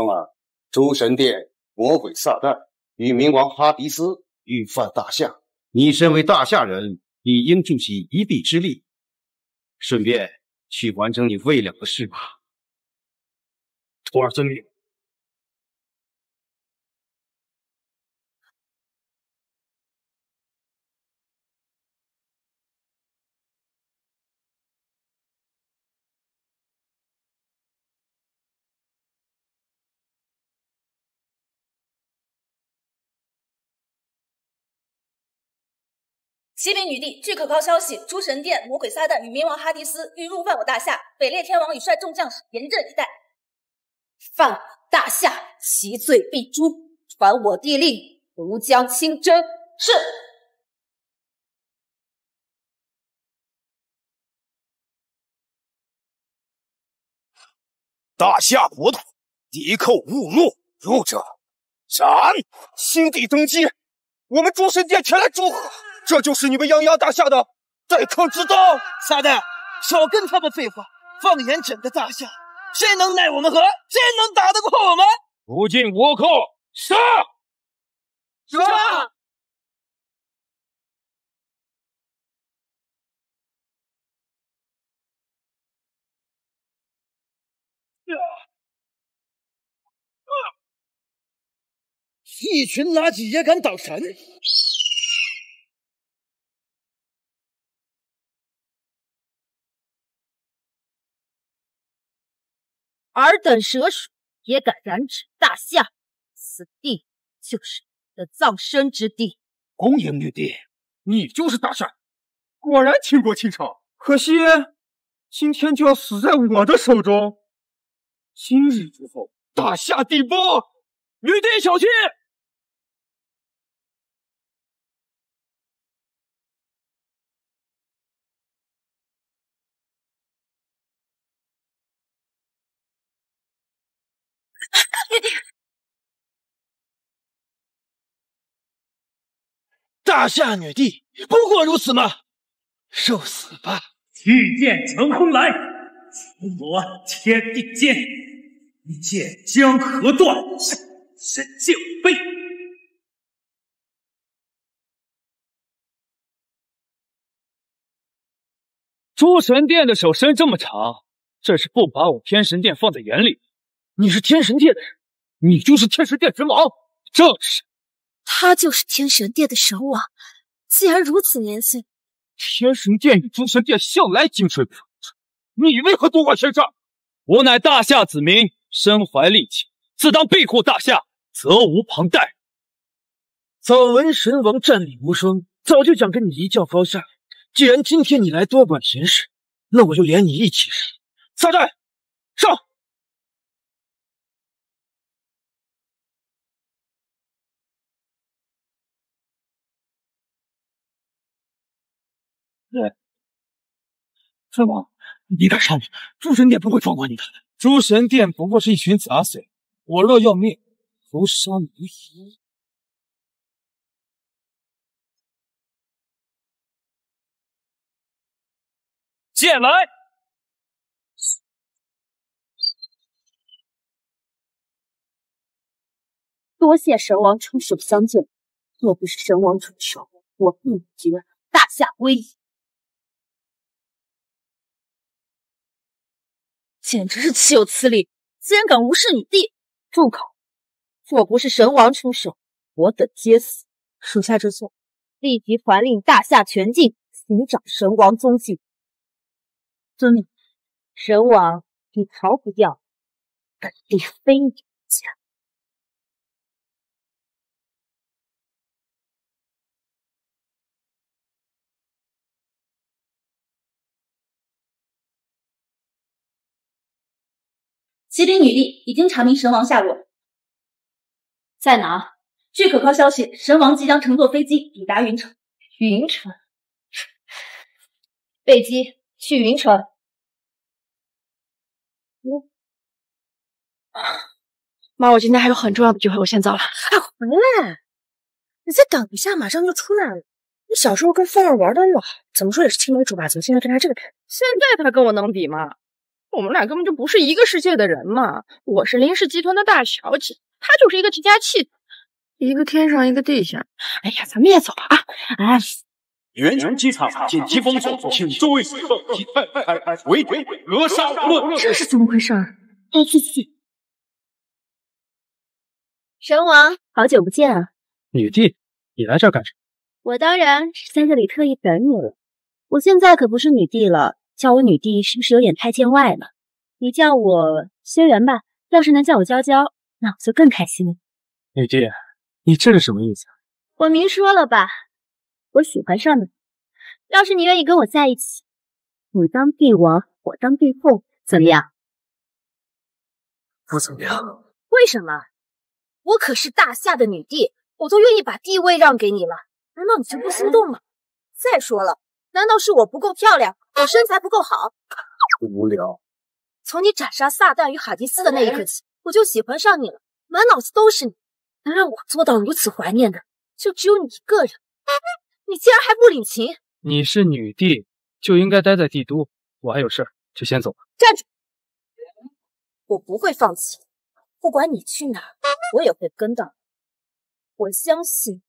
从而诸神殿魔鬼撒旦与冥王哈迪斯欲犯大夏。你身为大夏人，理应助其一臂之力，顺便去完成你未了的事吧。徒儿遵命。 启禀女帝，据可靠消息，诸神殿魔鬼撒旦与冥王哈迪斯欲入犯我大夏，北列天王已率众将士严阵以待。犯我大夏，其罪必诛。传我帝令，吾将亲征。是。大夏国土，敌寇勿怒，入者斩。新帝登基，我们诸神殿前来祝贺。 这就是你们泱泱大夏的待客之道。撒旦，少跟他们废话！放眼整个大夏，谁能奈我们何？谁能打得过我们？不进倭寇，杀！杀！杀一群垃圾也敢挡神！ 尔等蛇鼠也敢染指大夏，此地就是你的葬身之地。恭迎女帝，你就是大善，果然倾国倾城。可惜今天就要死在我的手中。今日之后，大夏地崩，女帝小心！ 大夏女帝不过如此吗？受死吧！御剑乘风来，巡逻天地间。一剑江河断，神敬飞。诸神殿的手伸这么长，这是不把我天神殿放在眼里。你是天神殿的人，你就是天神殿之王，正是。 他就是天神殿的首王，既然如此年轻，天神殿与诸神殿向来井水不犯，你为何多管闲事？我乃大夏子民，身怀利器，自当庇护大夏，责无旁贷。早闻神王战力无双，早就想跟你一较高下。既然今天你来多管闲事，那我就连你一起杀。撒旦，上！ 三王，你敢杀人，诸神殿不会放过你的。诸神殿不过是一群杂碎，我若要灭，屠杀无疑。剑来！多谢神王出手相救，若不是神王出手，我必不觉大夏威仪。 简直是岂有此理！竟然敢无视女帝！住口！若不是神王出手，我等皆死。属下知错，立即传令大夏全境，寻找神王踪迹。遵命。神王，你逃不掉，本帝非你不嫁。启禀女帝，已经查明神王下落，在哪？据可靠消息，神王即将乘坐飞机抵达云城。云城，备机去云城。妈，我今天还有很重要的聚会，我先走了。哎，回来！你再等一下，马上就出来了。你小时候跟凤儿玩的那么好，怎么说也是青梅竹马，怎么现在变成这个态度？现在他跟我能比吗？我们俩根本就不是一个世界的人嘛！我是林氏集团的大小姐，她就是一个提家器，一个天上一个地下。哎呀，咱们也走吧啊！哎，圆泉机场紧急封锁，请诸位乘客围堵，扼杀无论。这是怎么回事？哎，去！神王，好久不见啊！女帝，你来这儿干什么？我当然是在这里特意等你了。我现在可不是女帝了。 叫我女帝是不是有点太见外了？你叫我轩辕吧，要是能叫我娇娇，那我就更开心了。女帝，你这是什么意思？我明说了吧，我喜欢上你。要是你愿意跟我在一起，你当帝王，我当帝后，怎么样？不怎么样。为什么？我可是大夏的女帝，我都愿意把地位让给你了，难道你就不心动吗？再说了。 难道是我不够漂亮，我身材不够好？无聊。从你斩杀撒旦与哈迪斯的那一刻起，我就喜欢上你了，满脑子都是你。能让我做到如此怀念的，就只有你一个人。你竟然还不领情！你是女帝，就应该待在帝都。我还有事，就先走了。站住！我不会放弃，不管你去哪儿，我也会跟到。我相信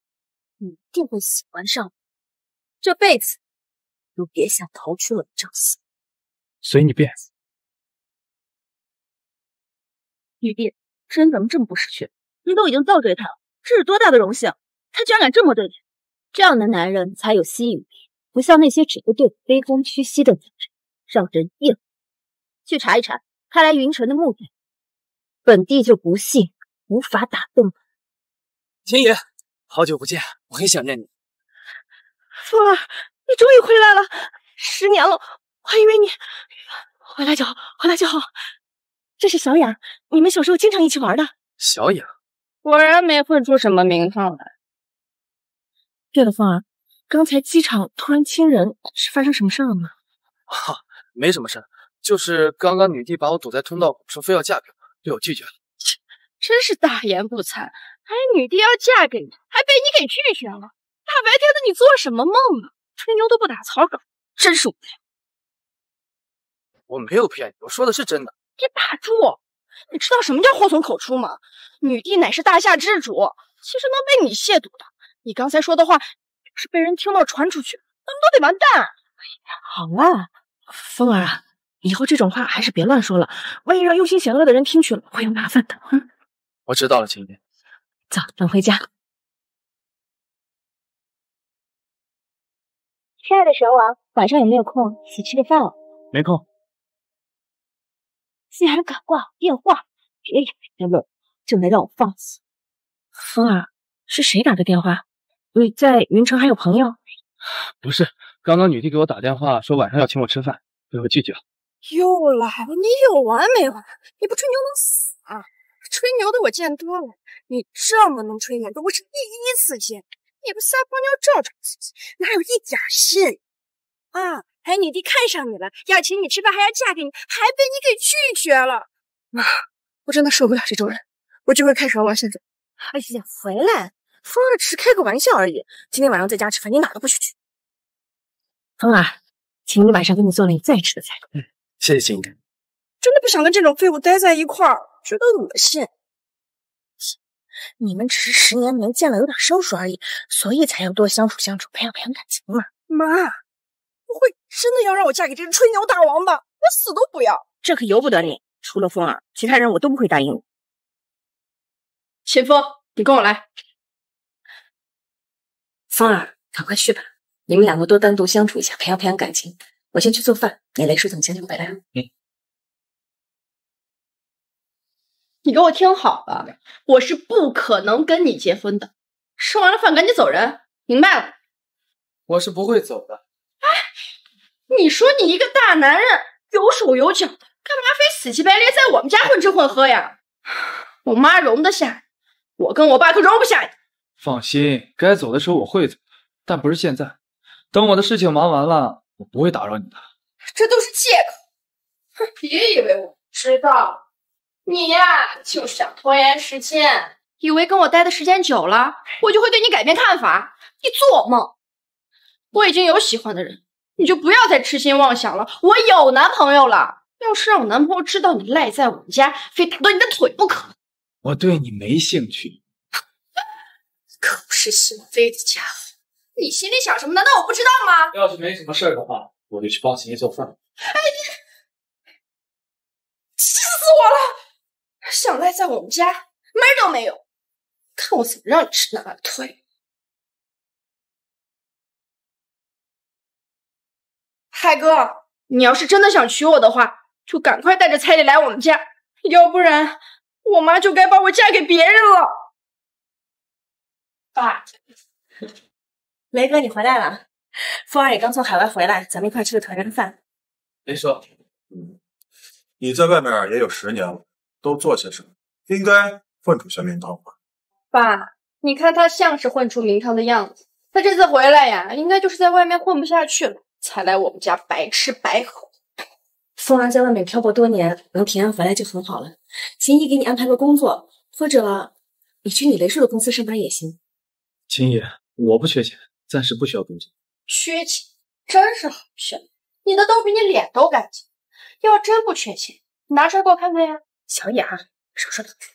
你一定会喜欢上我，这辈子。 都别想逃出我的掌心，随你便。女帝，这人怎么这么不识趣？你都已经倒追他了，这是多大的荣幸！他居然敢这么对你！这样的男人才有吸引力，不像那些只会对我卑躬屈膝的男人，让人厌恶。去查一查他来云城的目的，本帝就不信无法打动他。天野，好久不见，我很想念你。父儿。 你终于回来了，10年了，我还以为你回来就好，回来就好。这是小雅，你们小时候经常一起玩的。小雅果然没混出什么名堂来。对了，凤儿，刚才机场突然亲人，是发生什么事了吗？啊，没什么事，就是刚刚女帝把我堵在通道口，说非要嫁给我，被我拒绝了。真是大言不惭，还女帝要嫁给你，还被你给拒绝了。大白天的，你做什么梦呢？ 吹牛都不打草稿，真是无聊。我没有骗你，我说的是真的。你打住！你知道什么叫祸从口出吗？女帝乃是大夏之主，其实能被你亵渎的，你刚才说的话要是被人听到传出去，咱们都得完蛋。好啦，风儿啊，以后这种话还是别乱说了，万一让用心险恶的人听去了，会有麻烦的。嗯，我知道了，青叶。走，咱回家。 亲爱的蛇王，晚上有没有空一起吃个饭哦？没空。竟然敢挂我电话，别以为了就能让我放弃。风儿，是谁打的电话？你在云城还有朋友？不是，刚刚女帝给我打电话说晚上要请我吃饭，被我拒绝了。又来了，你有完没完？你不吹牛能死啊！吹牛的我见多了，你这么能吹牛的，我是第一次见。 你不撒泡尿照照自己，哪有一点吸引啊？还女帝看上你了，要请你吃饭，还要嫁给你，还被你给拒绝了。妈，我真的受不了这种人，我就会开始往现走。哎呀，回来，风儿只是开个玩笑而已。今天晚上在家吃饭，你哪都不许去。风儿，请你晚上给你做了你最爱吃的菜。嗯，谢谢秦姨。真的不想跟这种废物待在一块儿，觉得恶心。 你们只是10年没见了，有点生疏而已，所以才要多相处相处，培养培养感情嘛。妈，不会真的要让我嫁给这个吹牛大王吧？我死都不要！这可由不得你，除了风儿，其他人我都不会答应你。秦风，你跟我来。风儿，赶快去吧，你们两个多单独相处一下，培养培养感情。我先去做饭，你雷叔等下就回来了。嗯。 你给我听好了，我是不可能跟你结婚的。吃完了饭赶紧走人，明白了？我是不会走的。哎，你说你一个大男人，有手有脚的，干嘛非死乞白赖在我们家混吃混喝呀？我妈容得下你，我跟我爸可容不下你。放心，该走的时候我会走，但不是现在。等我的事情忙完了，我不会打扰你的。这都是借口。哼，别以为我不知道。 你呀，就是想拖延时间，以为跟我待的时间久了，我就会对你改变看法。你做梦！我已经有喜欢的人，你就不要再痴心妄想了。我有男朋友了，要是让我男朋友知道你赖在我们家，非打断你的腿不可。我对你没兴趣。可不是心非的家伙，你心里想什么？难道我不知道吗？要是没什么事儿的话，我就去帮秦爷做饭。哎，你气死我了！想赖在我们家，门儿都没有！看我怎么让你吃那碗腿！海哥，你要是真的想娶我的话，就赶快带着彩礼来我们家，要不然我妈就该把我嫁给别人了。爸，雷哥，你回来了，风儿也刚从海外回来，咱们一块吃个团圆饭。没错，你在外面也有10年了。 都做些什么？应该混出些名堂吧？爸，你看他像是混出名堂的样子。他这次回来呀，应该就是在外面混不下去了，才来我们家白吃白喝。凤儿在外面漂泊多年，能平安回来就很好了。秦姨给你安排个工作，或者你去你雷叔的公司上班也行。秦姨，我不缺钱，暂时不需要工作。缺钱真是好笑，你的都比你脸都干净。要真不缺钱，拿出来给我看看呀。 小雅，少说两句。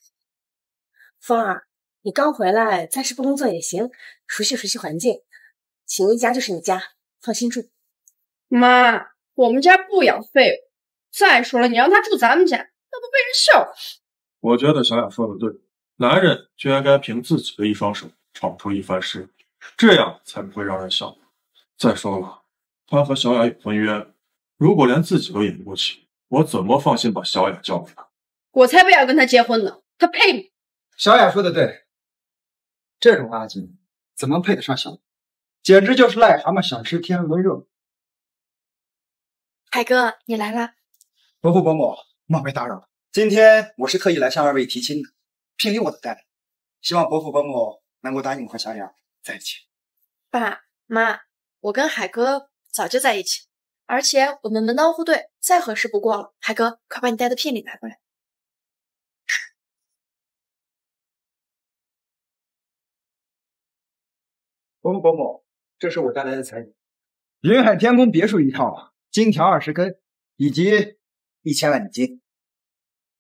风儿，你刚回来，暂时不工作也行，熟悉熟悉环境。秦姨家就是你家，放心住。妈，我们家不养废物。再说了，你让他住咱们家，那不被人笑话？我觉得小雅说的对，男人就应该凭自己的一双手闯出一番事业，这样才不会让人笑话。再说了，他和小雅有婚约，如果连自己都养不起，我怎么放心把小雅交给他？ 我才不要跟他结婚呢，他配吗？小雅说的对，这种垃圾怎么配得上小雅？简直就是癞蛤蟆想吃天鹅肉。海哥，你来啦！伯父伯母，冒昧打扰了。今天我是特意来向二位提亲的，聘礼我都带来，希望伯父伯母能够答应我和小雅在一起。爸妈，我跟海哥早就在一起，而且我们门当户对，再合适不过了。海哥，快把你带的聘礼拿过来。 伯母，伯母，这是我带来的彩礼，云海天宫别墅一套，金条20根，以及1000万礼金。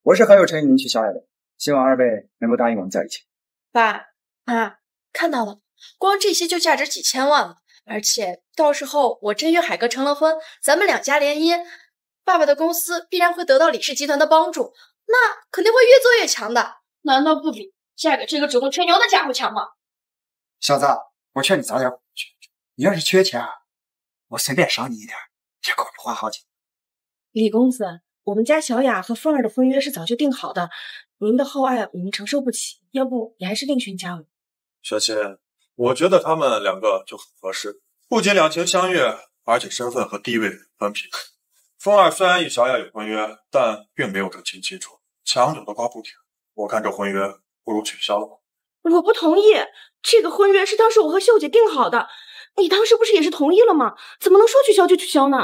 我是很有诚意迎娶小雅的，希望二位能够答应我们在一起。爸妈，看到了，光这些就价值几千万了，而且到时候我真与海哥成了婚，咱们两家联姻，爸爸的公司必然会得到李氏集团的帮助，那肯定会越做越强的。难道不比嫁给这个只会吹牛的家伙强吗？小子。 我劝你早点回去。你要是缺钱，我随便赏你一点，也够你花好几年。李公子，我们家小雅和凤儿的婚约是早就定好的，您的厚爱我们承受不起，要不你还是另寻佳偶。小七，我觉得他们两个就很合适，不仅两情相悦，而且身份和地位很匹配。凤儿虽然与小雅有婚约，但并没有认清清楚，强扭的瓜不甜。我看这婚约不如取消了。我不同意。 这个婚约是当时我和秀姐定好的，你当时不是也是同意了吗？怎么能说取消就取消呢？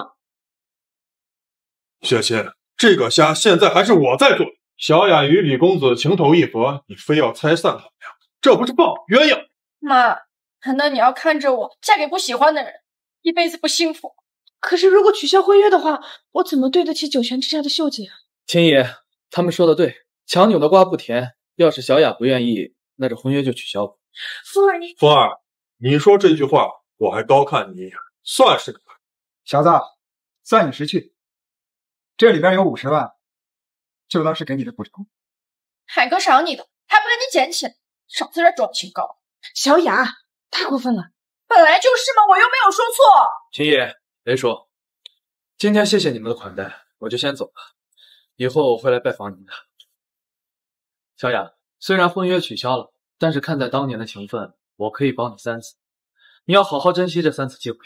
小七，这个虾现在还是我在做。小雅与李公子情投意合，你非要拆散他们俩，这不是抱鸳鸯？妈，难道你要看着我嫁给不喜欢的人，一辈子不幸福？可是如果取消婚约的话，我怎么对得起九泉之下的秀姐啊？秦爷，他们说的对，强扭的瓜不甜。要是小雅不愿意，那这婚约就取消吧。 风儿，你说这句话，我还高看你一眼，算是个小子，算你识趣。这里边有50万，就当是给你的补偿。海哥赏你的，还不赶紧捡起来，少在这装清高。小雅，太过分了，本来就是嘛，我又没有说错。秦爷，雷叔，今天谢谢你们的款待，我就先走了，以后我会来拜访你们的。小雅，虽然婚约取消了。 但是看在当年的情分，我可以帮你3次，你要好好珍惜这3次机会。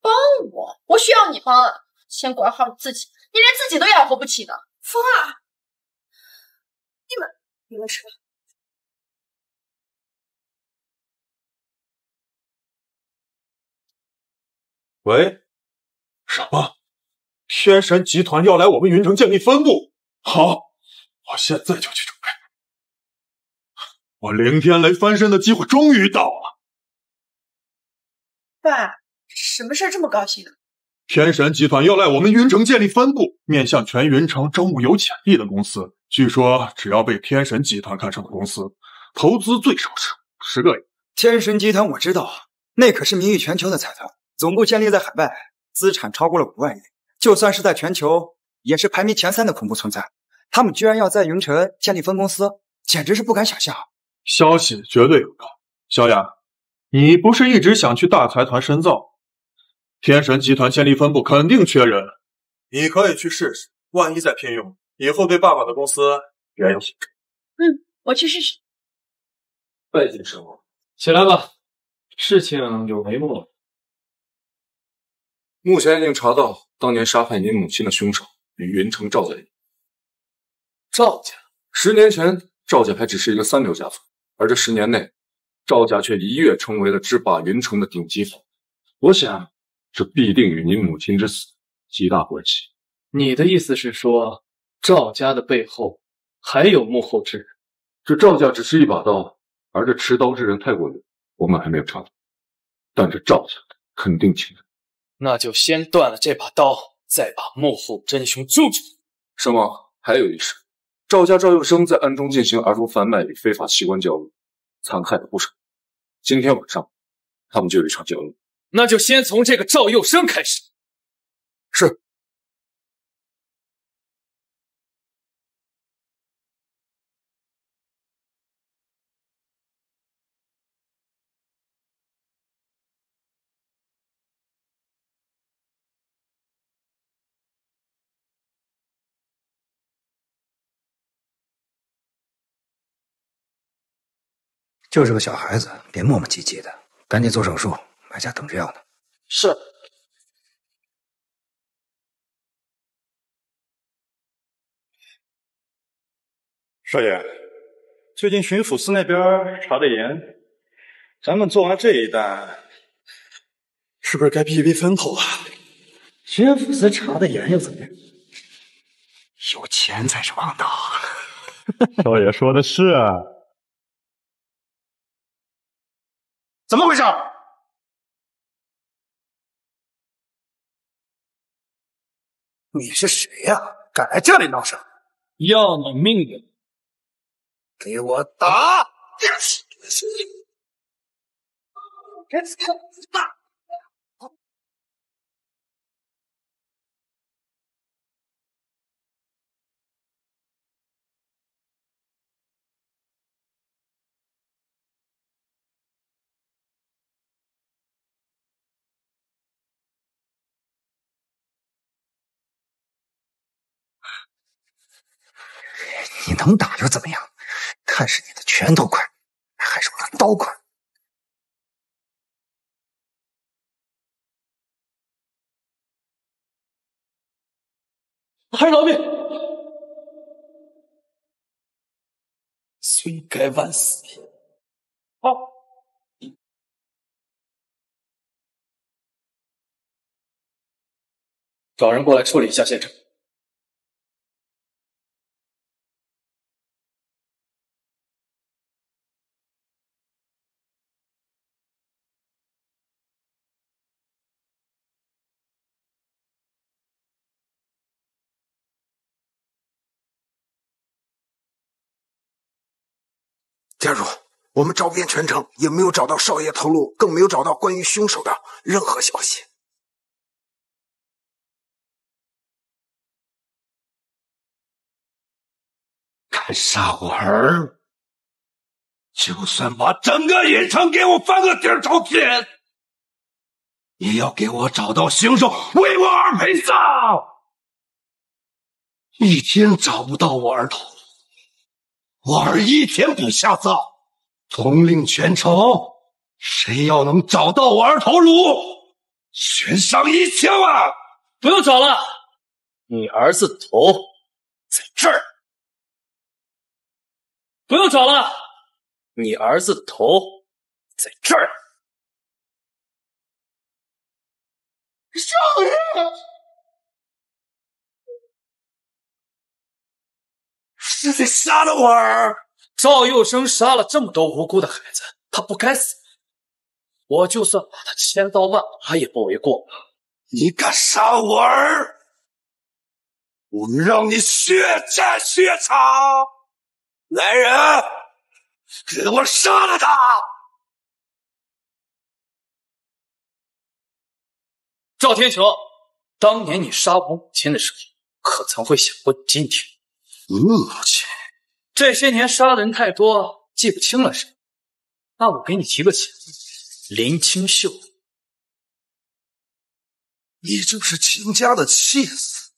帮我？我需要你帮啊！先管好你自己，你连自己都养活不起呢。风儿，你们吃吧。喂，什么？天神集团要来我们云城建立分部？好，我现在就去准备。 我凌天雷翻身的机会终于到了。爸，什么事这么高兴呢？天神集团要来我们云城建立分部，面向全云城招募有潜力的公司。据说只要被天神集团看上的公司，投资最少是10个亿。天神集团我知道，那可是名誉全球的财团，总部建立在海外，资产超过了5万亿，就算是在全球也是排名前3的恐怖存在。他们居然要在云城建立分公司，简直是不敢想象。消息绝对有靠。小雅，你不是一直想去大财团深造？ 天神集团建立分部肯定缺人，你可以去试试，万一再聘用，以后对爸爸的公司也有。我去试试。拜见神王，起来吧，事情有眉目了。目前已经查到当年杀害您母亲的凶手与云城赵家有关。赵家，10年前赵家还只是一个3流家族，而这10年内，赵家却一跃成为了制霸云城的顶级府。我想。 这必定与您母亲之死极大关系。你的意思是说，赵家的背后还有幕后之人？这赵家只是一把刀，而这持刀之人太过于我们还没有查到，但这赵家肯定情人。那就先断了这把刀，再把幕后真凶揪出来。什么？还有一事，赵家赵又生在暗中进行儿童贩卖与非法器官交易，残害了不少。今天晚上，他们就有一场交易。 那就先从这个赵又生开始。是。就是个小孩子，别磨磨唧唧的，赶紧做手术。 买家等着药呢。是。少爷，最近巡抚司那边查的严，咱们做完这一单，是不是该避避风头了？巡抚司查的严又怎么样？有钱才是王道。少爷说的是。怎么回事？ 你是谁呀？敢来这里闹事？要你命的！给我打！你能打又怎么样？看是你的拳头快，还是我的刀快？还是老命！罪该万死。好。 找人过来处理一下现场。 家主，我们找遍全城，也没有找到少爷头颅，更没有找到关于凶手的任何消息。敢杀我儿，就算把整个云城给我翻个底儿朝天，也要给我找到凶手，为我儿陪葬！一天找不到我儿头颅。 我儿一天不下葬，统领全城。谁要能找到我儿头颅，悬赏10000万！不用找了，你儿子的头在这儿。不用找了，你儿子的头在这儿。少爷。 是你杀了我儿！赵又生杀了这么多无辜的孩子，他不该死。我就算把他千刀万剐也不为过。你敢杀我儿，我让你血债血偿！来人，给我杀了他！赵天球，当年你杀我母亲的时候，可曾会想过你今天？母亲，这些年杀的人太多，记不清了是吧？那我给你提个前辈，林清秀。 你就是秦家的妻子，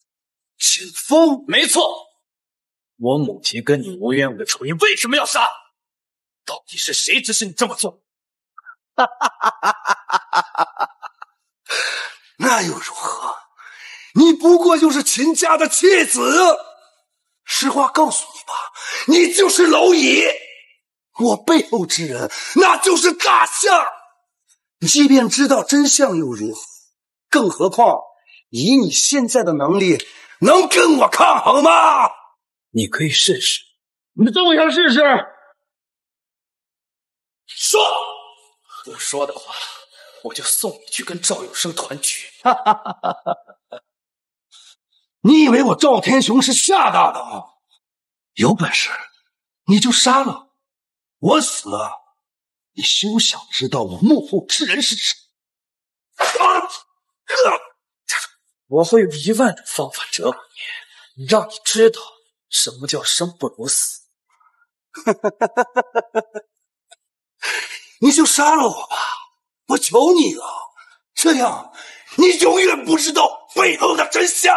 秦风。没错，我母亲跟你无冤无仇，你为什么要杀？到底是谁指使你这么做？哈哈哈哈哈哈！那又如何？你不过就是秦家的妻子。实话告诉你吧，你就是蝼蚁。我背后之人，那就是大象。你即便知道真相又如何？ 更何况，以你现在的能力，能跟我抗衡吗？你可以试试，你真想试试？说，不说的话，我就送你去跟赵有生团聚。哈哈哈哈哈！你以为我赵天雄是吓大的吗？有本事你就杀了我，死了，你休想知道我幕后之人是谁。啊！ 我会用10000种方法折磨你，让你知道什么叫生不如死。你就杀了我吧，我求你了，这样你永远不知道背后的真相。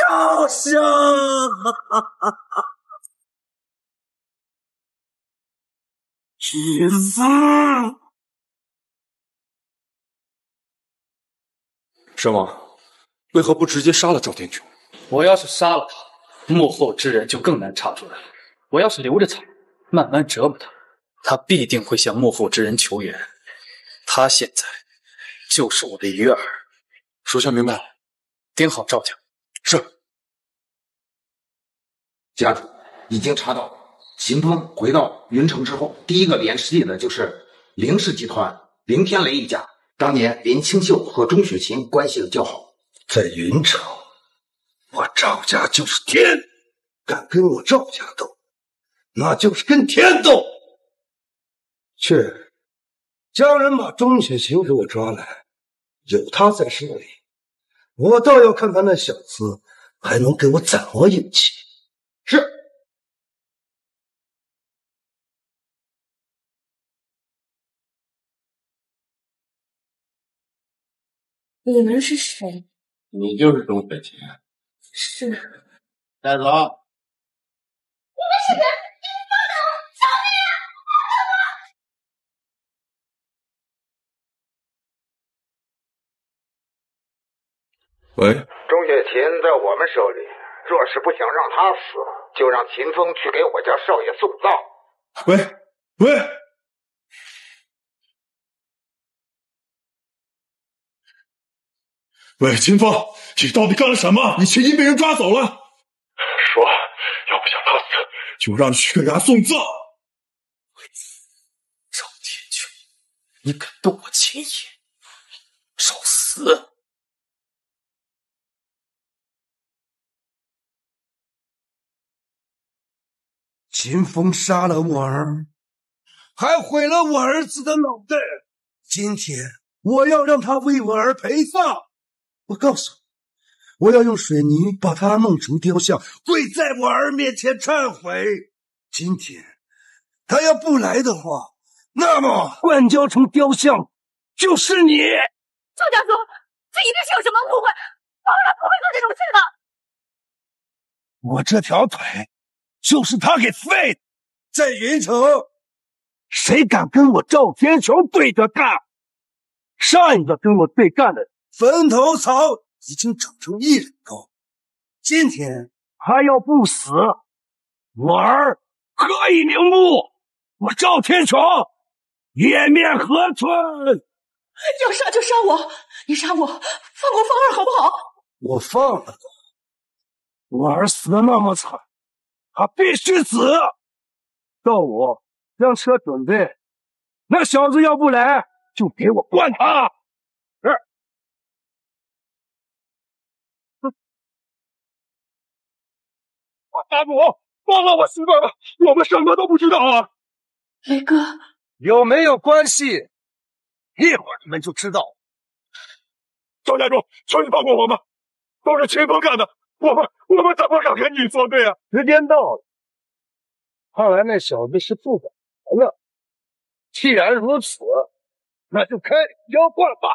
药香，橘子。神王，为何不直接杀了赵天穹？ 我要是杀了他，幕后之人就更难查出来了。我要是留着他，慢慢折磨他，他必定会向幕后之人求援。他现在就是我的鱼饵。属下明白了，盯好赵家。是。家主已经查到，秦风回到云城之后，第一个联系的就是林氏集团林天雷一家。当年林清秀和钟雪琴关系较好，在云城。 我赵家就是天，敢跟我赵家斗，那就是跟天斗。去，将人把钟雪琴给我抓来，有他在手里，我倒要看看那小子还能给我攒我勇气。是。你们是谁？你就是钟雪琴。 是，带走！你们是谁？你们放开我！救命！放开我！喂，钟雪琴在我们手里，若是不想让她死，就让秦风去给我家少爷送葬。喂，喂，喂，秦风！ 你到底干了什么？你全因被人抓走了。说，要不想他死，就让你去给他送葬。赵天穹，你敢动我秦爷，找死！秦风杀了我儿，还毁了我儿子的脑袋。今天我要让他为我儿陪葬。我告诉你。 我要用水泥把他弄成雕像，跪在我儿面前忏悔。今天他要不来的话，那么灌浇成雕像就是你。赵家族，这一定是有什么误会，方才不会做这种事的。我这条腿就是他给废的，在云城，谁敢跟我赵天雄对着干？上一个跟我对干的坟头草。 已经长成一人高，今天他要不死，我儿何以瞑目？我赵天宠也灭河村。要杀就杀我，你杀我，放过方二好不好？我放了他，我儿死的那么惨，他必须死。到我让车准备，那小子要不来，就给我灌他。 阿母，放了我媳妇吧！我们什么都不知道啊！雷哥，有没有关系？一会儿你们就知道。张家忠，求你放过我吧！都是秦风干的，我们怎么敢跟你作对啊？时间到了，看来那小子是不敢来了。既然如此，那就开妖怪吧！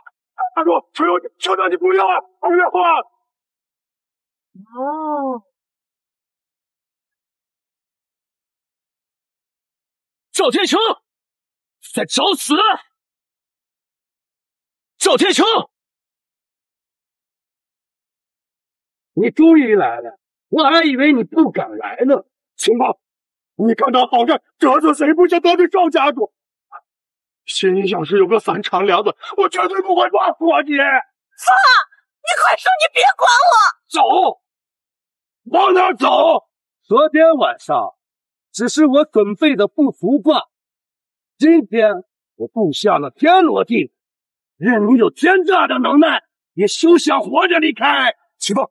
大忠，求求你不要啊！不要啊！哦。 赵天成在找死！赵天成，你终于来了，我还以为你不敢来呢。秦风，你敢打好战，得罪谁不行，得罪赵家主。心里要是有个反常梁子，我绝对不会放过你。风儿，你快说，你别管我！走，往哪走？昨天晚上。 只是我准备的不足挂，今天我布下了天罗地，任你有天大的能耐，也休想活着离开。秦风，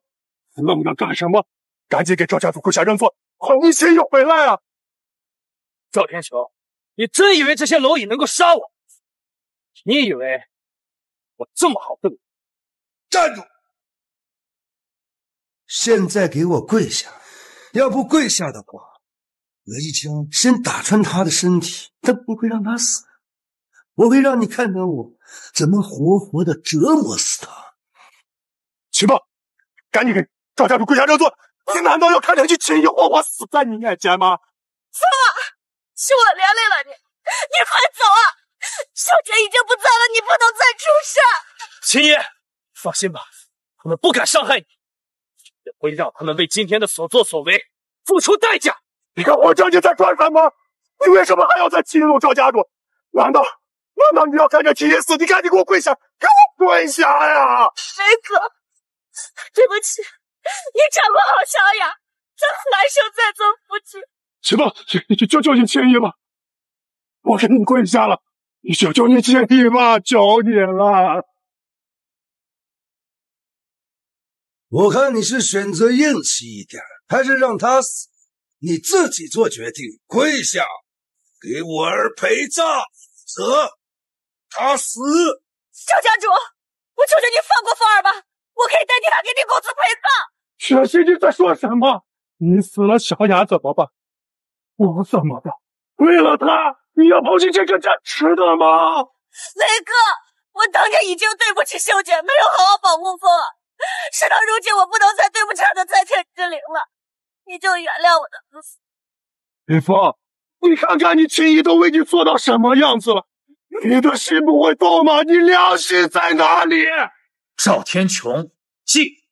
你愣着干什么？赶紧给赵家主跪下认错，我一心要回来啊！赵天雄，你真以为这些蝼蚁能够杀我？你以为我这么好瞪？站住！现在给我跪下，要不跪下的话。 我一枪先打穿他的身体，但不会让他死。我会让你看看我怎么活活的折磨死他。秦豹，赶紧给赵家主跪下认错！你难道要看两句秦玉活活死在你眼前吗？风儿，是我连累了你，你快走啊！秀姐已经不在了，你不能再出事。秦爷，放心吧，他们不敢伤害你，也会让他们为今天的所作所为付出代价。 你看我这是在干什么？你为什么还要再激怒赵家主？难道你要看着秦爷死？你赶紧给我跪下，给我跪下呀！雷哥，对不起，你长不好小眼，咱们来生再做夫妻。行吧，你求你秦爷吧，我给你跪下了，你求你秦爷吧，求你了。我看你是选择硬气一点，还是让他死？ 你自己做决定，跪下，给我儿陪葬，则他死。赵家主，我求求你放过风儿吧，我可以代替他给你公子陪葬。小心你在说什么？你死了，小雅怎么办？我怎么办？为了他，你要抛弃这个家，值得吗？雷哥，我当年已经对不起秀姐，没有好好保护风儿，事到如今，我不能再对不起她的在天之灵了。 你就原谅我的自私，林峰，你看看你秦姨都为你做到什么样子了，你的心不会痛吗？你良心在哪里？赵天穹，记，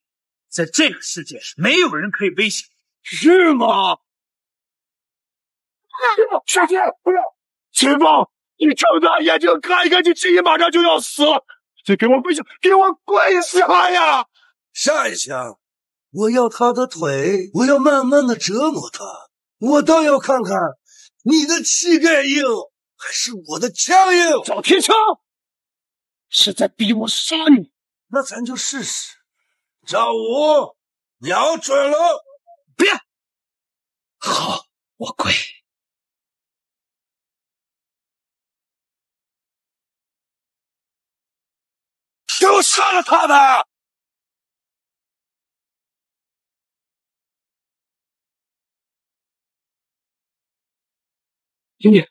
在这个世界没有人可以威胁，是吗？夏天，不要，秦风，你睁大眼睛看一看，你秦姨马上就要死了，你给我跪下，给我跪下呀！下一枪。 我要他的腿，我要慢慢的折磨他，我倒要看看你的膝盖硬还是我的枪硬。赵天成是在逼我杀你，那咱就试试。赵武，瞄准了，别！好，我跪。给我杀了他们！ 秦爷，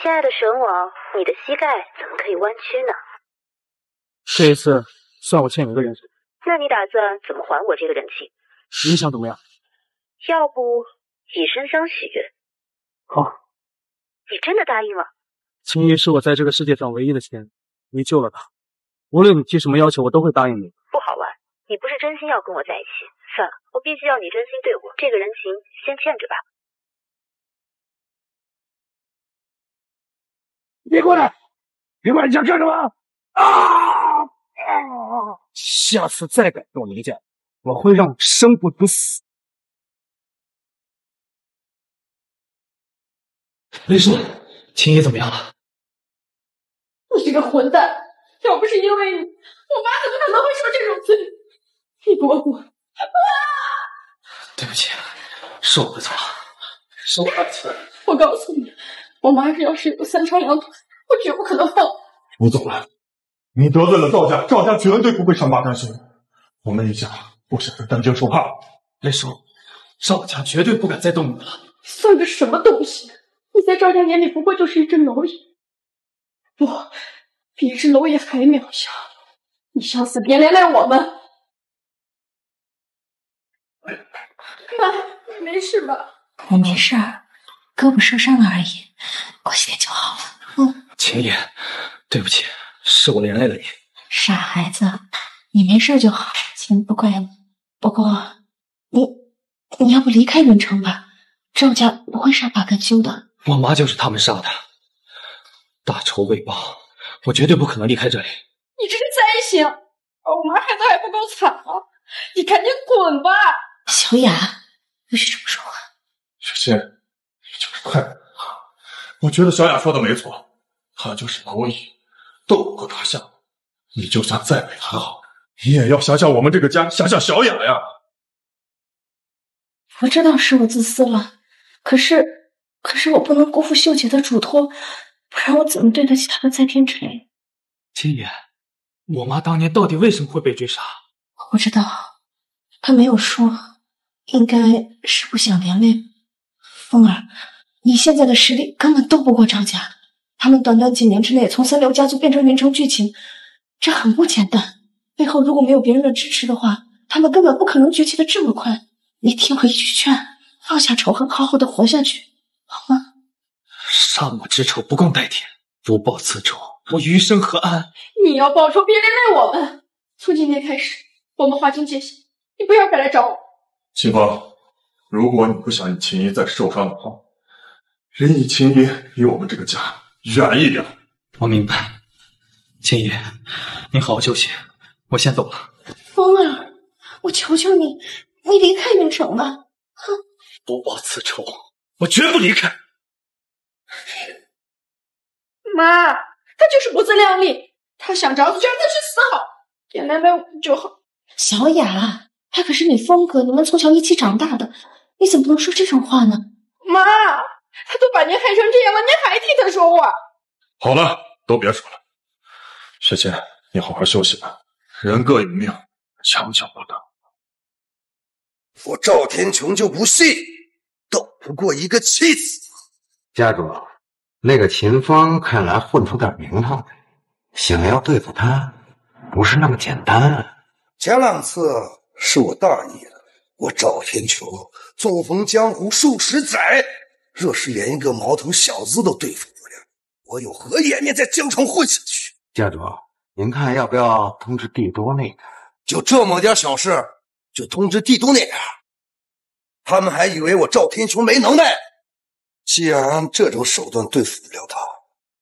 亲爱的神王，你的膝盖怎么可以弯曲呢？这一次算我欠你一个人情。那你打算怎么还我这个人情？你想怎么样？要不以身相许？好。你真的答应了？秦怡是我在这个世界上唯一的亲人，你救了她，无论你提什么要求，我都会答应你。不好玩，你不是真心要跟我在一起。算了，我必须要你真心对我，这个人情先欠着吧。别过来！别过来！你想干什么？啊！ 下次再敢动林家，我会让你生不如死。林叔，秦怡怎么样了？你这个混蛋！要不是因为你，我妈怎么可能会受这种罪？你给我滚！对不起，是我的错，是我的错。我告诉你，我妈这要是有三长两短，我绝不可能放。我走了。 你得罪了赵家，赵家绝对不会善罢甘休。我们一家不想再担惊受怕。雷叔，赵家绝对不敢再动你了。算个什么东西？你在赵家眼里不过就是一只蝼蚁，不，比一只蝼蚁还渺小。你上次别连累我们。妈，你没事吧？我没事，胳膊受伤了而已，过些天就好了。嗯，秦爷，对不起。 是我连累了你，傻孩子，你没事就好，秦不怪你。不过，你要不离开云城吧？赵家不会善罢甘休的。我妈就是他们杀的，大仇未报，我绝对不可能离开这里。你这个灾星，我妈孩子还不够惨吗？你赶紧滚吧！小雅，你是这么说话？小新，你就是快乐。我觉得小雅说的没错，她就是蝼蚁。 斗不过他下，你就算再为他好，你也要想想我们这个家，想想小雅呀。我知道是我自私了，可是我不能辜负秀姐的嘱托，不然我怎么对得起她的在天锤？秦野，我妈当年到底为什么会被追杀？我不知道，她没有说，应该是不想连累。风儿，你现在的实力根本斗不过赵家。 他们短短几年之内，从三流家族变成云城巨擎，这很不简单。背后如果没有别人的支持的话，他们根本不可能崛起的这么快。你听我一句劝，放下仇恨，好好的活下去，好吗？杀母之仇不共戴天，不报此仇，我余生何安？你要报仇，别连累我们。从今天开始，我们划清界限，你不要再来找我。秦风，如果你不想你秦姨再受伤的话，离你秦姨，离我们这个家。 远一点，我明白。秦爷，你好好休息，我先走了。风儿，我求求你，你离开云城吧。哼，不报此仇，我绝不离开。妈，他就是不自量力，他想着自就让他去死好，别连累我们就好。小雅，他可是你风哥，你们从小一起长大的，你怎么能说这种话呢？妈。 他都把您害成这样了，您还替他说话？好了，都别说了。雪琴，你好好休息吧。人各有命，强求不得。我赵天穹就不信，斗不过一个妻子。家主，那个秦风看来混出点名堂来，想要对付他，不是那么简单啊。前两次是我大意了，我赵天穹纵横江湖数十载。 若是连一个毛头小子都对付不了，我有何颜面在京城混下去？家主，您看要不要通知帝都那边？就这么点小事，就通知帝都那边？他们还以为我赵天穹没能耐。既然这种手段对付不了他，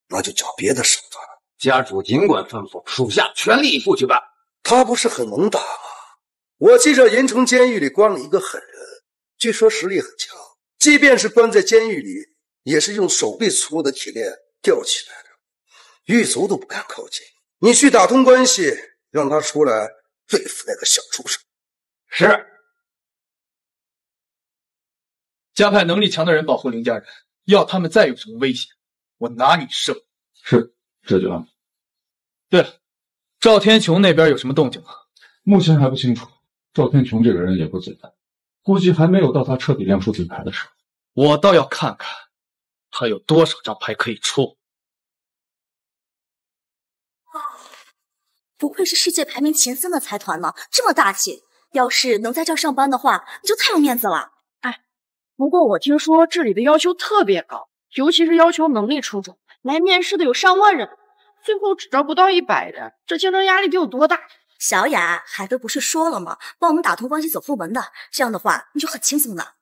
那就找别的手段。家主尽管吩咐，属下全力以赴去办。他不是很能打吗？我记着盐城监狱里关了一个狠人，据说实力很强。 即便是关在监狱里，也是用手臂粗的铁链吊起来的，狱卒都不敢靠近。你去打通关系，让他出来对付那个小畜生。是。加派能力强的人保护林家人，要他们再有什么危险，我拿你生。是，这就安排。对了，赵天穹那边有什么动静吗？目前还不清楚。赵天穹这个人也不简单。 估计还没有到他彻底亮出底牌的时候，我倒要看看他有多少张牌可以出。不愧是世界排名前3的财团呢，这么大气，要是能在这儿上班的话，你就太有面子了。哎，不过我听说这里的要求特别高，尤其是要求能力出众，来面试的有上万人，最后只招不到100人，这竞争压力得有多大？小雅，海哥不是说了吗？帮我们打通关系走后门的，这样的话你就很轻松了。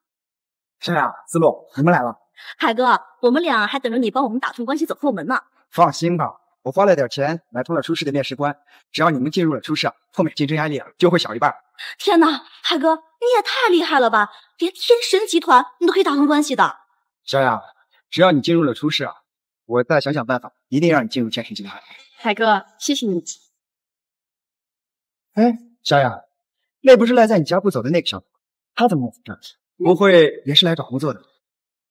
小雅，子龙，你们来了。海哥，我们俩还等着你帮我们打通关系走后门呢。放心吧。 我花了点钱买通了出事的面试官，只要你们进入了出事，后面竞争压力就会小一半。天哪，海哥你也太厉害了吧！连天神集团你都可以打通关系的。小雅，只要你进入了出事，我再想想办法，一定让你进入天神集团。海哥，谢谢你。哎，小雅，那不是赖在你家不走的那个小子，他怎么来这儿？不会也是来找工作的？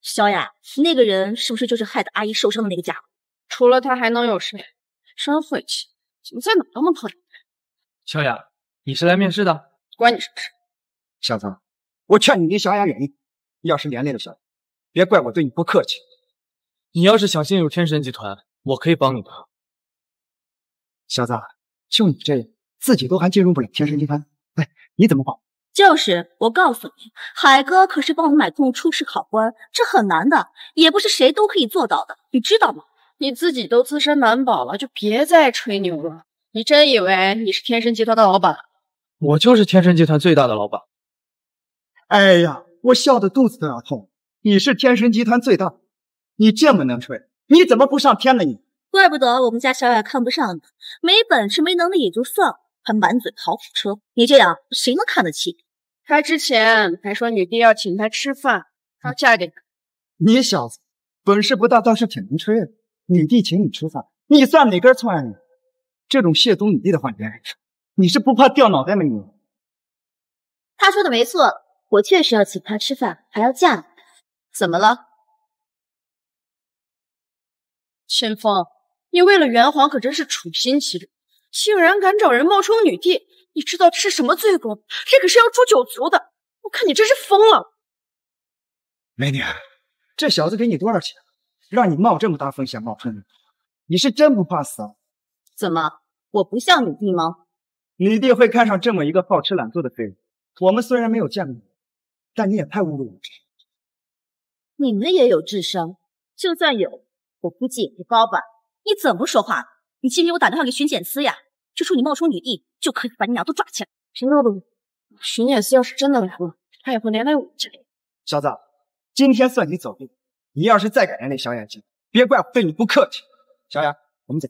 小雅，那个人是不是就是害得阿姨受伤的那个家伙？ 除了他还能有谁？真晦气，怎么在哪都能碰见他？小雅，你是来面试的，关你什么事？小子，我劝你离小雅远一点，要是连累了小雅，别怪我对你不客气。你要是想进入天神集团，我可以帮你的。小子，就你这样，自己都还进入不了天神集团，哎，你怎么搞？就是，我告诉你，海哥可是帮我们买通出试考官，这很难的，也不是谁都可以做到的，你知道吗？ 你自己都自身难保了，就别再吹牛了。你真以为你是天神集团的老板？我就是天神集团最大的老板。哎呀，我笑得肚子都要痛。你是天神集团最大，你这么能吹，你怎么不上天呢？你怪不得我们家小雅看不上你，没本事没能力也就算了，还满嘴跑火车。你这样谁能看得起？他之前还说女帝要请他吃饭，要嫁给他。你小子本事不大，倒是挺能吹的。 女帝请你吃饭，你算哪根葱啊你？这种亵渎女帝的话，你是不怕掉脑袋吗你？他说的没错，我确实要请她吃饭，还要嫁。怎么了？陈峰，你为了元皇可真是处心积虑，竟然敢找人冒充女帝，你知道这是什么罪过吗？这可是要诛九族的！我看你真是疯了。美女，这小子给你多少钱？ 让你冒这么大风险冒充女帝，你是真不怕死啊？怎么，我不像女帝吗？女帝会看上这么一个好吃懒做的废物。我们虽然没有见过你，但你也太侮辱我了。你们也有智商，就算有，我估计也不高吧？你怎么说话？你信不信我打电话给巡检司呀？就说你冒充女帝，就可以把你俩都抓起来。不，巡检司要是真的来了，他也会连累我家人。小子，今天算你走运。 你要是再敢连累小雅，别怪我对你不客气。小雅，我们走。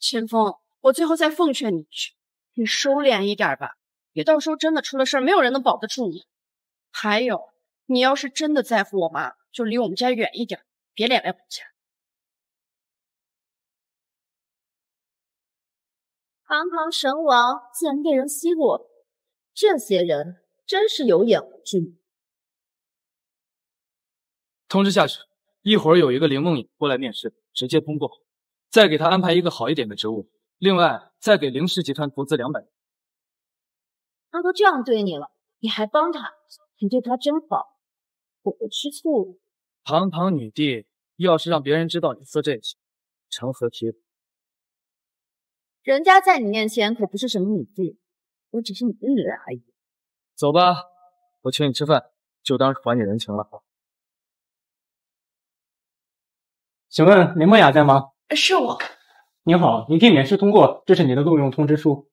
千峰，我最后再奉劝你一句，你收敛一点吧，别到时候真的出了事，没有人能保得住你。还有，你要是真的在乎我妈，就离我们家远一点，别连累我们家。堂堂神王竟然被人奚落，这些人真是有眼无珠。 通知下去，一会儿有一个林梦影过来面试，直接通过，再给他安排一个好一点的职务。另外，再给林氏集团投资200亿。他都这样对你了，你还帮他？你对他真好，我都吃醋了。堂堂女帝，要是让别人知道你做这些，成何体统？人家在你面前可不是什么女帝，我只是你的女人而已。走吧，我请你吃饭，就当是还你人情了。 请问林梦雅在吗？是我。你好，您可以免试通过，这是你的录用通知书。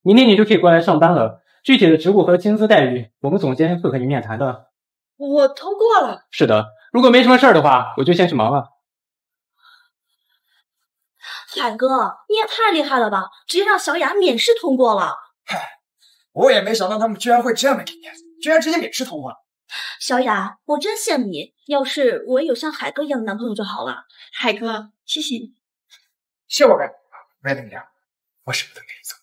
明天你就可以过来上班了。具体的职务和薪资待遇，我们总监会和你面谈的。我通过了。是的，如果没什么事儿的话，我就先去忙了。海哥，你也太厉害了吧！直接让小雅免试通过了。嗨，我也没想到他们居然会这么给面子，居然直接免试通过了。 小雅，我真羡慕你。要是我也有像海哥一样的男朋友就好了。海哥，谢谢你。谢我干什么？为了你，我什么都愿意做。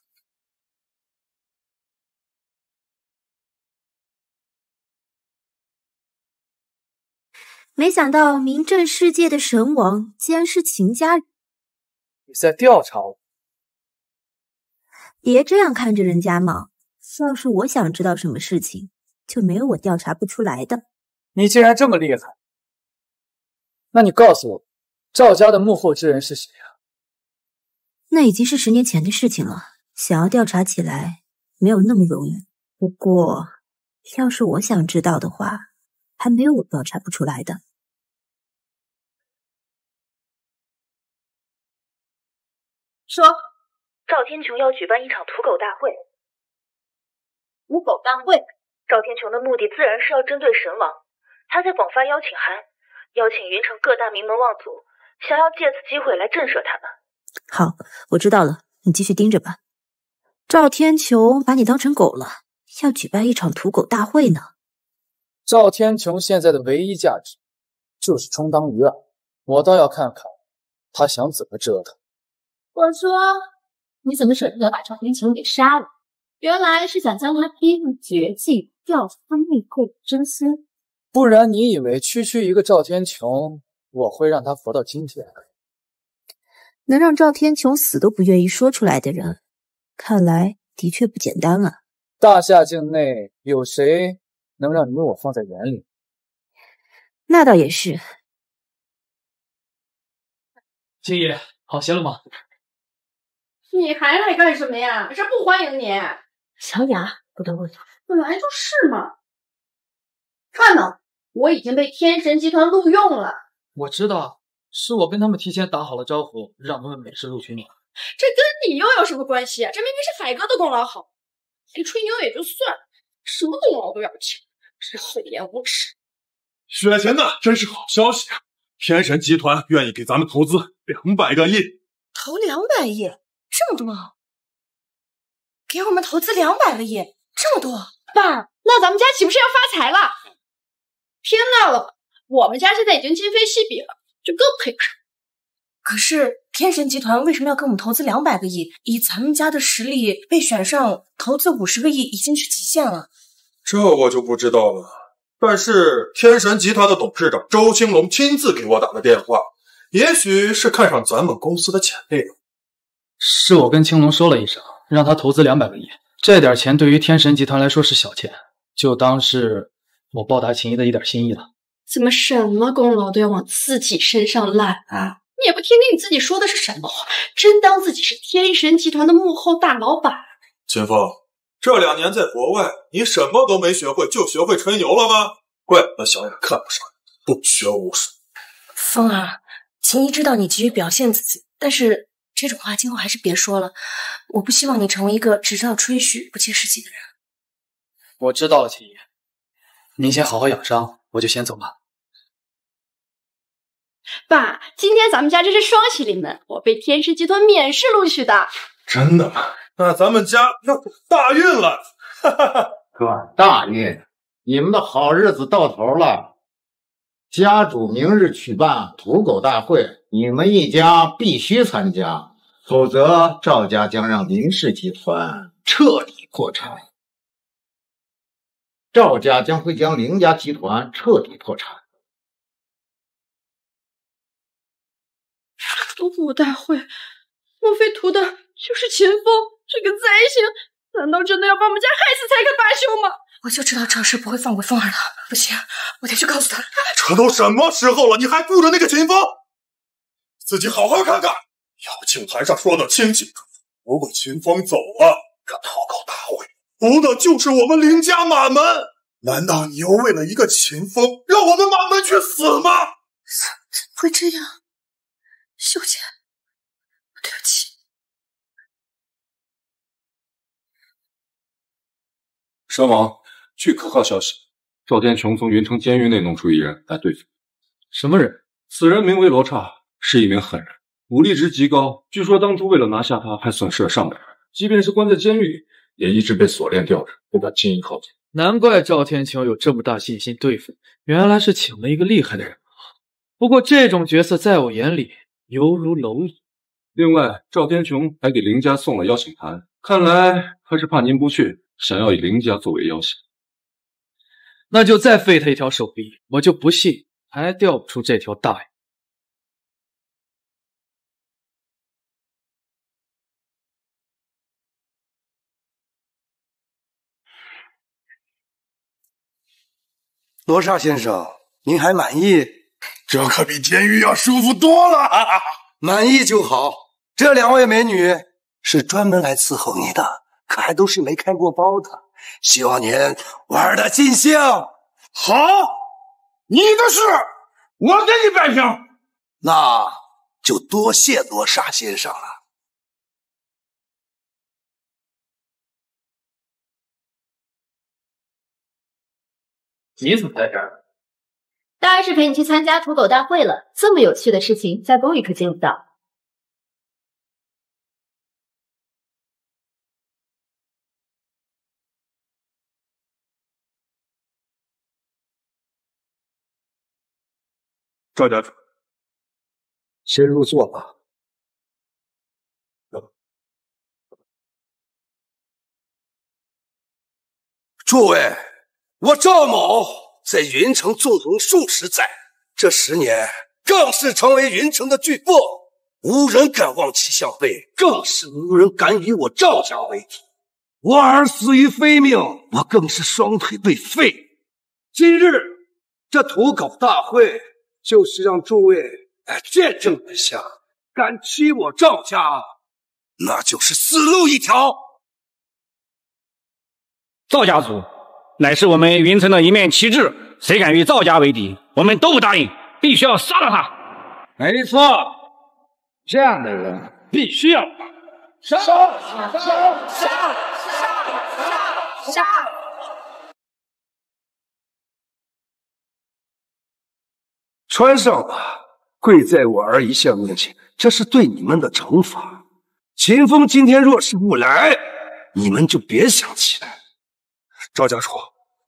没想到名震世界的神王，竟然是秦家人。你在调查我？别这样看着人家嘛。要是我想知道什么事情。 就没有我调查不出来的。你既然这么厉害，那你告诉我，赵家的幕后之人是谁呀？那已经是10年前的事情了，想要调查起来没有那么容易。不过，要是我想知道的话，还没有我调查不出来的。说，赵天穹要举办一场土狗大会。土狗大会，赵天穹的目的自然是要针对神王，他在广发邀请函，邀请云城各大名门望族，想要借此机会来震慑他们。好，我知道了，你继续盯着吧。赵天穹把你当成狗了，要举办一场土狗大会呢。赵天穹现在的唯一价值就是充当鱼饵，我倒要看看他想怎么折腾。我说，你怎么舍得把赵天穹给杀了？原来是想将他逼入绝境，吊他内扣真心。不然你以为区一个赵天穹，我会让他活到今天？能让赵天穹死都不愿意说出来的人，看来的确不简单啊。大夏境内有谁能让你我放在眼里？那倒也是。青衣，好些了吗？你还来干什么呀？这不欢迎你。小雅，不得不说，本来就是嘛。看到，我已经被天神集团录用了。我知道，是我跟他们提前打好了招呼，让他们美式录取你。这跟你又有什么关系啊？这明明是海哥的功劳好。你吹牛也就算了，什么功劳都要抢，真厚颜无耻！雪贤呐，真是好消息啊！天神集团愿意给咱们投资200个亿。投200亿？这么多？给我们投资200个亿，这么多？爸，那咱们家岂不是要发财了？天大了吧！我们家现在已经今非昔比了，就更配不上。可是天神集团为什么要给我们投资200个亿？以咱们家的实力，被选上投资50个亿已经是极限了。这我就不知道了。但是天神集团的董事长周兴龙亲自给我打了电话，也许是看上咱们公司的潜力了。是我跟青龙说了一声，让他投资200个亿，这点钱对于天神集团来说是小钱，就当是我报答秦姨的一点心意了。怎么什么功劳都要往自己身上揽啊？你也不听听你自己说的是什么话，真当自己是天神集团的幕后大老板？秦风，这2年在国外，你什么都没学会，就学会吹牛了吗？怪不得小雅看不上，不学无术。风儿，秦姨知道你急于表现自己，但是这种话今后还是别说了。我不希望你成为一个只知道吹嘘、不切实际的人。我知道了，秦姨，您先好好养伤，我就先走了。爸，今天咱们家这是双喜临门，我被天师集团免试录取的。真的吗？那咱们家要大运了！哈哈哈，哥，大运！你们的好日子到头了。家主明日举办土狗大会，你们一家必须参加，否则赵家将让林氏集团彻底破产。赵家将会将林家集团彻底破产。土狗大会，莫非图的就是秦风这个灾星？难道真的要把我们家害死才肯罢休吗？我就知道赵氏不会放过风儿的，不行，我得去告诉他。这都什么时候了，你还顾着那个秦风？自己好好看看。邀请函上说的清清楚楚，如果秦风走了，这土狗大会图的就是我们林家满门。难道你又为了一个秦风，让我们满门去死吗？怎么会这样？秀姐，对不起。神王，据可靠消息，赵天穹从云城监狱内弄出一人来对付。什么人？此人名为罗刹，是一名狠人，武力值极高。据说当初为了拿下他，还损失了上百人。即便是关在监狱里，也一直被锁链吊着，被他亲一口。难怪赵天穹有这么大信心对付，原来是请了一个厉害的人。不过这种角色在我眼里，犹如蝼蚁。另外，赵天穹还给林家送了邀请函，看来他是怕您不去，想要以林家作为要挟。那就再废他一条手臂，我就不信还钓不出这条大鱼。罗刹先生，您还满意？这可比监狱要舒服多了，满意就好。这2位美女是专门来伺候你的，可还都是没开过包的。希望您玩的尽兴。好，你的事我给你摆平。那就多谢罗刹先生了。 你怎么在这儿？大概是陪你去参加土狗大会了。这么有趣的事情，在宫里可见不到。赵家主，先入座吧。 诸位，我赵某在云城纵横数十载，这10年更是成为云城的巨擘，无人敢望其项背，更是无人敢与我赵家为敌。我儿死于非命，我更是双腿被废。今日这土狗大会，就是让诸位来见证一下，敢欺我赵家，那就是死路一条。 赵家族乃是我们云城的一面旗帜，谁敢与赵家为敌，我们都不答应，必须要杀了他。没错，这样的人必须要杀！杀！穿上吧，跪在我儿一下面前，这是对你们的惩罚。秦风今天若是不来，你们就别想起来。 赵家主，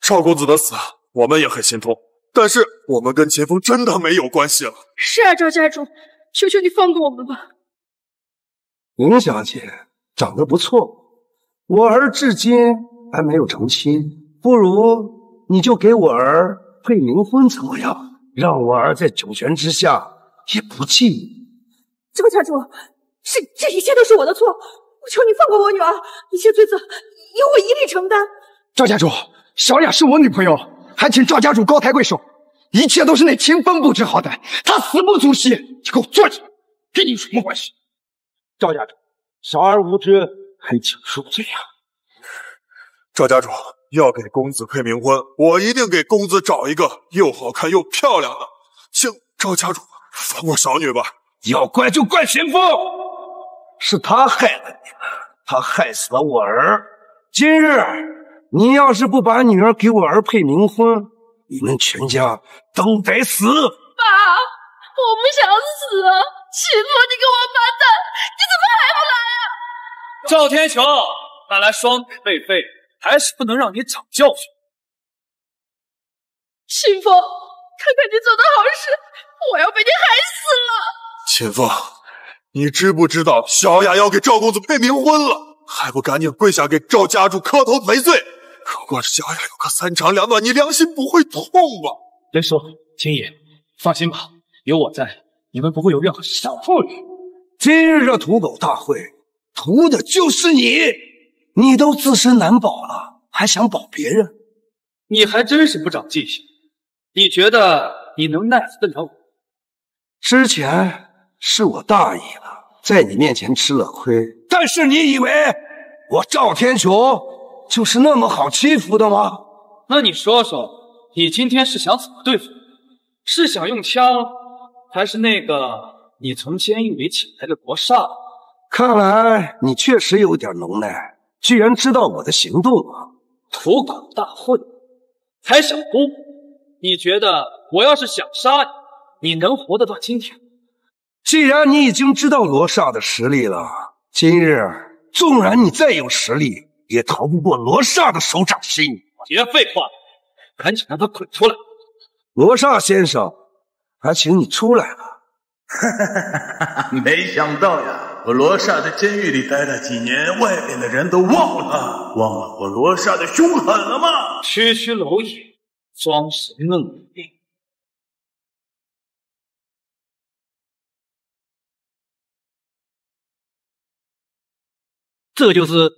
邵公子的死我们也很心痛，但是我们跟秦风真的没有关系了。是啊，赵家主，求求你放过我们吧。林小姐长得不错，我儿至今还没有成亲，不如你就给我儿配冥婚怎么样？让我儿在九泉之下也不寂寞。赵家主，这一切都是我的错，我求你放过我女儿，一切罪责由我一力承担。 赵家主，小雅是我女朋友，还请赵家主高抬贵手。一切都是那秦风不知好歹，他死不足惜。你给我坐下，跟你有什么关系？赵家主，小儿无知，还请恕罪啊。赵家主要给公子配冥婚，我一定给公子找一个又好看又漂亮的。请赵家主放过小女吧。要怪就怪秦风，是他害了你，他害死了我儿。今日。 你要是不把女儿给我儿配冥婚，你们全家都得死！爸，我不想死啊！秦风，你给我妈蛋，你怎么还不来啊？赵天穹，看来双腿被废，还是不能让你长教训。秦风，看看你做的好事，我要被你害死了！秦风，你知不知道小雅要给赵公子配冥婚了？还不赶紧跪下给赵家主磕头赔罪！ 如果小雅有个3长2短，你良心不会痛吗？别说，青野，放心吧，有我在，你们不会有任何事。小妇女，今日这土狗大会，图的就是你，你都自身难保了，还想保别人？你还真是不长记性，你觉得你能奈得了我？之前是我大意了，在你面前吃了亏，但是你以为我赵天穹？ 就是那么好欺负的吗？那你说说，你今天是想怎么对付？是想用枪，还是那个你从监狱里请来的罗刹？看来你确实有点能耐，居然知道我的行动了。土狗大会，还想哭？你觉得我要是想杀你，你能活得到今天？既然你已经知道罗刹的实力了，今日纵然你再有实力。 也逃不过罗刹的手掌心。别废话，赶紧让他滚出来！罗刹先生，还请你出来了。没想到呀，我罗刹在监狱里待了几年，外面的人都忘了我罗刹的凶狠了吗？区区蝼蚁，装神弄鬼。 这就是。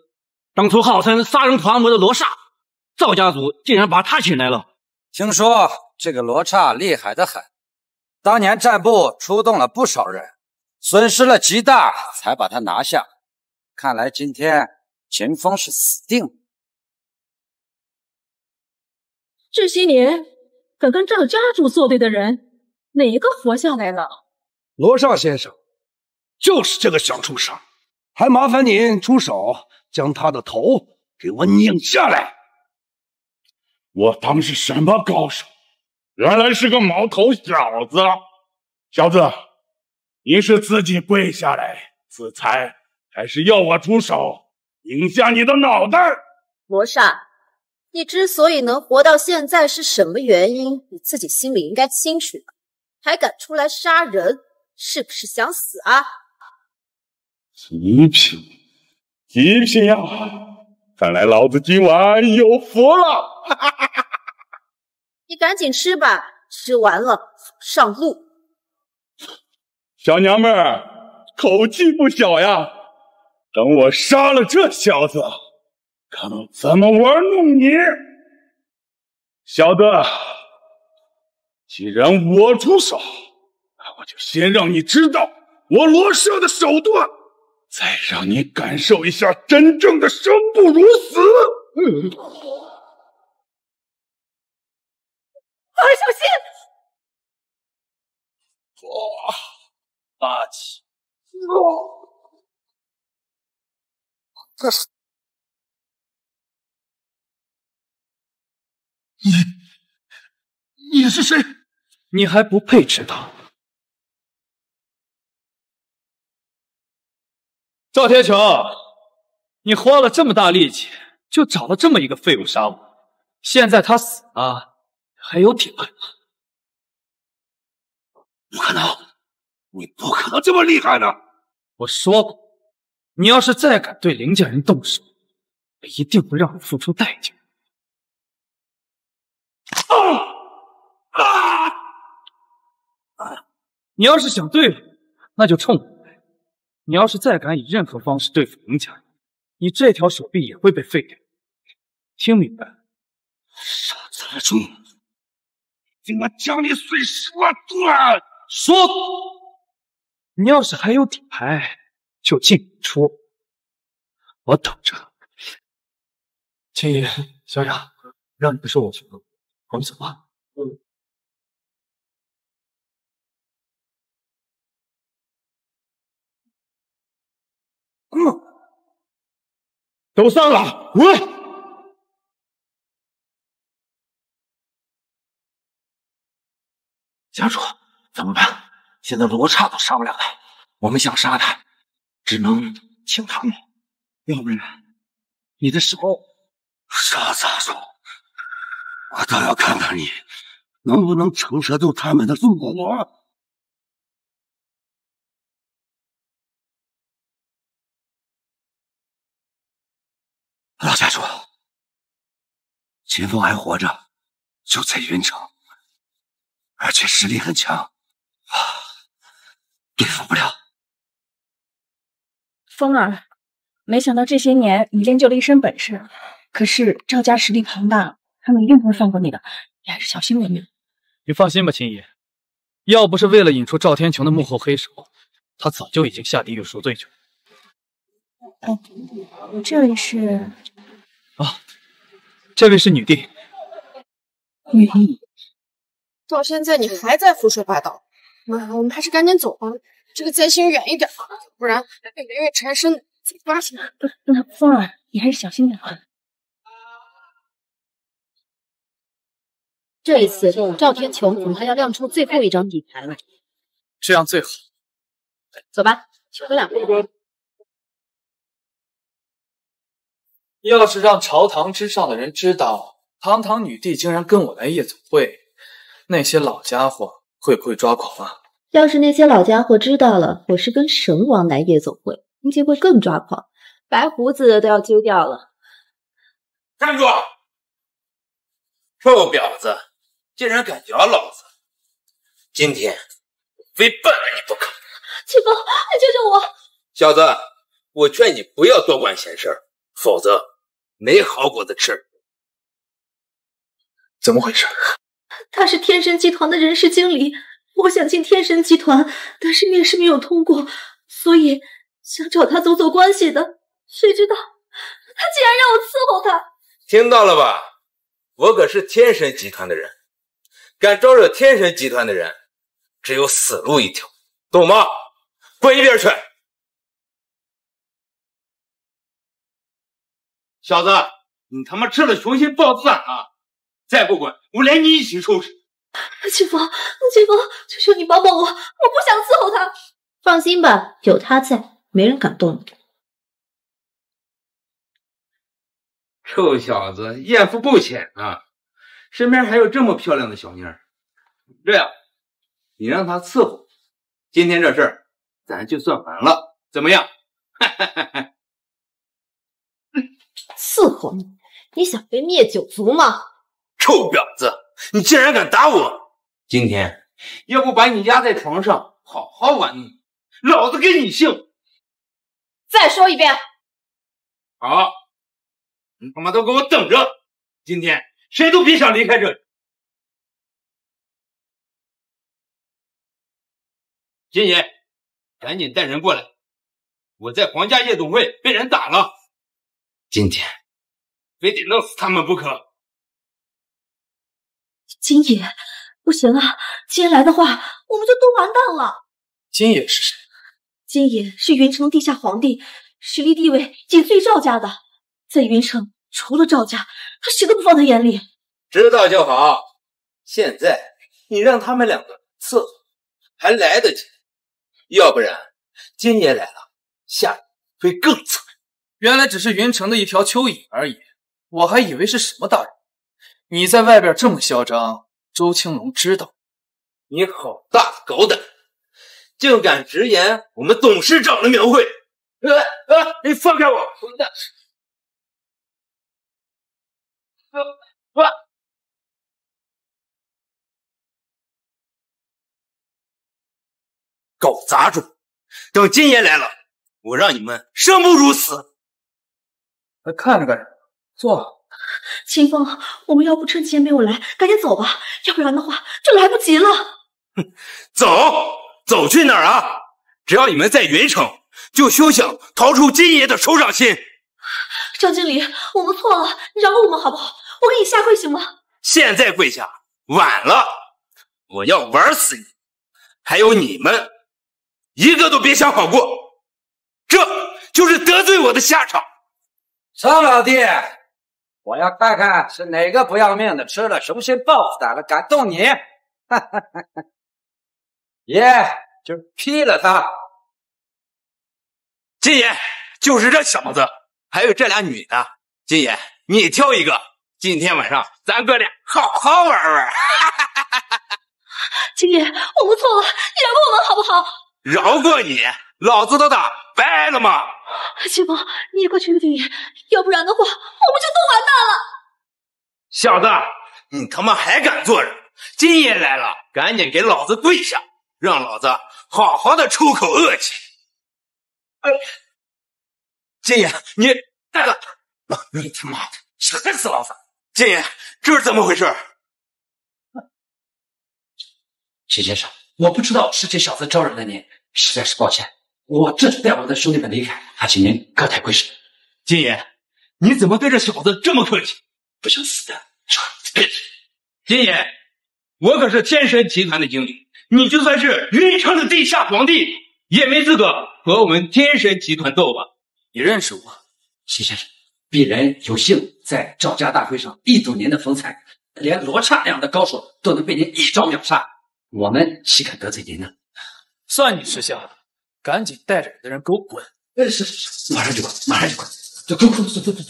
当初号称杀人狂魔的罗刹，赵家族竟然把他请来了。听说这个罗刹厉害得很，当年战部出动了不少人，损失了极大，才把他拿下。看来今天前方是死定。这些年敢跟赵家主作对的人，哪一个活下来了？罗少先生，就是这个小畜生，还麻烦您出手将他的头给我拧下来。我当是什么高手，原来是个毛头小子。小子，你是自己跪下来自裁，还是要我出手拧下你的脑袋？罗少，你之所以能活到现在是什么原因，你自己心里应该清楚的。还敢出来杀人，是不是想死啊？极品，极品啊！看来老子今晚有福了。你赶紧吃吧，吃完了上路。小娘们儿，口气不小呀！等我杀了这小子，看我怎么玩弄你！小子，既然我出手，我就先让你知道我罗少的手段，再让你感受一下真正的生不如死！快小心！哇，霸气！这是你是谁？你还不配知道。赵天穹，你花了这么大力气，就找了这么一个废物杀我，现在他死了，还有底牌吗？不可能，你不可能这么厉害呢！我说过，你要是再敢对林家人动手，我一定会让你付出代价。你要是想对付，那就冲我来。你要是再敢以任何方式对付林家人，你这条手臂也会被废掉。听明白？傻杂种，今晚将你碎尸万段！说，你要是还有底牌，就进出，我等着。青衣小雅，让你们受我屈辱，我们走吧。都散了，滚！家主，怎么办？现在罗刹都杀不了他，我们想杀他，只能清他们，要不然你的手……傻杂种，我倒要看看你能不能承受住他们的怒火！老家主，秦风还活着，就在云城，而且实力很强，对付不了。风儿，没想到这些年你练就了一身本事，可是赵家实力庞大，他们一定不会放过你的，你还是小心为妙。你放心吧，秦姨，要不是为了引出赵天穹的幕后黑手，他早就已经下地狱赎罪去了。这位是这位是女帝。女帝，到现在你还在胡说八道，我们还是赶紧走吧，这个灾星远一点，不然被人越缠身怎么发现？那凤儿，你还是小心点吧。这一次，赵天穹恐怕要亮出最后一张底牌了。这样最好。走吧，去喝两杯。要是让朝堂之上的人知道，堂堂女帝竟然跟我来夜总会，那些老家伙会不会抓狂啊？要是那些老家伙知道了我是跟神王来夜总会，估计会更抓狂，白胡子都要揪掉了。站住！臭婊子，竟然敢咬老子！今天非办了你不可！秦风，你救救我！小子，我劝你不要多管闲事儿，否则没好果子吃。怎么回事？他是天神集团的人事经理，我想进天神集团，但是面试没有通过，所以想找他走走关系的，谁知道他竟然让我伺候他！听到了吧？我可是天神集团的人，敢招惹天神集团的人，只有死路一条，懂吗？滚一边去！小子，你他妈吃了雄心豹子胆啊！再不滚，我连你一起收拾！秦风，求求你帮帮我，我不想伺候他。放心吧，有他在，没人敢动你。 臭小子，艳福不浅啊！身边还有这么漂亮的小妮儿。这样，你让她伺候，今天这事儿咱就算完了，怎么样？伺候你？你想被灭九族吗？臭婊子，你竟然敢打我！今天要不把你压在床上，好好玩弄，老子跟你姓！再说一遍。好。 你他妈都给我等着！今天谁都别想离开这里。金爷，赶紧带人过来！我在皇家夜总会被人打了，今天非得弄死他们不可。金爷，不行啊！今天来的话，我们就都完蛋了。金爷是谁？金爷是云城地下皇帝，实力地位仅次于赵家的。 在云城，除了赵家，他谁都不放在眼里。知道就好。现在你让他们两个伺候，还来得及。要不然，今爷来了，下场会更惨。原来只是云城的一条蚯蚓而已，我还以为是什么大人。你在外边这么嚣张，周青龙知道。你好大的狗胆，竟敢直言我们董事长的名讳！你放开我，混蛋！ 狗杂种！等金爷来了，我让你们生不如死！还看着干什么？坐。秦风，我们要不趁钱没有来，赶紧走吧，要不然的话就来不及了。哼，走去哪儿啊？只要你们在云城，就休想逃出金爷的手掌心。张经理，我们错了，你饶过我们好不好？ 我给你下跪行吗？现在跪下晚了，我要玩死你！还有你们，一个都别想好过！这就是得罪我的下场。张老弟，我要看看是哪个不要命的吃了雄心豹子胆的敢动你！哈哈哈哈！爷就是劈了他！金爷就是这小子，还有这俩女的，金爷你挑一个。 今天晚上咱哥俩好好玩玩！金爷，我们错了，你饶过我们好不好？饶过你，老子都打败了吗？秦风，你也快去个定眼，要不然的话，我们就都完蛋了。小子，你他妈还敢坐着？金爷来了，赶紧给老子跪下，让老子好好的出口恶气！金爷，你大哥，你他妈的馋死老子！ 金爷，这是怎么回事？秦先生，我不知道是这小子招惹了您，实在是抱歉。我这就带我的兄弟们离开，还请您高抬贵手。金爷，你怎么对这小子这么客气？不想死的，金爷，我可是天神集团的经理，你就算是云城的地下皇帝，也没资格和我们天神集团斗吧？你认识我，秦先生。 鄙人有幸在赵家大会上1睹您的风采，连罗刹那样的高手都能被您一招秒杀，我们岂敢得罪您呢？算你识相，赶紧带着你的人给我滚！是，马上就滚，马上就滚，滚！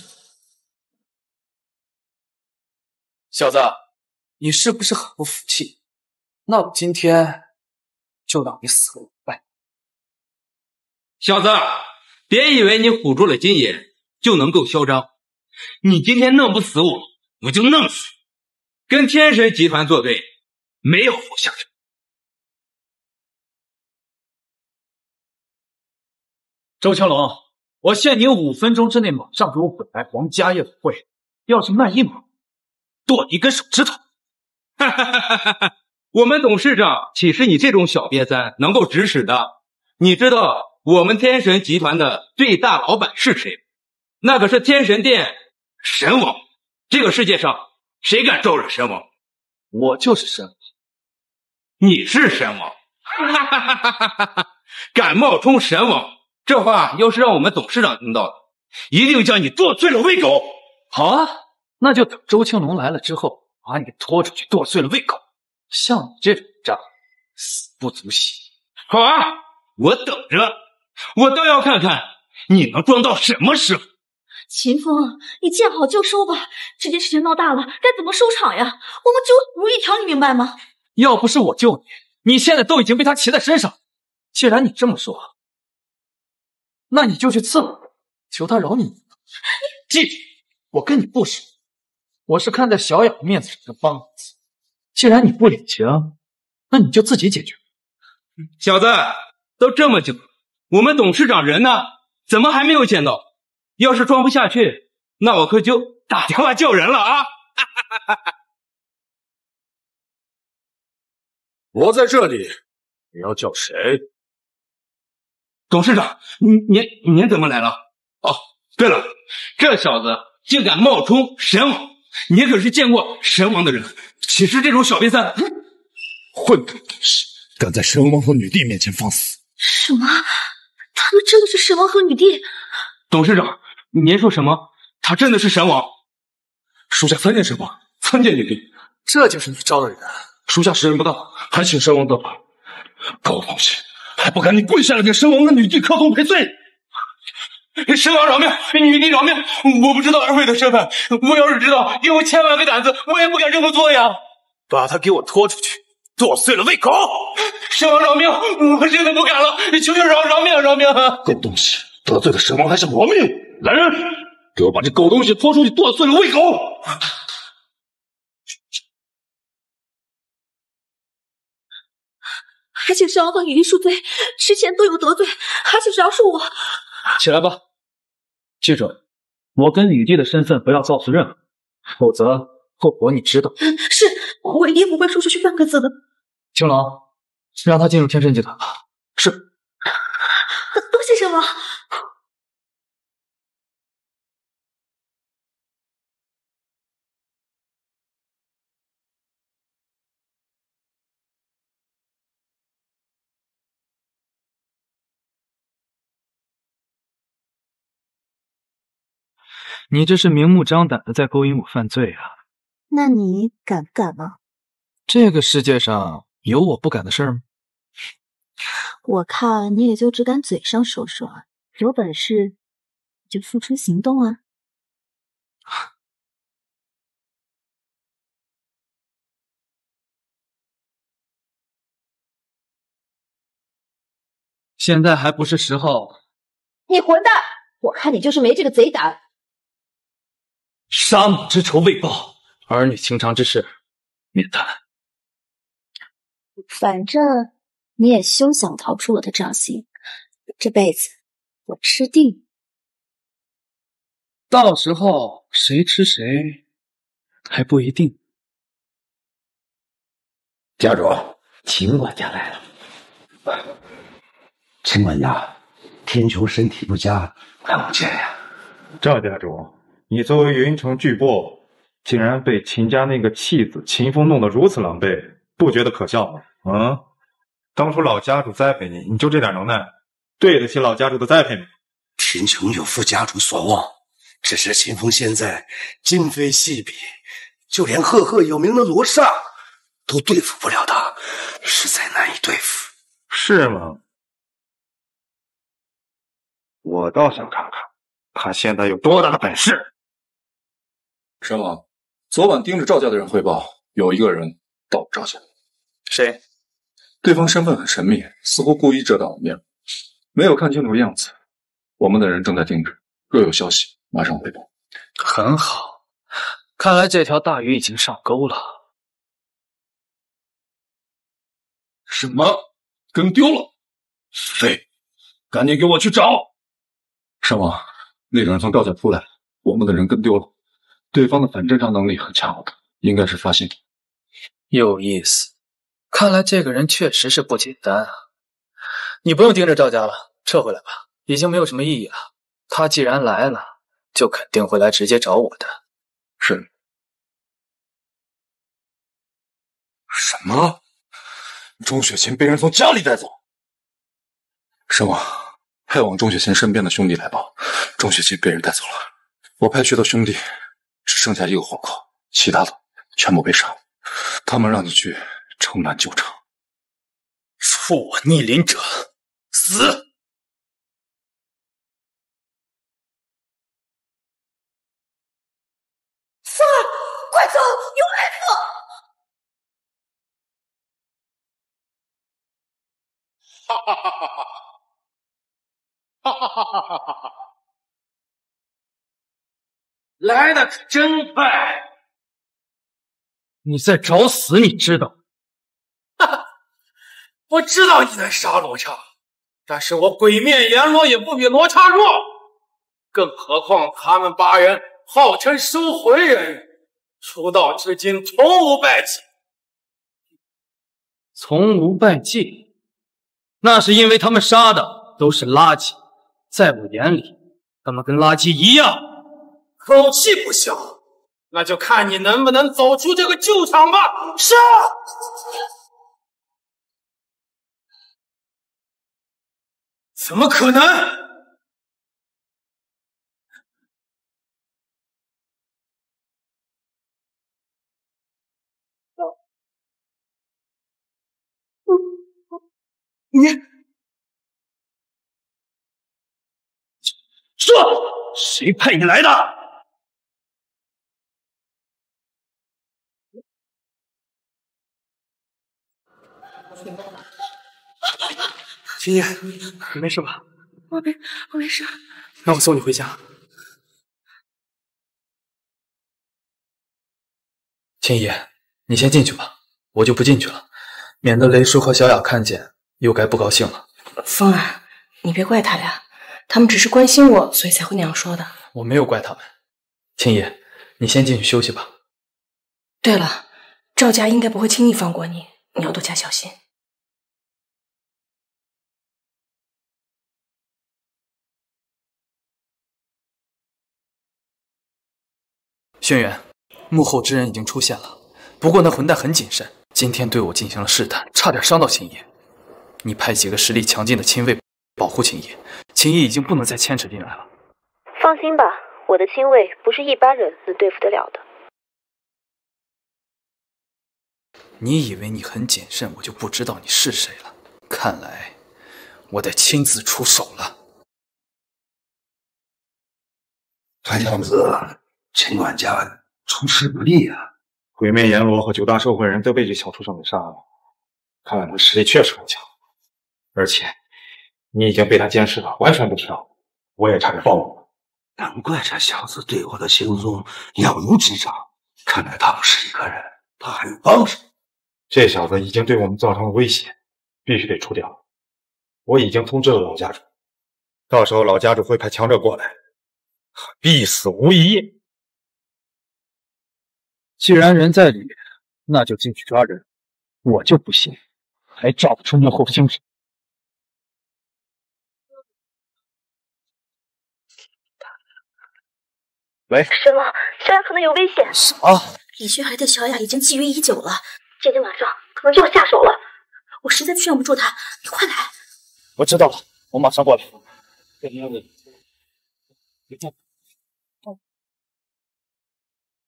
小子，你是不是很不服气？那我今天就让你死个明白！小子，别以为你唬住了金爷。 就能够嚣张，你今天弄不死我，我就弄死你。跟天神集团作对，没有好下场。周青龙，我限你5分钟之内马上给我滚来皇家夜总会，要是慢一秒，剁你根手指头！哈！我们董事长岂是你这种小瘪三能够指使的？你知道我们天神集团的最大老板是谁吗？那可是天神殿神王，这个世界上谁敢招惹神王？我就是神王，你是神王，哈哈哈哈哈！敢冒充神王，这话要是让我们董事长听到了，一定将你剁碎了喂狗。好啊，那就等周青龙来了之后，把你拖出去剁碎了喂狗。像你这种渣，死不足惜。好啊，我等着，我倒要看看你能装到什么时候。 秦风，你见好就收吧！这件事情闹大了，该怎么收场呀？我们救无一条，你明白吗？要不是我救你，你现在都已经被他骑在身上。既然你这么说，那你就去刺我，求他饶你一命。记住，我跟你不熟，我是看在小雅的面子上才帮你一次。既然你不领情，那你就自己解决。小子，都这么久，我们董事长人呢？怎么还没有见到？ 要是装不下去，那我可就打电话叫人了啊！我在这里，你要叫谁？董事长，您怎么来了？哦，对了，这小子竟敢冒充神王，你可是见过神王的人，岂是这种小瘪三？混蛋！敢在神王和女帝面前放肆！什么？他们真的是神王和女帝？董事长。 您说什么？他真的是神王？属下参见神王，参见女帝，这就是你招的人。属下识人不当，还请神王责罚。狗东西，还不赶紧跪下来给神王跟女帝磕头赔罪！神王饶命，女帝饶命！我不知道二位的身份，我要是知道，以后千万个胆子，我也不敢这么做呀！把他给我拖出去，剁碎了喂狗！神王饶命，我真的不敢了，求求饶命！饶命！狗东西，得罪了神王还想活命！ 来人，给我把这狗东西拖出去，剁碎了喂狗！还请神王和女帝恕罪，之前都有得罪，还请饶恕我。起来吧，记住，我跟女帝的身份不要造次任何，否则后果你知道。是，我一定不会说出去半个字的。青龙，让他进入天神集团。是。多谢神王。 你这是明目张胆的在勾引我犯罪啊！那你敢不敢吗？这个世界上有我不敢的事吗？我看你也就只敢嘴上说说，有本事你就付出行动啊！现在还不是时候！你混蛋！我看你就是没这个贼胆！ 杀母之仇未报，儿女情长之事免谈。反正你也休想逃出我的掌心，这辈子我吃定你。到时候谁吃谁还不一定。家主，秦管家来了。秦管家，天穹身体不佳，看不见呀。赵家主。 你作为云城巨擘，竟然被秦家那个弃子秦风弄得如此狼狈，不觉得可笑吗？嗯，当初老家主栽培你，你就这点能耐，对得起老家主的栽培吗？贫穷有负家主所望，只是秦风现在今非昔比，就连赫赫有名的罗刹都对付不了他，实在难以对付。是吗？我倒想看看他现在有多大的本事。 神王，昨晚盯着赵家的人汇报，有一个人到赵家。谁？对方身份很神秘，似乎故意遮挡我面，没有看清楚样子。我们的人正在盯着，若有消息，马上汇报。很好，看来这条大鱼已经上钩了。什么？跟丢了？废！赶紧给我去找！神王，那个人从赵家出来，我们的人跟丢了。 对方的反侦查能力很强，应该是发现。有意思，看来这个人确实是不简单啊！你不用盯着赵家了，撤回来吧，已经没有什么意义了。他既然来了，就肯定会来直接找我的。是。什么？钟雪琴被人从家里带走？神王，派往钟雪琴身边的兄弟来报，钟雪琴被人带走了。我派去的兄弟只剩下一个活口，其他的全部被杀。他们让你去城南救场。触我逆鳞者，死！ 凤儿，快走！有埋伏！哈哈哈哈哈哈！哈哈哈哈哈哈！来的可真快！你在找死，你知道？哈哈，我知道你在杀罗刹，但是我鬼面阎罗也不比罗刹弱，更何况他们八人。 号称收魂人，出道至今从无败绩。从无败绩，那是因为他们杀的都是垃圾，在我眼里，他们跟垃圾一样。口气不小，那就看你能不能走出这个旧场吧！杀！怎么可能？ 你说谁派你来的？秦叶，你没事吧？我没事。那我送你回家。秦叶，你先进去吧，我就不进去了，免得雷叔和小雅看见。 又该不高兴了，风儿，你别怪他俩，他们只是关心我，所以才会那样说的。我没有怪他们。秦爷，你先进去休息吧。对了，赵家应该不会轻易放过你，你要多加小心。轩辕，幕后之人已经出现了，不过那混蛋很谨慎，今天对我进行了试探，差点伤到秦爷。 你派几个实力强劲的亲卫保护秦毅，秦毅已经不能再牵扯进来了。放心吧，我的亲卫不是一般人能对付得了的。你以为你很谨慎，我就不知道你是谁了？看来我得亲自出手了。看样子陈管家出师不利啊！鬼面阎罗和九大兽魂人都被这小畜生给杀了，看来他实力确实很强。 而且，你已经被他监视了，完全不知道。我也差点暴露了。难怪这小子对我的行踪了如指掌。看来他不是一个人，他还有帮手。这小子已经对我们造成了威胁，必须得除掉。我已经通知了老家主，到时候老家主会派强者过来，必死无疑。既然人在理，那就进去抓人。我就不信，还找不出幕后凶手。 喂，神王，小雅可能有危险。什么？李轩还对小雅已经觊觎已久了，今天晚上可能就要下手了。我实在劝不住他，你快来。我知道了，我马上过来。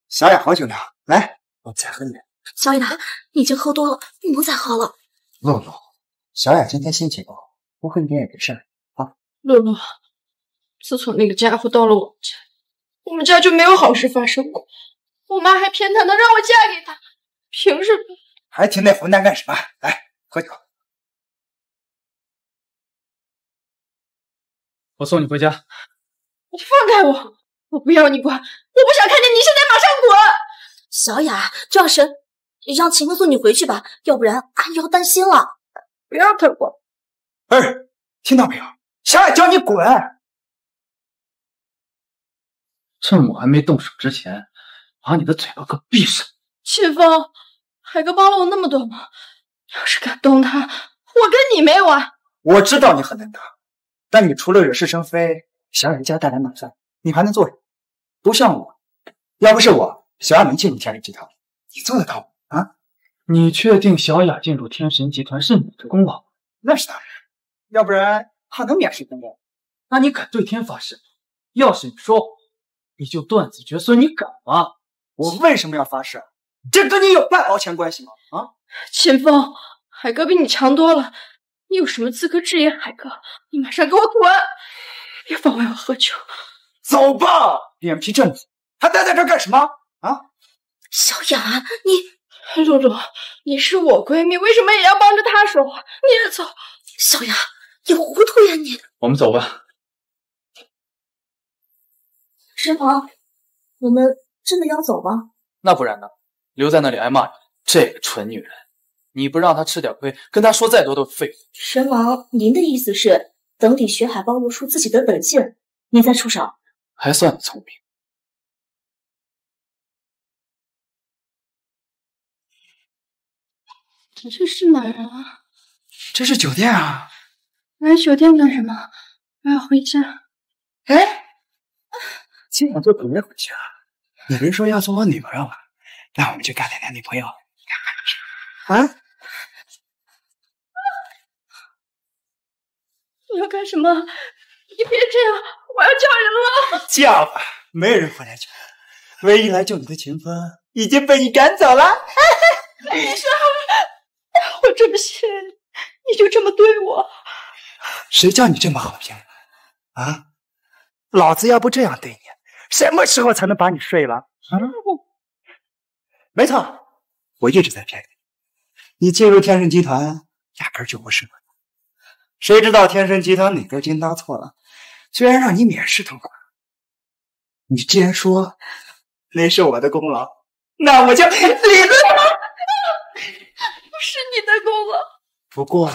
小雅好酒量，来，我再喝你。小雅，你已经喝多了，不能再喝了。露露，小雅今天心情不好，多喝一点也没事啊。露露，自从那个家伙到了我家。 我们家就没有好事发生过，我妈还偏袒的让我嫁给他，凭什么？还听那混蛋干什么？来喝酒，我送你回家。你放开我！我不要你滚！我不想看见你，现在马上滚！小雅，赵神，让秦哥送你回去吧，要不然阿姨要担心了。不要他滚！哎，听到没有？小雅叫你滚！ 趁我还没动手之前，把你的嘴巴给我闭上！秦风，海哥帮了我那么多忙，要是敢动他，我跟你没完！我知道你很能打，但你除了惹是生非，想让人家带来麻烦，你还能做什么？不像我，要不是我，小雅能进入天神集团，你做得到啊？你确定小雅进入天神集团是你的功劳？那是当然，要不然她能免谁分羹？那你敢对天发誓？要是你说谎，你就断子绝孙，你敢吗？我为什么要发誓？这跟你有半毛钱关系吗？啊！秦风，海哥比你强多了，你有什么资格质疑海哥？你马上给我滚！别妨碍我喝酒。走吧，脸皮这么厚，还待在这干什么？啊！小雅，你露露，你是我闺蜜，为什么也要帮着她说话？你也走。小雅，你糊涂呀你！我们走吧。神鹏，我们真的要走吗？那不然呢？留在那里挨骂，这个蠢女人，你不让她吃点亏，跟她说再多都废话。神王，您的意思是等你学海暴露出自己的本性，你再出手？还算你聪明。你这是哪人啊？这是酒店啊。来酒店干什么？我要回家。哎，今晚就别回家。你不是说要做我女朋友吗？那我们去干点男女朋友。啊！你要干什么？你别这样，我要叫人了！叫吧，没有人回来救。唯一来救你的秦风已经被你赶走了。医生，我这么信任你，你就这么对我？谁叫你这么好骗啊？老子要不这样对你，什么时候才能把你睡了？啊！没错，我一直在骗你。你进入天神集团压根就不适合你。谁知道天神集团哪根筋搭错了，居然让你免试托管。你既然说那是我的功劳，那我就理论了。不是你的功劳。不过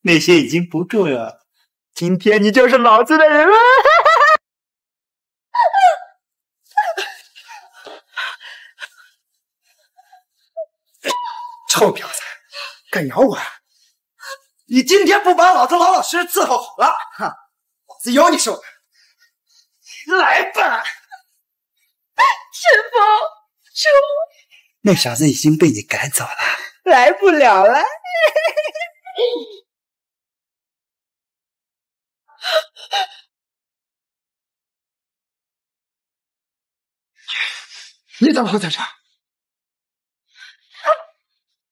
那些已经不重要了。今天你就是老子的人了。臭婊子，敢咬我！你今天不把老子老老实实伺候好了，哼，老子有你受的！来吧，陈峰，救我！那傻子已经被你赶走了，来不了了。你怎么在这儿？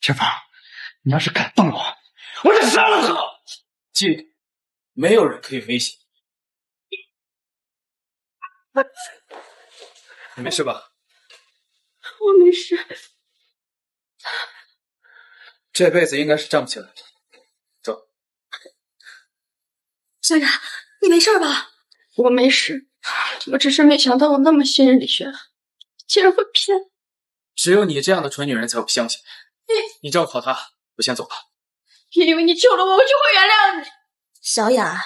陈芳，你要是敢动我，我就杀了你！记住，没有人可以威胁你。你没事吧？我没事。这辈子应该是站不起来了。走。小雅，你没事吧？我没事，我只是没想到我那么信任李轩，竟然会骗。只有你这样的蠢女人才不相信。你照顾好他，我先走了。别以为你救了我，我就会原谅你。小雅，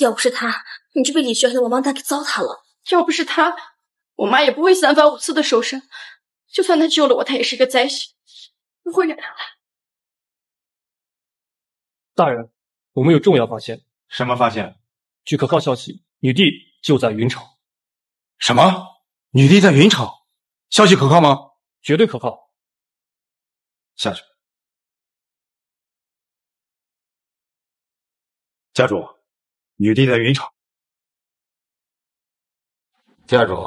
要不是他，你就被李轩和王八蛋给糟蹋了。要不是他，我妈也不会三番五次的受伤。就算他救了我，他也是个灾星，不会原谅他。大人，我们有重要发现。什么发现？据可靠消息，女帝就在云城。什么？女帝在云城？消息可靠吗？绝对可靠。下去。家主，女帝在云城。家主，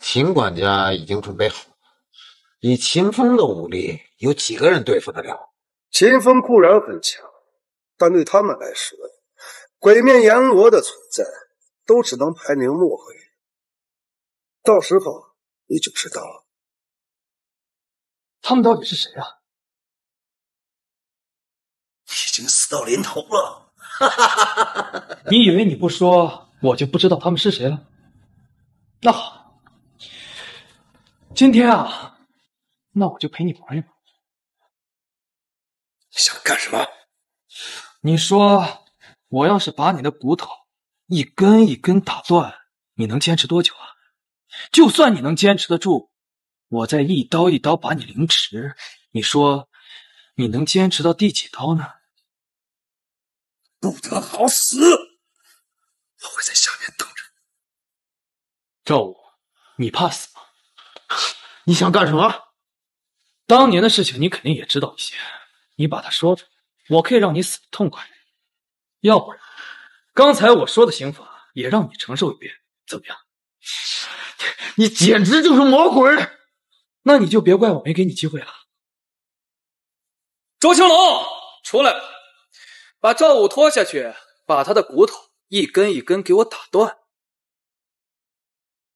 秦管家已经准备好了。以秦风的武力，有几个人对付得了？秦风固然很强，但对他们来说，鬼面阎罗的存在都只能排名末位。到时候你就知道了。他们到底是谁啊？已经死到临头了，你以为你不说我就不知道他们是谁了？那好，今天啊，那我就陪你玩一玩。想干什么？你说我要是把你的骨头一根一根打断，你能坚持多久啊？就算你能坚持得住，我再一刀一刀把你凌迟，你说你能坚持到第几刀呢？不得好死！我会在下面等着。照我，你怕死吗？你想干什么？当年的事情你肯定也知道一些，你把它说出来，我可以让你死得痛快。要不然，刚才我说的刑罚也让你承受一遍，怎么样？你简直就是魔鬼！那你就别怪我没给你机会了。周青龙，出来吧，把赵武拖下去，把他的骨头一根一根给我打断。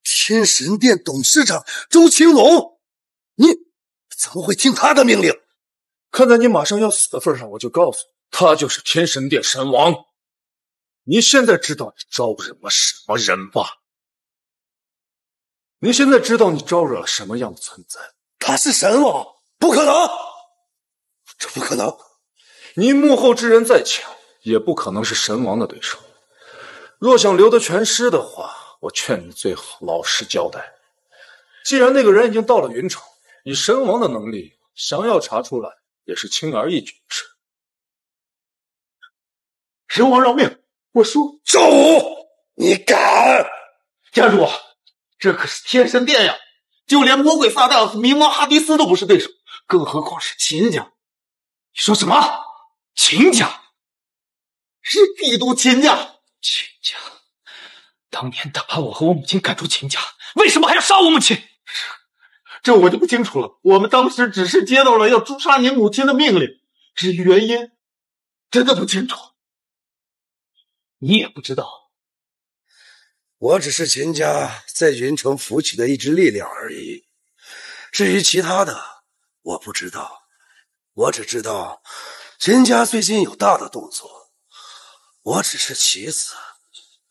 天神殿董事长周青龙，你怎么会听他的命令？看在你马上要死的份上，我就告诉你，他就是天神殿神王。你现在知道你招惹了什么人吧？你现在知道你招惹了什么样的存在？他是神王，不可能，这不可能！你幕后之人再强，也不可能是神王的对手。若想留得全尸的话。 我劝你最好老实交代。既然那个人已经到了云城，以神王的能力，想要查出来也是轻而易举的事。神王饶命！我说赵武，你敢！家主，这可是天神殿呀，就连魔鬼撒旦和冥王哈迪斯都不是对手，更何况是秦家。你说什么？秦家？是帝都秦家？秦家。 当年打我和我母亲赶出秦家，为什么还要杀我母亲？这我就不清楚了。我们当时只是接到了要诛杀您母亲的命令，至于原因，真的不清楚。你也不知道，我只是秦家在云城扶起的一支力量而已。至于其他的，我不知道。我只知道，秦家最近有大的动作，我只是棋子。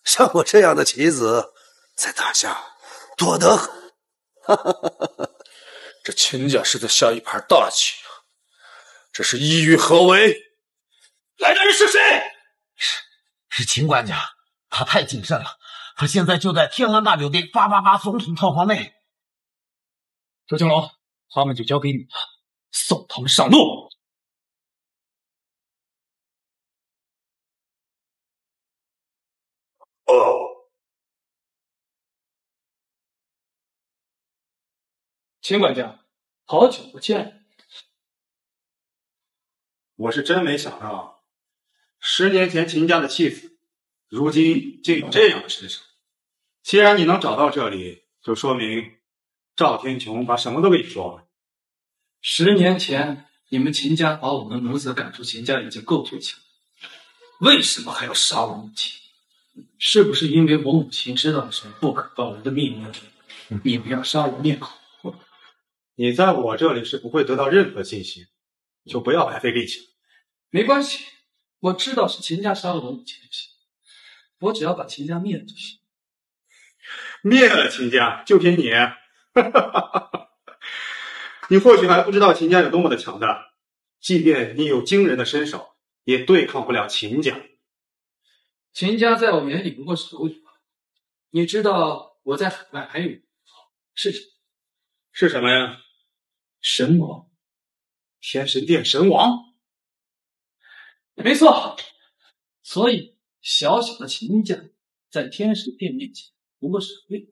像我这样的棋子，在大夏多得很。这秦家是在下一盘大棋啊！这是意欲何为？来的人是谁？是秦管家，他太谨慎了。他现在就在天安大酒店888总统套房内。周青龙，他们就交给你了，送他们上路。 哦，秦管家，好久不见。我是真没想到，10年前秦家的弃子，如今竟有这样的身手。既然你能找到这里，就说明赵天穹把什么都给你说了。10年前，你们秦家把我们母子赶出秦家已经够对劲了，为什么还要杀我母亲？ 是不是因为我母亲知道了什么不可告人的秘密？你们要杀我灭口？你在我这里是不会得到任何信息，就不要白费力气了。没关系，我知道是秦家杀了我母亲就行，我只要把秦家灭了就行。灭了秦家，就凭你！你或许还不知道秦家有多么的强大，即便你有惊人的身手，也对抗不了秦家。 秦家在我眼里不过是蝼蚁。你知道我在海外还有一个是什么？是什么呀？神王，天神殿神王。没错，所以小小的秦家在天神殿面前不过是蝼蚁，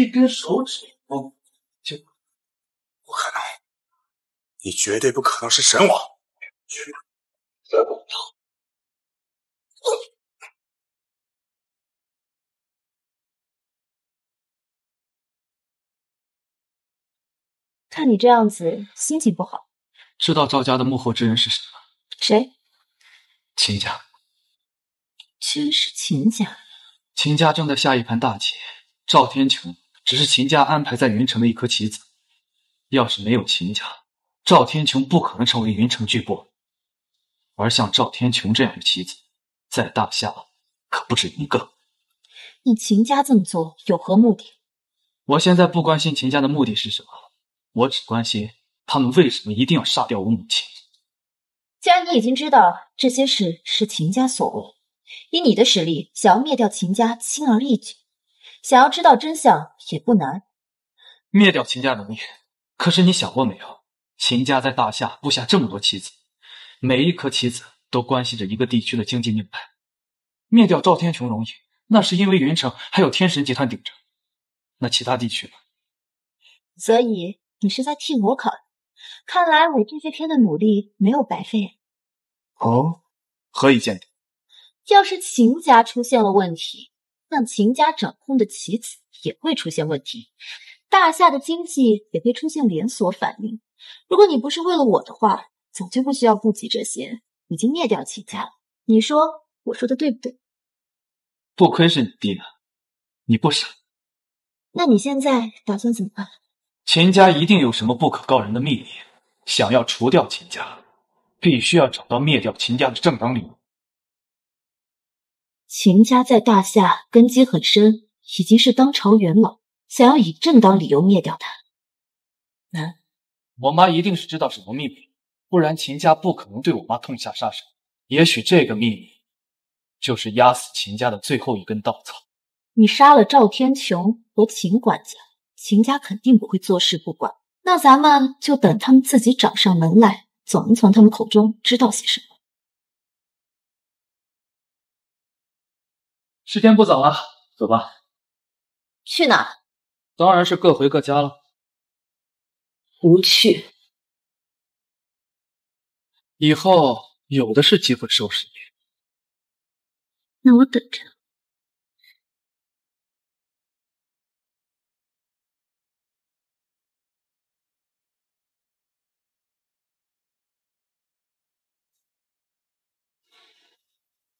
一根手指头就不可能。你绝对不可能是神王。神王。 看你这样子，心情不好。知道赵家的幕后之人是谁吗？谁？秦家。真是秦家。秦家正在下一盘大棋，赵天穹只是秦家安排在云城的一颗棋子。要是没有秦家，赵天穹不可能成为云城巨擘。而像赵天穹这样的棋子，在大夏可不止一个。你秦家这么做有何目的？我现在不关心秦家的目的是什么。 我只关心他们为什么一定要杀掉我母亲。既然你已经知道这些事是秦家所为，以你的实力，想要灭掉秦家轻而易举，想要知道真相也不难。灭掉秦家容易，可是你想过没有？秦家在大夏布下这么多棋子，每一颗棋子都关系着一个地区的经济命脉。灭掉赵天穹容易，那是因为云城还有天神集团顶着，那其他地区呢？所以你是在替我考虑？看来我这些天的努力没有白费。哦，何以见得？要是秦家出现了问题，那秦家掌控的棋子也会出现问题，大夏的经济也会出现连锁反应。如果你不是为了我的话，早就不需要顾及这些，已经灭掉秦家了。你说我说的对不对？不亏是你弟呢，你不傻。那你现在打算怎么办？秦家一定有什么不可告人的秘密，想要除掉秦家，必须要找到灭掉秦家的正当理由。秦家在大夏根基很深，已经是当朝元老，想要以正当理由灭掉他难。我妈一定是知道什么秘密，不然秦家不可能对我妈痛下杀手。也许这个秘密就是压死秦家的最后一根稻草。你杀了赵天穹和秦管家，秦家肯定不会坐视不管，那咱们就等他们自己找上门来，总能从他们口中知道些什么。时间不早了，走吧。去哪？当然是各回各家了。不去。以后有的是机会收拾你。那我等着。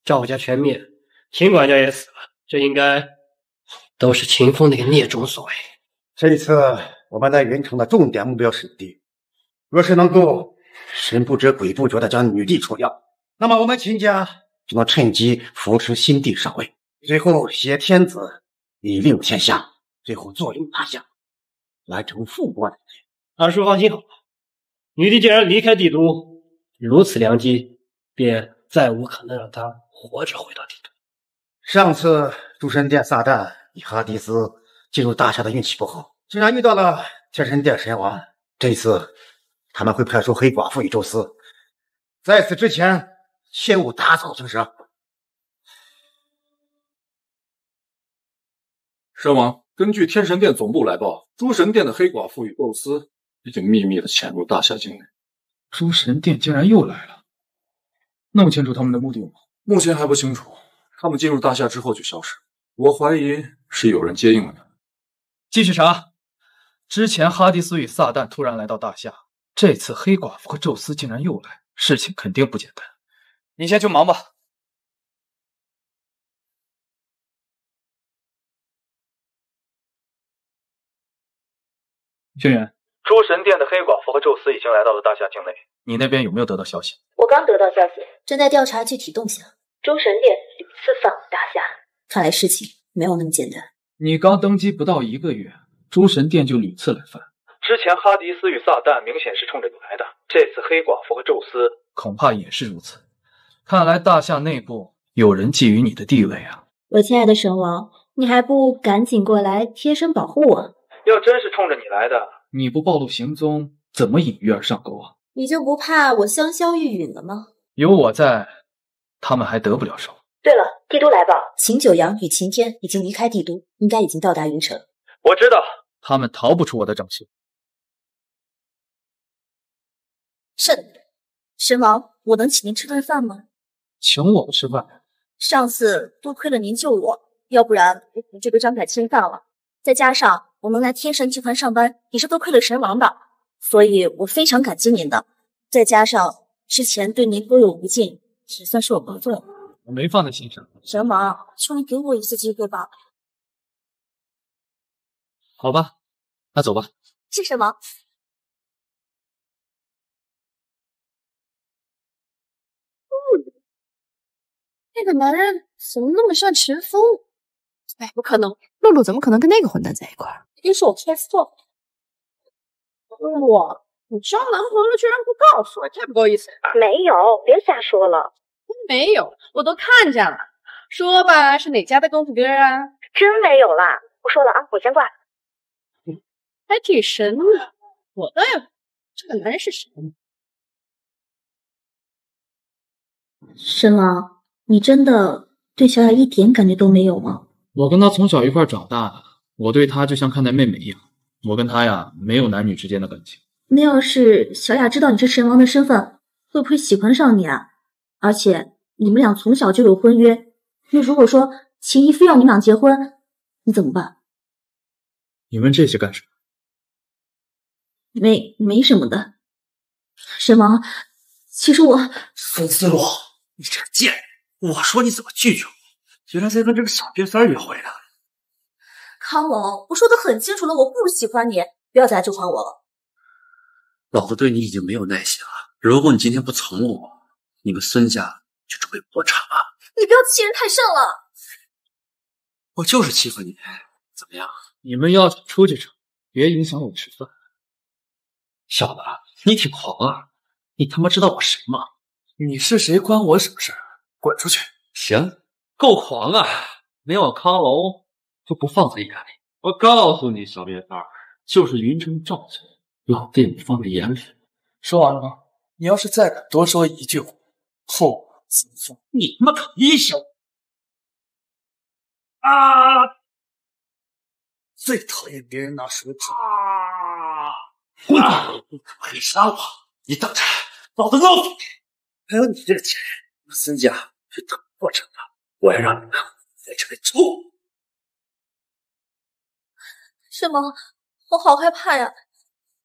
赵家全灭。秦管家也死了，这应该都是秦风那个孽种所为。这一次我们在云城的重点目标是女帝，若是能够神不知鬼不觉地将女帝除掉，那么我们秦家就能趁机扶持新帝上位，最后挟天子以令天下，最后坐拥大夏，来成复国大业。二叔放心好了，女帝既然离开帝都，如此良机便再无可能让她活着回到帝都。上次诸神殿撒旦以哈迪斯进入大夏的运气不好，竟然遇到了天神殿神王，这次他们会派出黑寡妇与宙斯，在此之前切勿打草惊蛇。神王，根据天神殿总部来报，诸神殿的黑寡妇与宙斯已经秘密的潜入大夏境内。诸神殿竟然又来了，弄清楚他们的目的吗？目前还不清楚，他们进入大夏之后就消失，我怀疑是有人接应了他。继续查，之前哈迪斯与撒旦突然来到大夏，这次黑寡妇和宙斯竟然又来，事情肯定不简单。你先去忙吧。轩辕，诸神殿的黑寡妇和宙斯已经来到了大夏境内，你那边有没有得到消息？我刚得到消息，正在调查具体动向。诸神殿屡次放大夏，看来事情没有那么简单。你刚登基不到一个月，诸神殿就屡次来犯。之前哈迪斯与撒旦明显是冲着你来的，这次黑寡妇和宙斯恐怕也是如此。看来大夏内部有人觊觎你的地位啊！我亲爱的神王，你还不赶紧过来贴身保护我？要真是冲着你来的，你不暴露行踪，怎么引鱼儿上钩啊？你就不怕我香消玉殒了吗？有我在，他们还得不了手。对了，帝都来报，秦九阳与秦天已经离开帝都，应该已经到达云城。我知道，他们逃不出我的掌心。神王，我能请您吃顿饭吗？请我吃饭？上次多亏了您救我，要不然我这个张改吃饭了。再加上我能来天神集团上班，也是多亏了神王的，所以我非常感激您的。再加上之前对您多有无尽，也算是我不对，我没放在心上。神王，求你给我一次机会吧。好吧，那走吧。是神王。那个男人怎么那么善吃风？哎，不可能，露露怎么可能跟那个混蛋在一块儿？一定是我猜错了。你交男朋友居然不告诉我，太不够意思了。没有，别瞎说了。没有，我都看见了。说吧，是哪家的功夫哥啊？真没有啦，不说了啊，我先挂。还挺神的，我倒要这个男人是谁？神王，你真的对小雅一点感觉都没有吗？我跟她从小一块长大的，我对她就像看待妹妹一样，我跟她呀没有男女之间的感情。那要是小雅知道你是神王的身份，会不会喜欢上你啊？而且你们俩从小就有婚约，那如果说秦姨非要你俩结婚，你怎么办？你问这些干什么？没什么的。神王，其实我……孙思洛，你这贱人！我说你怎么拒绝我，居然在跟这个小瘪三约会呢？康某，我说的很清楚了，我不喜欢你，不要再来纠缠我了。 老子对你已经没有耐心了。如果你今天不从了我，你们孙家就准备破产了。你不要欺人太甚了！我就是欺负你，怎么样？你们要出去吵，别影响我吃饭。小子，你挺狂啊！你他妈知道我谁吗？你是谁关我什么事？滚出去！行，够狂啊！没有康楼就不放在眼里。我告诉你，小瘪三儿就是云城赵家。 老子也没放在眼里。说完了吗？你要是再敢多说一句话，后果自负。你他妈可医生啊！最讨厌别人拿手指啊！混蛋！你他妈敢杀我！你等着，老子弄死你！还有你这个贱人，我们孙家是等不成了。我要让你看，在这里臭！沈萌，我好害怕呀！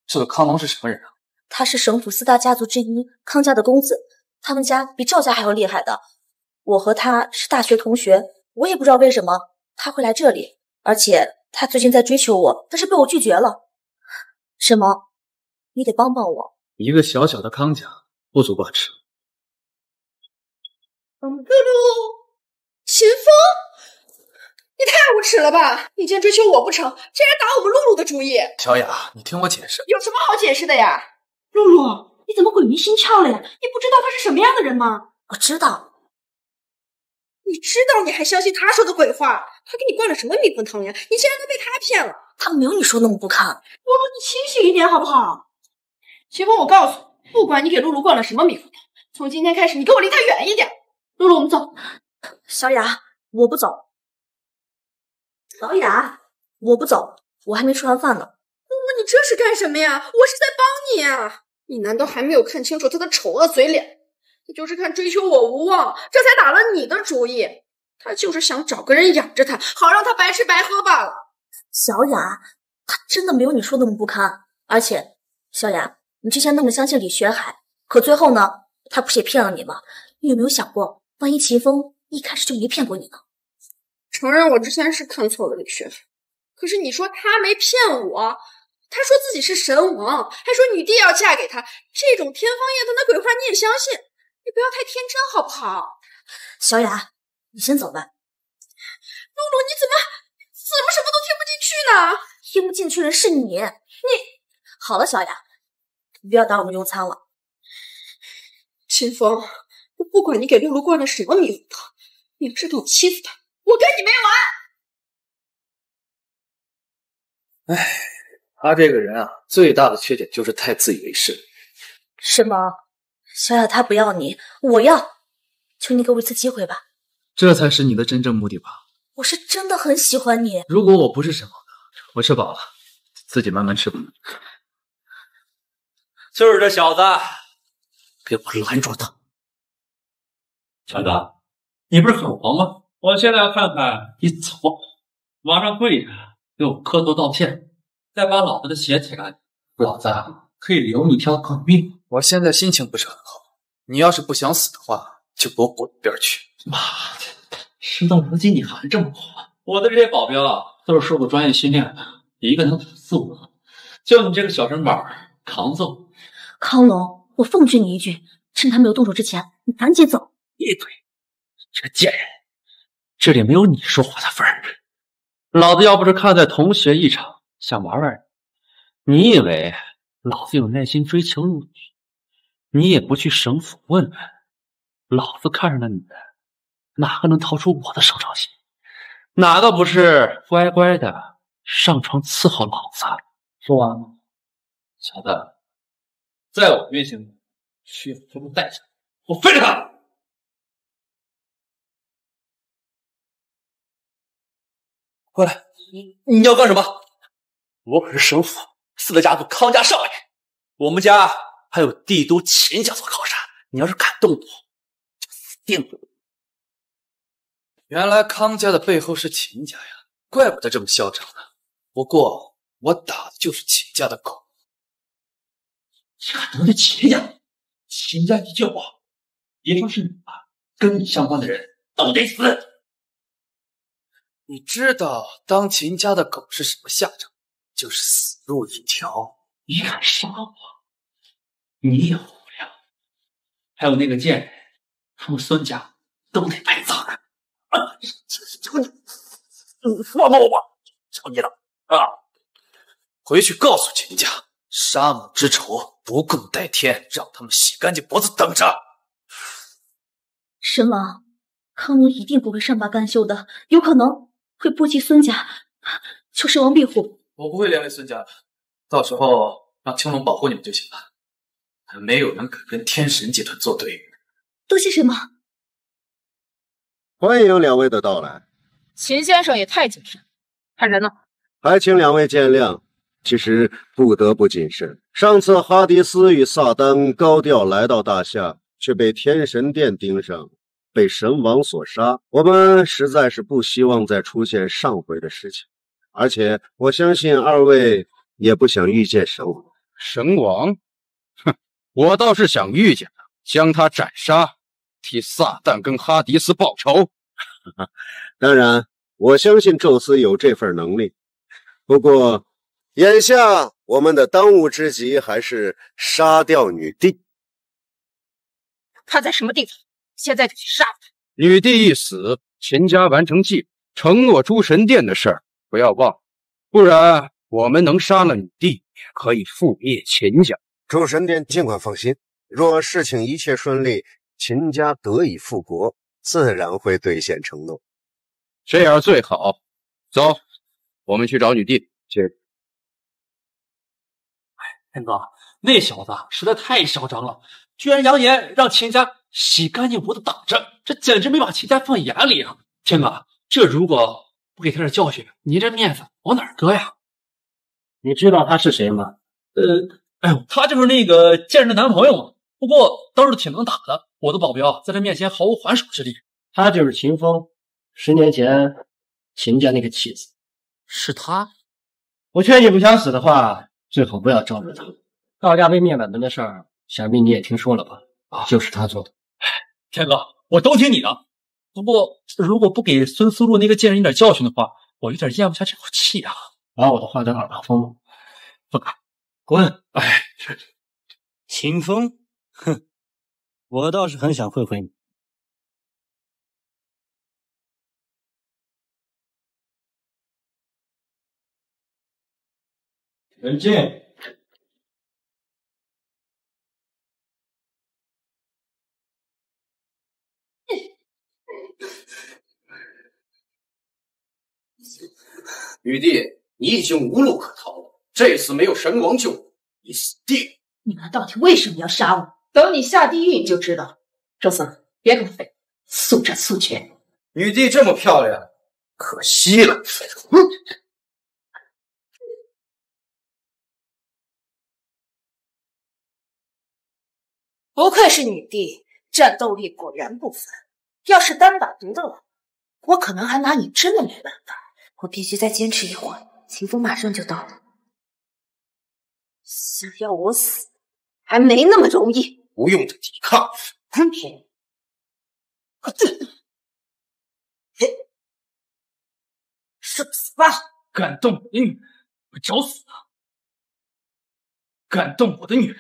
这个康龙是什么人啊？他是省府四大家族之一康家的公子，他们家比赵家还要厉害的。我和他是大学同学，我也不知道为什么他会来这里，而且他最近在追求我，但是被我拒绝了。沈萌，你得帮帮我。一个小小的康家不足挂齿。露露，秦风，你太无耻了吧！你竟然追求我不成，竟然打我们露露的主意！小雅，你听我解释。 有什么好解释的呀？露露，你怎么鬼迷心窍了呀？你不知道他是什么样的人吗？我知道。你知道你还相信他说的鬼话？他给你灌了什么迷魂汤呀？你竟然都被他骗了！他没有你说那么不堪。露露，你清醒一点好不好？秦风，我告诉你，不管你给露露灌了什么迷魂汤，从今天开始你跟我离他远一点。露露，我们走。小雅，我不走。小雅，我不走，我还没吃完饭呢。 你这是干什么呀？我是在帮你啊！你难道还没有看清楚他的丑恶嘴脸？你就是看追求我无望，这才打了你的主意。他就是想找个人养着他，好让他白吃白喝罢了。小雅，他真的没有你说的那么不堪。而且，小雅，你之前那么相信李学海，可最后呢，他不是也骗了你吗？你有没有想过，万一秦风一开始就没骗过你呢？承认我之前是看错了李学海，可是你说他没骗我。 他说自己是神王，还说女帝要嫁给他，这种天方夜谭的鬼话你也相信？你不要太天真好不好？小雅，你先走吧。露露，你怎么什么都听不进去呢？听不进去的是你，好了，小雅，你不要打我们用餐了。秦风，我不管你给露露灌了什么迷魂汤，你要是敢欺负她，我跟你没完！哎。 他这个人啊，最大的缺点就是太自以为是。什么？小雅他不要你，我要，求你给我一次机会吧。这才是你的真正目的吧？我是真的很喜欢你。如果我不是什么的，我吃饱了，自己慢慢吃吧。就是这小子，给我拦住他！小子，你不是很狂吗？我现在要看看你怎么马上跪着给我磕头道歉。 再把老子的鞋踩干净，老子可以留你一条狗命。我现在心情不是很好，你要是不想死的话，就给我滚一边去！妈的，事到如今你还这么狂！我的这些保镖啊，都是受过专业训练的，一个能打死我，就你这个小身板扛揍！康龙，我奉劝你一句，趁他没有动手之前，你赶紧走！闭嘴，这个贱人，这里没有你说话的份儿。老子要不是看在同学一场。 想玩玩你？你以为老子有耐心追求你？你也不去省府问问，老子看上了你，哪个能逃出我的手掌心？哪个不是乖乖的上床伺候老子？说完了，小子，在我面前需要付出代价，我废了他！过来。你要干什么？我可是省府四大家族康家少爷，我们家还有帝都秦家做靠山，你要是敢动我，就死定了。原来康家的背后是秦家呀，怪不得这么嚣张呢。不过我打的就是秦家的狗。你敢得罪秦家？秦家一救我，别说是你吧，跟你相关的人都得死。你知道当秦家的狗是什么下场？就是死路一条。你敢杀我？你也活不了。还有那个贱人，他们孙家都得陪葬的。啊！求你，放过我吧！求你了啊！回去告诉秦家。 杀母之仇，不共戴天，让他们洗干净脖子等着。神王，康奴一定不会善罢甘休的，有可能会波及孙家，求神王庇护。我不会连累孙家的，到时候让青龙保护你们就行了。没有人敢跟天神集团作对。多谢神王，欢迎两位的到来。秦先生也太谨慎，他人呢？还请两位见谅。 其实不得不谨慎。上次哈迪斯与萨丹高调来到大夏，却被天神殿盯上，被神王所杀。我们实在是不希望再出现上回的事情，而且我相信二位也不想遇见神王。神王？哼，我倒是想遇见他，将他斩杀，替萨丹跟哈迪斯报仇。当然，我相信宙斯有这份能力。不过。 眼下我们的当务之急还是杀掉女帝。她在什么地方？现在就去杀她！女帝一死，秦家完成计，承诺诸神殿的事儿不要忘了，不然我们能杀了女帝，也可以覆灭秦家。诸神殿尽管放心，若事情一切顺利，秦家得以复国，自然会兑现承诺。这样最好。走，我们去找女帝。去。 天哥，那小子实在太嚣张了，居然扬言让秦家洗干净脖子等着，这简直没把秦家放眼里啊！天哥，这如果不给他点教训，您这面子往哪儿搁呀？你知道他是谁吗？哎呦，他就是那个贱人的男朋友嘛。不过倒是挺能打的，我的保镖在他面前毫无还手之力。他就是秦风，10年前秦家那个妻子。是他？我劝你不想死的话。 最好不要招惹他。高家被灭满门的事儿，想必你也听说了吧？啊，就是他做的。天哥，我都听你的。不过，如果不给孙思路那个贱人一点教训的话，我有点咽不下这口气啊！把我的话当耳旁风，不敢，滚！哎，秦风，哼，我倒是很想会会你。文静，女帝，你已经无路可逃了。这次没有神王救，你死定了！你们到底为什么要杀我？等你下地狱你就知道了。周僧，别跟我废，速战速决。女帝这么漂亮，可惜了。不愧是女帝，战斗力果然不凡。要是单打独斗，我可能还拿你真的没办法。我必须再坚持一会儿，秦风马上就到了。想要我死，还没那么容易。不用抵抗。哼！受死吧！敢动我的女人，我找死啊！敢动我的女人，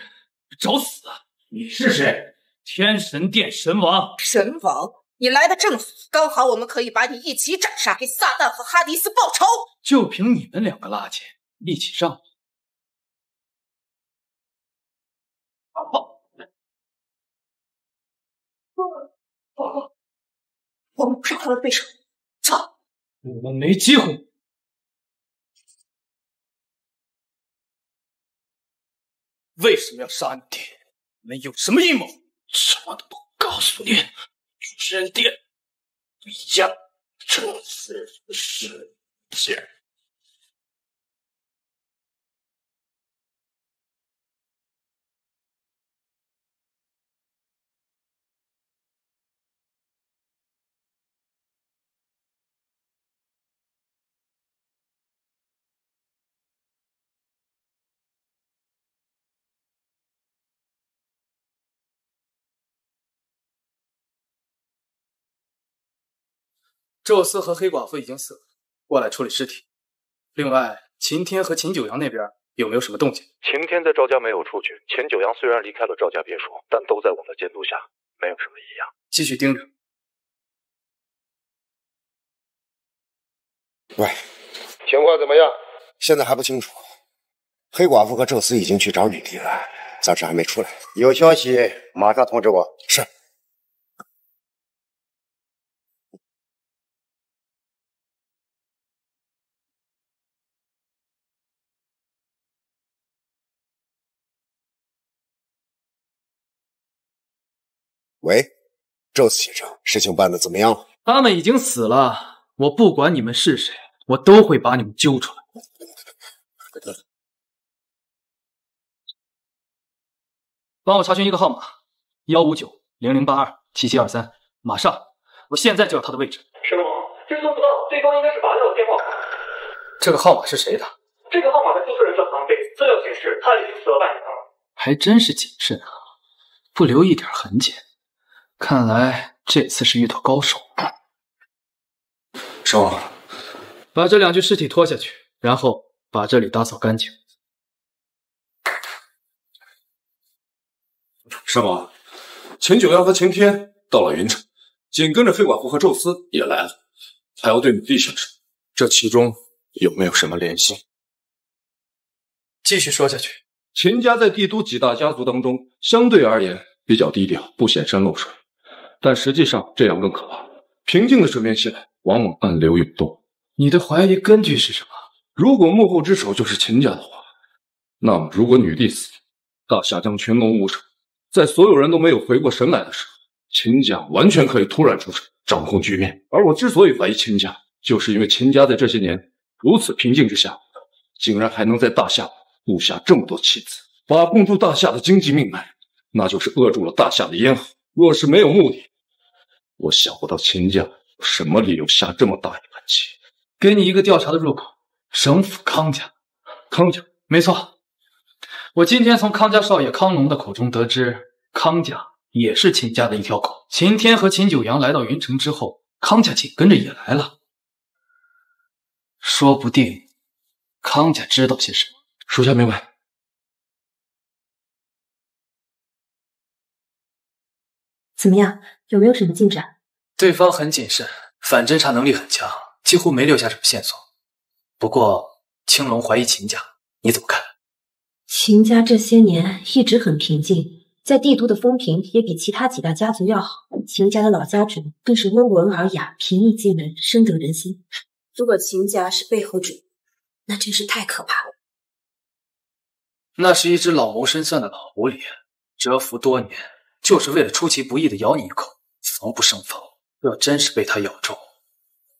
我找死啊！ 你是谁？天神殿神王。神王，你来的正好，刚好我们可以把你一起斩杀，给撒旦和哈迪斯报仇。就凭你们两个垃圾，一起上我！我们不是他的对手，走！我们没机会。 为什么要杀你爹？ 你们有什么阴谋？什么都不告诉你，神殿不一样，这是事件。宙斯和黑寡妇已经死了，过来处理尸体。另外，秦天和秦九阳那边有没有什么动静？秦天在赵家没有出去，秦九阳虽然离开了赵家别墅，但都在我的监督下，没有什么异样。继续盯着。喂，情况怎么样？现在还不清楚。黑寡妇和宙斯已经去找女帝了，暂时还没出来。有消息马上通知我。是。 喂，宙斯先生，事情办得怎么样了？他们已经死了，我不管你们是谁，我都会把你们揪出来。帮我查询一个号码， 159-0082-7723，马上，我现在就要他的位置。师傅，追踪不到，最高应该是86电话。这个号码是谁的？这个号码的注册人是庞飞，资料显示他已经死了半年了。还真是谨慎啊，不留一点痕迹。 看来这次是遇到高手了。师傅，把这两具尸体拖下去，然后把这里打扫干净。师傅，秦九阳和秦天到了云城，紧跟着黑寡妇和宙斯也来了，还要对女帝下手，这其中有没有什么联系？继续说下去。秦家在帝都几大家族当中，相对而言比较低调，不显山露水。 但实际上这样更可怕。平静的水面下，往往暗流涌动。你的怀疑根据是什么？如果幕后之首就是秦家的话，那么如果女帝死，大夏将群龙无首，在所有人都没有回过神来的时候，秦家完全可以突然出手，掌控局面。而我之所以怀疑秦家，就是因为秦家在这些年如此平静之下，竟然还能在大夏布下这么多棋子，把控住大夏的经济命脉，那就是扼住了大夏的咽喉。 若是没有目的，我想不到秦家有什么理由下这么大一盘棋。给你一个调查的入口，省府康家。康家，没错。我今天从康家少爷康龙的口中得知，康家也是秦家的一条狗。秦天和秦九阳来到云城之后，康家紧跟着也来了。说不定康家知道些什么。属下明白。 怎么样？有没有什么进展？对方很谨慎，反侦查能力很强，几乎没留下什么线索。不过青龙怀疑秦家，你怎么看？秦家这些年一直很平静，在帝都的风评也比其他几大家族要好。秦家的老家主更是温文尔雅，平易近人，深得人心。如果秦家是背后主，那真是太可怕了。那是一只老谋深算的老狐狸，蛰伏多年。 就是为了出其不意的咬你一口，防不胜防。若真是被他咬中，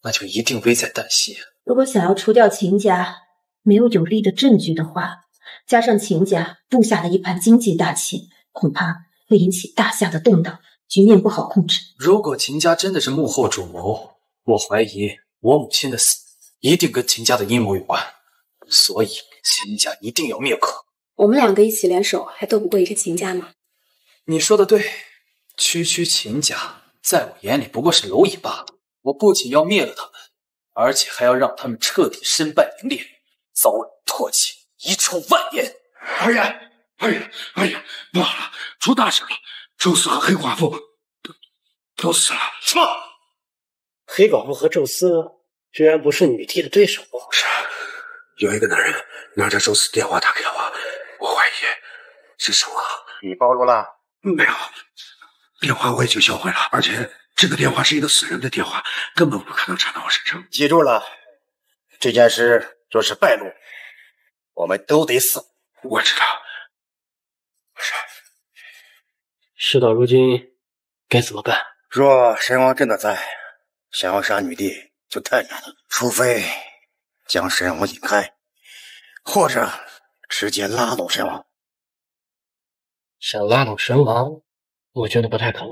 那就一定危在旦夕。如果想要除掉秦家，没有有力的证据的话，加上秦家布下的一盘经济大棋，恐怕会引起大夏的动荡，局面不好控制。如果秦家真的是幕后主谋，我怀疑我母亲的死一定跟秦家的阴谋有关，所以秦家一定要灭口。我们两个一起联手，还斗不过一个秦家吗？ 你说的对，区秦家在我眼里不过是蝼蚁罢了。我不仅要灭了他们，而且还要让他们彻底身败名裂，遭人唾弃，遗臭万年。哎呀，不好了，出大事了！宙斯和黑寡妇都死了。什么？黑寡妇和宙斯居然不是女帝的对手？是，有一个男人拿着宙斯电话打给我，我怀疑是什么？你暴露了。 没有，电话我已经销毁了，而且这个电话是一个死人的电话，根本不可能传到我身上。记住了，这件事若是败露，我们都得死。我知道，事到如今该怎么办？若神王真的在，想要杀女帝就太难了，除非将神王引开，或者直接拉拢神王。 想拉拢神王，我觉得不太可能。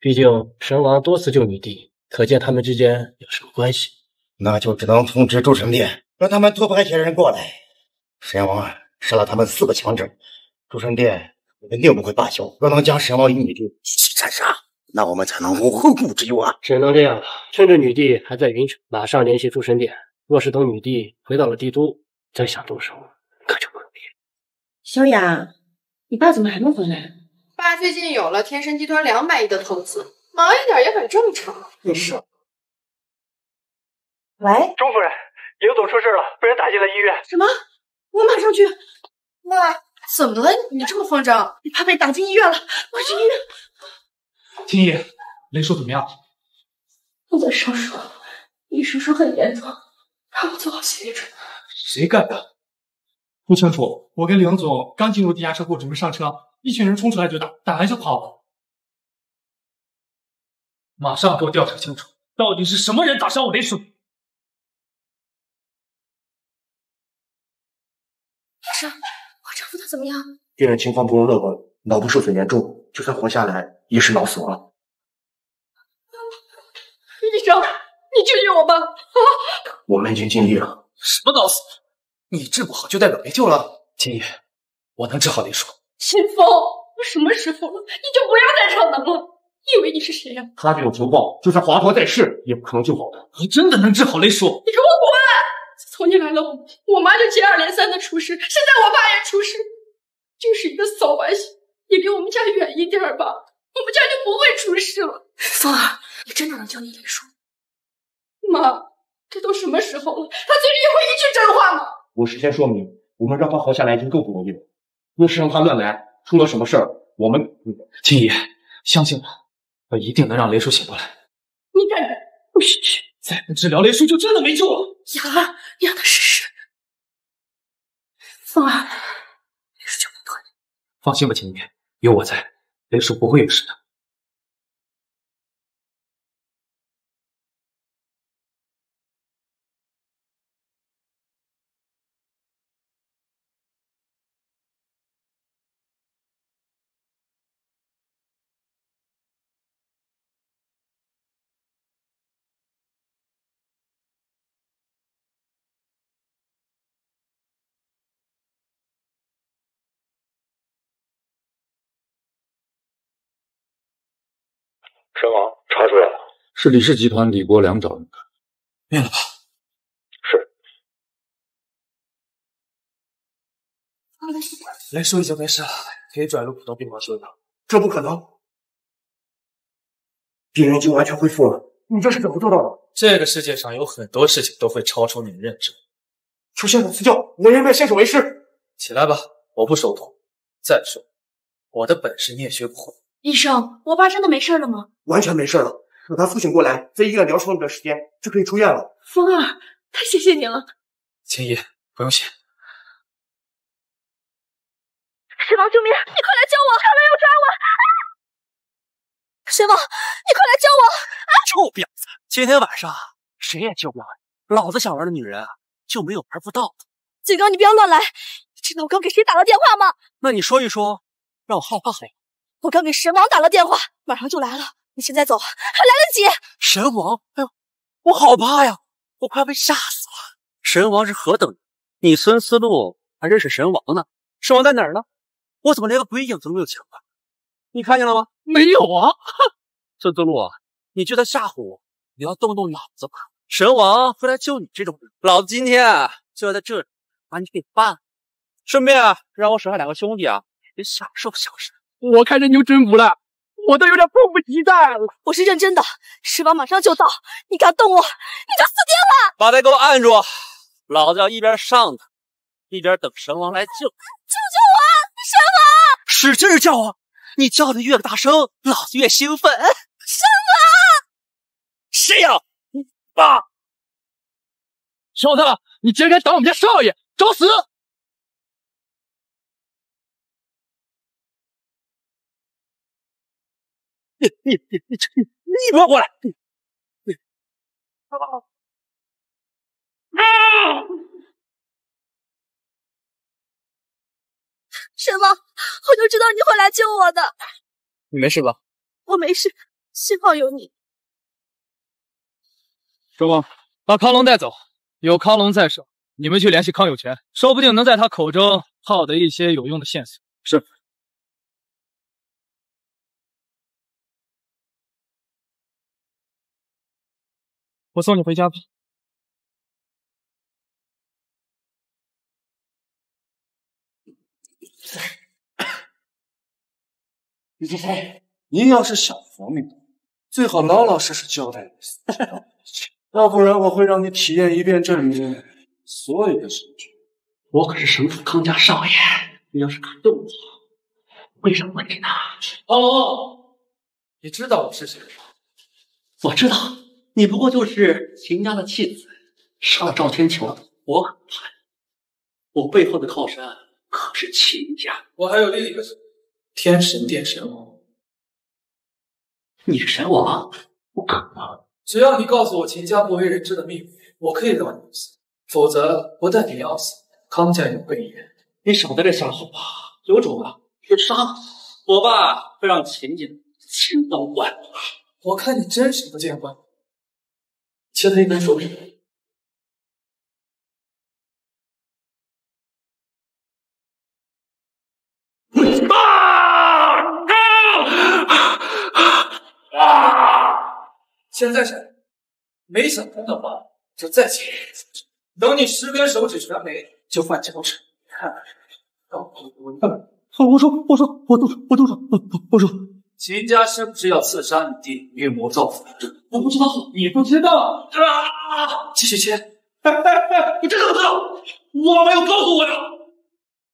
毕竟神王多次救女帝，可见他们之间有什么关系。那就只能通知诸神殿，让他们多派些人过来。神王杀了他们4个强者，诸神殿肯定不会罢休，若能将神王与女帝一起斩杀，那我们才能后顾之忧啊！只能这样了。趁着女帝还在云城，马上联系诸神殿。若是等女帝回到了帝都，再想动手可就不容易。小雅，你爸怎么还没回来？爸最近有了天神集团200亿的投资，忙一点也很正常。没事。喂，钟夫人，刘总出事了，被人打进了医院。什么？我马上去。妈。 怎么了？你这么慌张？你怕被打进医院了？我去医院。青衣，雷叔怎么样？不得少说，医生说很严重，让我做好心理准备。谁干的？不清楚。我跟梁总刚进入地下车库，准备上车，一群人冲出来就打，打完就跑了。马上给我调查清楚，到底是什么人打伤我雷叔？ 怎么样？病人情况不容乐观，脑部受损严重，就算活下来也是脑死亡。医生，你救救我吧！啊！我们已经尽力了。什么脑死？你治不好就代表没救了？青衣，我能治好林叔。秦风，我什么时候了？你就不要再逞能了！你以为你是谁呀？他这种情况，就算华佗在世也不可能救好的。你真的能治好林叔？你给我滚！自从你来了我妈就接二连三的出事，现在我爸也出事。 就是一个扫把星，也离我们家远一点吧，我们家就不会出事了。风儿，你真的能救你林叔？妈，这都什么时候了，他嘴里会一句真话吗？我事先说明，我们让他活下来已经够不容易了，若是让他乱来，出了什么事儿，我们……青姨，相信我，我一定能让雷叔醒过来。你敢不敢？不许去！再不治疗，雷叔就真的没救了。雅儿，你让他试试。风儿。 放心吧，青衣，有我在，雷叔不会有事的。神王查出来了，是李氏集团李国良找你的，灭了吧？是。雷叔已经没事了，可以转入普通病房休养。这不可能，病人已经完全恢复了。你这是怎么做到的？这个世界上有很多事情都会超出你的认知。求先生赐教，为人面先手为师。起来吧，我不手痛。再说，我的本事你也学不会。 医生，我爸真的没事了吗？完全没事了，等他苏醒过来，在医院疗伤一段时间就可以出院了。风儿，太谢谢你了。青衣，不用谢。神王，救命！你快来救我！他们要抓我！啊！神王，你快来救我！啊！臭婊子，今天晚上谁也救不了你。老子想玩的女人就没有玩不到的。警告你不要乱来！你知道我刚给谁打了电话吗？那你说一说，让我害怕害怕。 我刚给神王打了电话，马上就来了。你现在走还来得及。神王，哎呦，我好怕呀！我快被吓死了。神王是何等人？你孙思路还认识神王呢？神王在哪儿呢？我怎么连个鬼影子都没有瞧啊？你看见了吗？没有啊！孙思路啊，你就在吓唬我，你要动动脑子吧。神王会来救你这种人，老子今天就要在这里把你给办了，顺便让我手下两个兄弟啊也享受享受。 我看人就真服了，我都有点迫不及待了。我是认真的，十王马上就到，你敢动我，你就死定了！把他给我按住，老子要一边上他，一边等神王来救。救我，神王！使劲叫啊！你叫的越大声，老子越兴奋。神王！谁呀、啊？你爸！小子，你竟然敢打我们家少爷，找死！ 你给我过来！啊！神王，我就知道你会来救我的。你没事吧？我没事，幸好有你。神王，把康龙带走。有康龙在手，你们去联系康有权，说不定能在他口中套得一些有用的线索。是。我送你回家吧。李志飞，您要是想活命，最好老老实实交代你，要不然我会让你体验一遍这里所有的手续。我可是省府康家少爷，你要是敢动我，会让我给他……哦，你知道我是谁吗？我知道，你不过就是秦家的弃子，杀了赵天球。我很怕你，我背后的靠山可是秦家。我还有另一个天神殿神王。 你是神王？不可能！只要你告诉我秦家不为人知的秘密，我可以让你死；否则，不但你要死，康家也会严。你少在这瞎吼吧！有种啊，别杀了我！我爸会让秦家千刀万剐。我看你真是不见棺材。切他一根手指。现在是没想通的话，就再切。等你10根手指全没，就换脚趾。看，我说，秦家是不是要刺杀你弟，预谋造反？我不知道，你不知道。啊！继续切。我真的不知道，我没有告诉我的。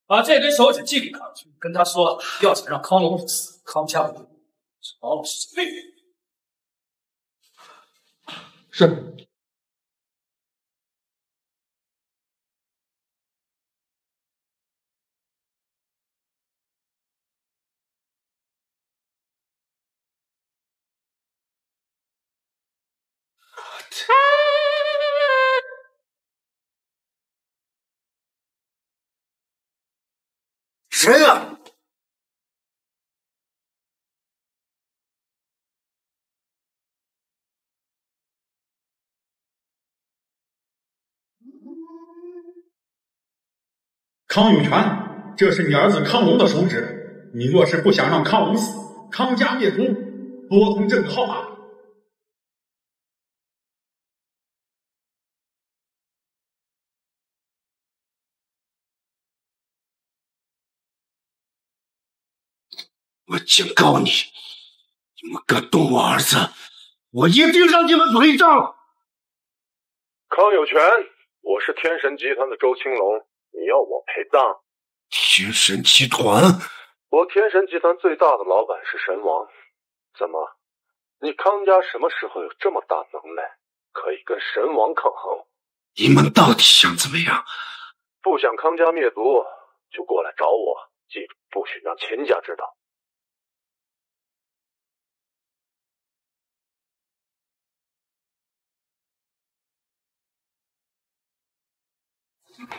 把这根手指寄给康君，跟他说，要想让康龙死，康家无辜，老老实实背叛。 是。谁呀？ 康永泉，这是你儿子康龙的手指。你若是不想让康龙死，康家灭族，拨通这个号码。我警告你，你们敢动我儿子，我一定让你们陪葬！康永泉，我是天神集团的周青龙。 你要我陪葬？天神集团，我天神集团最大的老板是神王。怎么，你康家什么时候有这么大能耐，可以跟神王抗衡？你们到底想怎么样？不想康家灭族，就过来找我。记住，不许让秦家知道。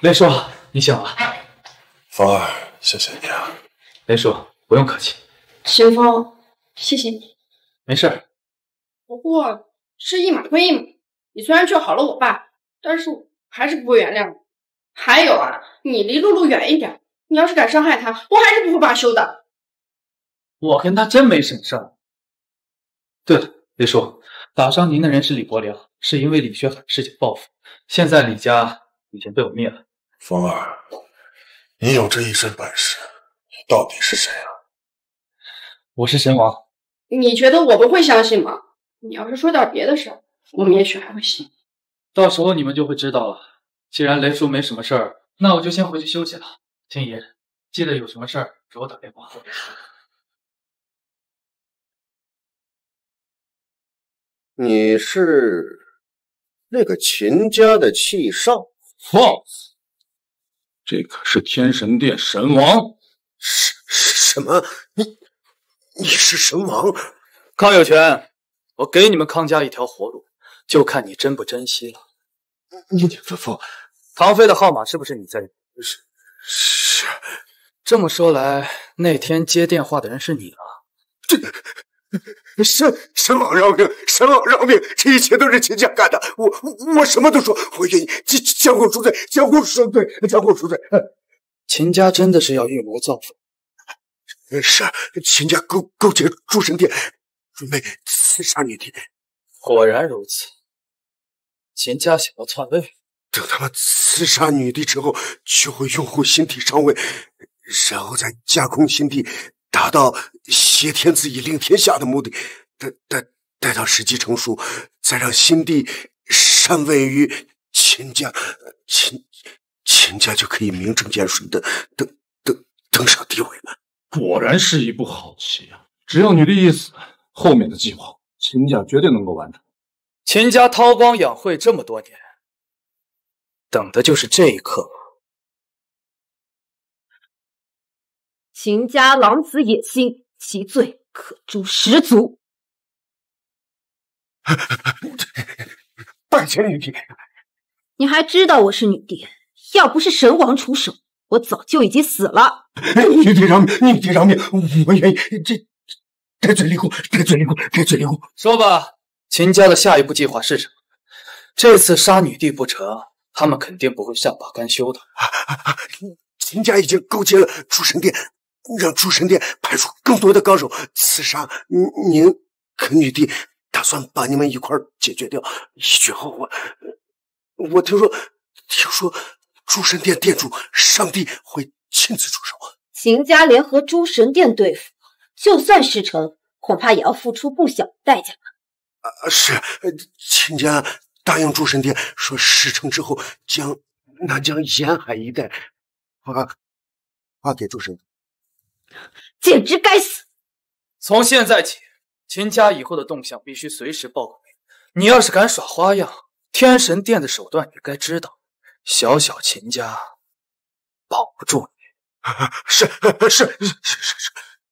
雷叔。 你醒了，风儿，谢谢你啊！雷叔，不用客气。秦风，谢谢你。没事。不过是一码归一码，你虽然治好了我爸，但是我还是不会原谅你。还有啊，你离露露远一点，你要是敢伤害她，我还是不会罢休的。我跟她真没什么事儿。对了，雷叔，打伤您的人是李伯良，是因为李学海事情报复。现在李家已经被我灭了。 风儿，你有这一身本事，你到底是谁啊？我是神王。你觉得我不会相信吗？你要是说点别的事儿，我们也许还会信。到时候你们就会知道了。既然雷叔没什么事儿，那我就先回去休息了。天爷，记得有什么事儿给我打电话。你是那个秦家的弃少？放肆！ 这可是天神殿神王，什么？你是神王？康有权，我给你们康家一条活路，就看你珍不珍惜了。你吩咐，唐飞的号码是不是你在？是。这么说来，那天接电话的人是你了。这神王饶命！这一切都是秦家干的，我什么都说，我愿意将功赎罪。秦家真的是要预谋造反，是秦家勾结诸神殿，准备刺杀你弟。果然如此，勤加小篡位。等他们刺杀女帝之后，就会用回心帝上位，然后再架空心帝，达到挟天子以令天下的目的。待到时机成熟，再让心帝禅位于秦家，秦家就可以名正言顺的登上帝位了。果然是一部好棋啊！只要女帝一死，后面的计划秦家绝对能够完成。秦家韬光养晦这么多年，等的就是这一刻。秦家狼子野心，其罪可诛十族。拜见女帝！你还知道我是女帝？要不是神王出手，我早就已经死了。女帝饶命！女帝饶命！我愿意。这嘴里哭，这嘴里哭，这嘴里哭。说吧，秦家的下一步计划是什么？这次杀女帝不成，他们肯定不会善罢甘休的。秦家已经勾结了诸神殿，让诸神殿派出更多的高手刺杀您跟女帝。 打算把你们一块解决掉，以绝后患。我听说，诸神殿殿主上帝会亲自出手。秦家联合诸神殿对付，就算事成，恐怕也要付出不小的代价。是。秦家答应诸神殿说，事成之后将南疆沿海一带划给诸神殿。简直该死！从现在起。 秦家以后的动向必须随时报告你。你要是敢耍花样，天神殿的手段你该知道。小秦家保不住你。是，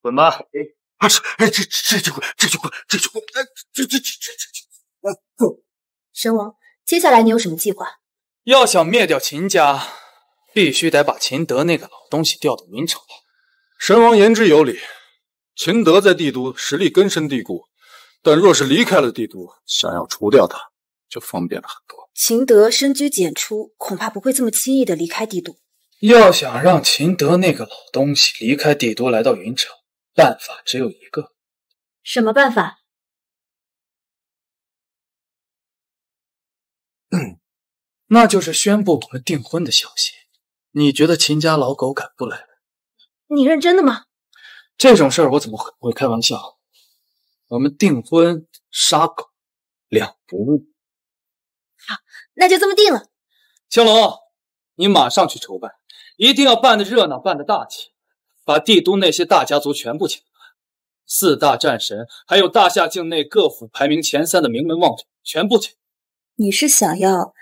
滚吧！这就滚！走。神王，接下来你有什么计划？要想灭掉秦家，必须得把秦德那个老东西调到明朝来。神王言之有理。 秦德在帝都实力根深蒂固，但若是离开了帝都，想要除掉他就方便了很多。秦德深居简出，恐怕不会这么轻易的离开帝都。要想让秦德那个老东西离开帝都来到云城，办法只有一个。什么办法？那就是宣布我们订婚的消息。你觉得秦家老狗敢不来？你认真的吗？ 这种事儿我怎么会开玩笑？我们订婚杀狗，两不误。好，那就这么定了。青龙，你马上去筹办，一定要办得热闹，办得大气，把帝都那些大家族全部请来，四大战神，还有大夏境内各府排名前三的名门望族，全部请。你是想要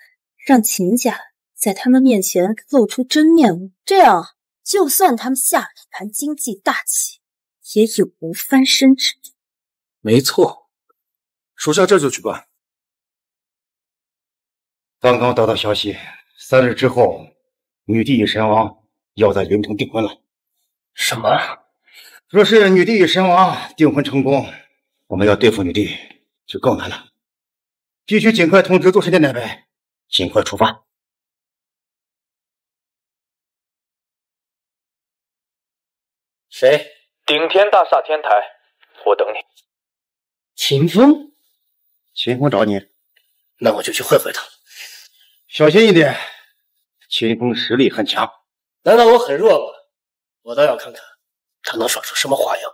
让秦家在他们面前露出真面目？这样，就算他们下了一盘经济大棋。 也有无翻身之地。没错，属下这就去办。刚刚得到消息，3日之后，女帝与神王要在云城订婚了。什么？若是女帝与神王订婚成功，我们要对付女帝就更难了。必须尽快通知诸神殿那边，尽快出发。 谁？ 顶天大厦天台，我等你。秦风，秦风找你，那我就去会会他。小心一点，秦风实力很强。难道我很弱吗？我倒要看看他能耍出什么花样。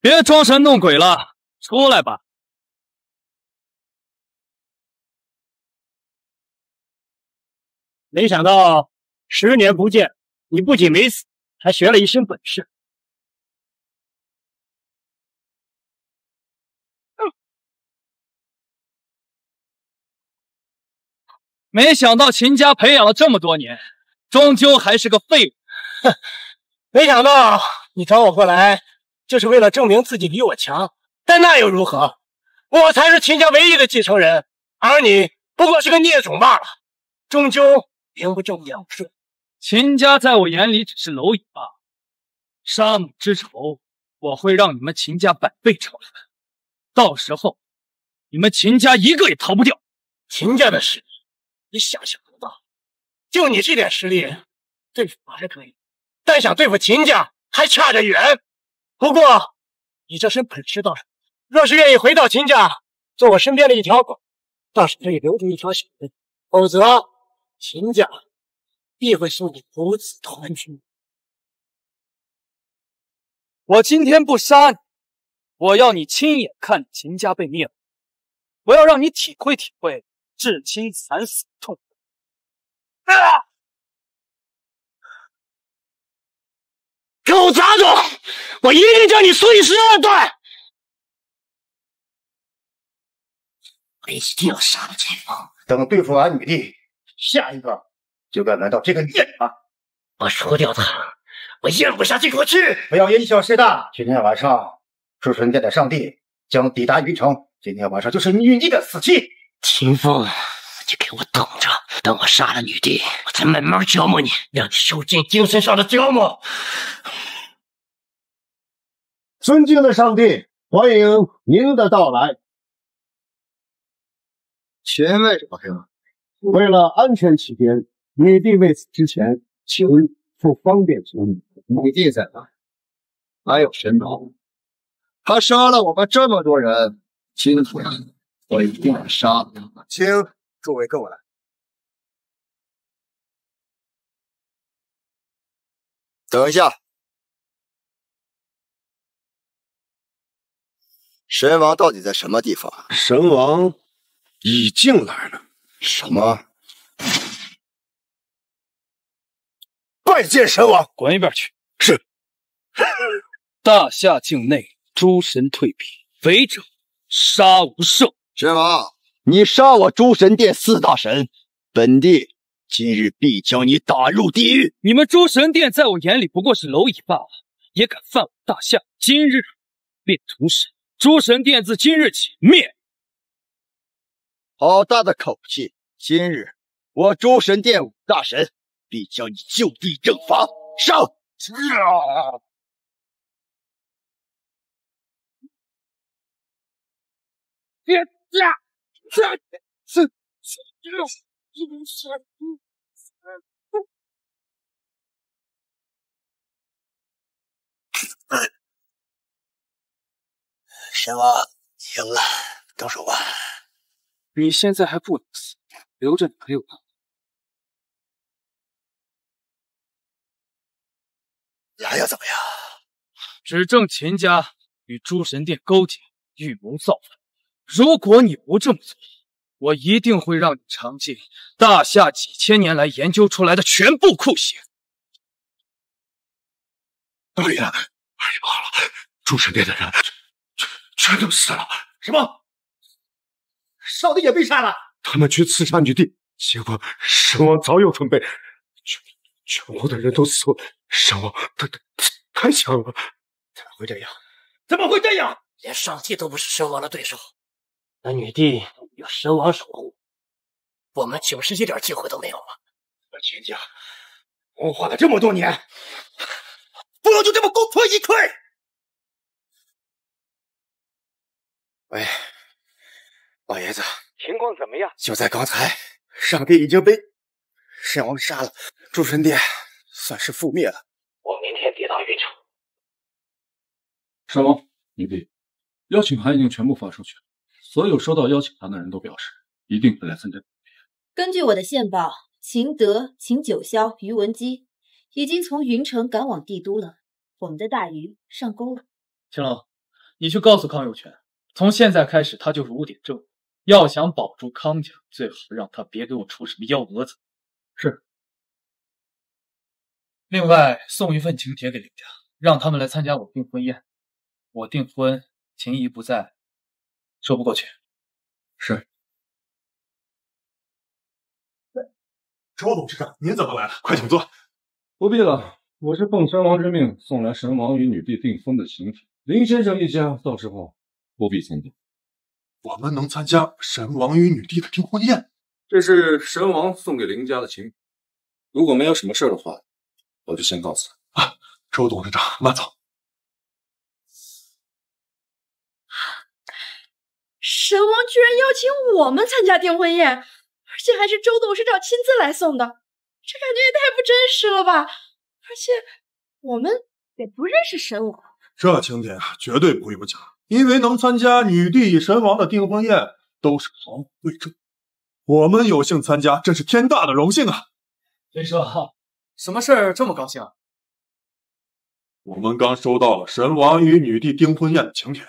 别装神弄鬼了，出来吧。 没想到10年不见，你不仅没死，还学了一身本事。没想到秦家培养了这么多年，终究还是个废物。哼，没想到你找我过来，就是为了证明自己比我强。但那又如何？我才是秦家唯一的继承人，而你不过是个孽种罢了。终究。 名不正言不顺，秦家在我眼里只是蝼蚁罢了。杀母之仇，我会让你们秦家100倍偿还。到时候，你们秦家一个也逃不掉。秦家的实力，你想不到。就你这点实力，对付我还可以，但想对付秦家还差着远。不过你这身本事倒是。若是愿意回到秦家，做我身边的一条狗，倒是可以留住一条小命；否则，秦家必会送你母子团聚。我今天不杀你，我要你亲眼看秦家被灭了，我要让你体会体会至亲惨死的痛苦。啊！ 给我砸住！我一定将你碎尸万段！我一定要杀了秦风。等对付俺女帝，下一个就该轮到这个孽种了。我除掉他，我咽不下这口气！不要因小失大。今天晚上，朱唇殿的上帝将抵达云城。今天晚上就是女帝的死期。秦风，你给我等着！等我杀了女帝，我再慢慢折磨你，让你受尽精神上的折磨。 尊敬的上帝，欢迎您的到来。请问为什么黑吗？为了安全起见，女帝未死之前，请不方便处理。女帝在哪？还有神农，他杀了我们这么多人，今天我一定要杀了他。请诸位跟我来。等一下。 神王到底在什么地方？神王已经来了。什么？拜见神王！滚一边去！是。大夏境内，诸神退避，违者杀无赦。神王，你杀我诸神殿四大神，本帝今日必将你打入地狱。你们诸神殿在我眼里不过是蝼蚁罢了，也敢犯我大夏，今日便屠神。 诸神殿自今日起灭！好大的口气！今日我诸神殿五大神必将你就地正法，上！神王赢了，动手吧！你现在还不能死，留着你没有办法。你还要怎么样？指证秦家与诸神殿勾结，预谋造反。如果你不这么做，我一定会让你尝尽大夏几千年来研究出来的全部酷刑。哎呀，二爷不好了，诸神殿的人！ 全都死了！什么？少帝也被杀了？他们去刺杀女帝，结果神王早有准备，全国的人都死了。神王他太强了，怎么会这样？怎么会这样？连上帝都不是神王的对手，那女帝有神王守护，我们岂不是一点机会都没有了？我秦家谋划了这么多年，不能就这么功亏一篑！ 喂，老爷子，情况怎么样？就在刚才，上帝已经被神王杀了，诸神殿算是覆灭了。我明天抵达云城。神王，女帝，邀请函已经全部发出去了，所有收到邀请函的人都表示一定会来参加。根据我的线报，秦德、秦九霄、于文姬已经从云城赶往帝都了。我们的大鱼上钩了。秦龙，你去告诉康有权。 从现在开始，他就是污点证物。要想保住康家，最好让他别给我出什么幺蛾子。是。另外，送一份请帖给林家，让他们来参加我订婚宴。我订婚，秦姨不在，说不过去。是。周董事长，您怎么来了？快请坐。不必了，我是奉神王之命送来神王与女帝订婚的请帖。林先生一家到时候。 不必参加，我们能参加神王与女帝的订婚宴。这是神王送给林家的请帖，如果没有什么事的话，我就先告辞了。啊，周董事长，慢走。神王居然邀请我们参加订婚宴，而且还是周董事长亲自来送的，这感觉也太不真实了吧！而且我们也不认识神王。这请柬绝对不用假，因为能参加女帝与神王的订婚宴都是毫无贵重。我们有幸参加，真是天大的荣幸啊！谁说什么事儿这么高兴啊？我们刚收到了神王与女帝订婚宴的请帖呀，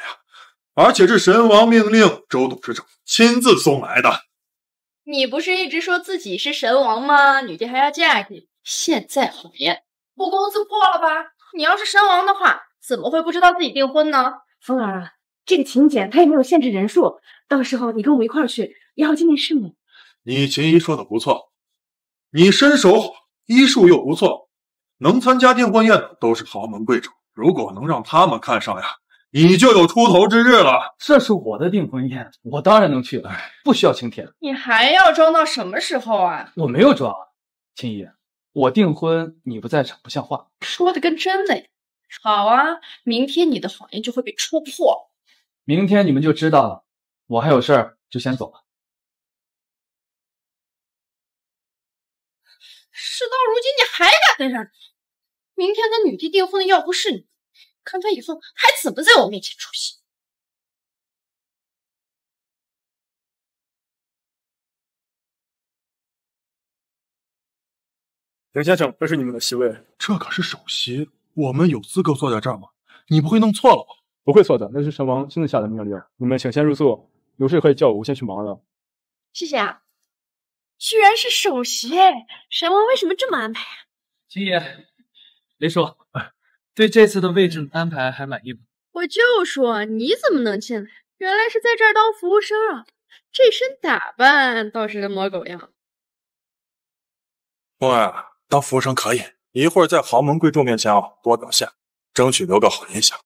而且是神王命令周董事长亲自送来的。你不是一直说自己是神王吗？女帝还要嫁给你，现在谎言，我公子破了吧？你要是神王的话，怎么会不知道自己订婚呢？风儿啊，这个请柬它也没有限制人数，到时候你跟我们一块儿去，也好见见世面。你秦姨说的不错，你身手好，医术又不错。 能参加订婚宴的都是豪门贵族，如果能让他们看上呀，你就有出头之日了。这是我的订婚宴，我当然能去了，不需要请帖。你还要装到什么时候啊？我没有装，秦姨，我订婚你不在场不像话，说的跟真的。好啊，明天你的谎言就会被戳破。明天你们就知道了。我还有事儿，就先走了。 事到如今，你还敢在这儿？明天跟女帝订婚的要不是你，看他以后还怎么在我面前出现！林先生，这是你们的席位，这可是首席，我们有资格坐在这儿吗？你不会弄错了吧？不会错的，那是神王亲自下的命令。你们请先入座，有事可以叫我，我先去忙了。谢谢啊。 居然是首席哎！神王为什么这么安排啊？秦爷，雷叔，对这次的位置安排还满意吗？我就说你怎么能进来？原来是在这儿当服务生啊！这身打扮倒是人模狗样。风儿，当服务生可以，一会儿在豪门贵族面前啊多表现，争取留个好印象。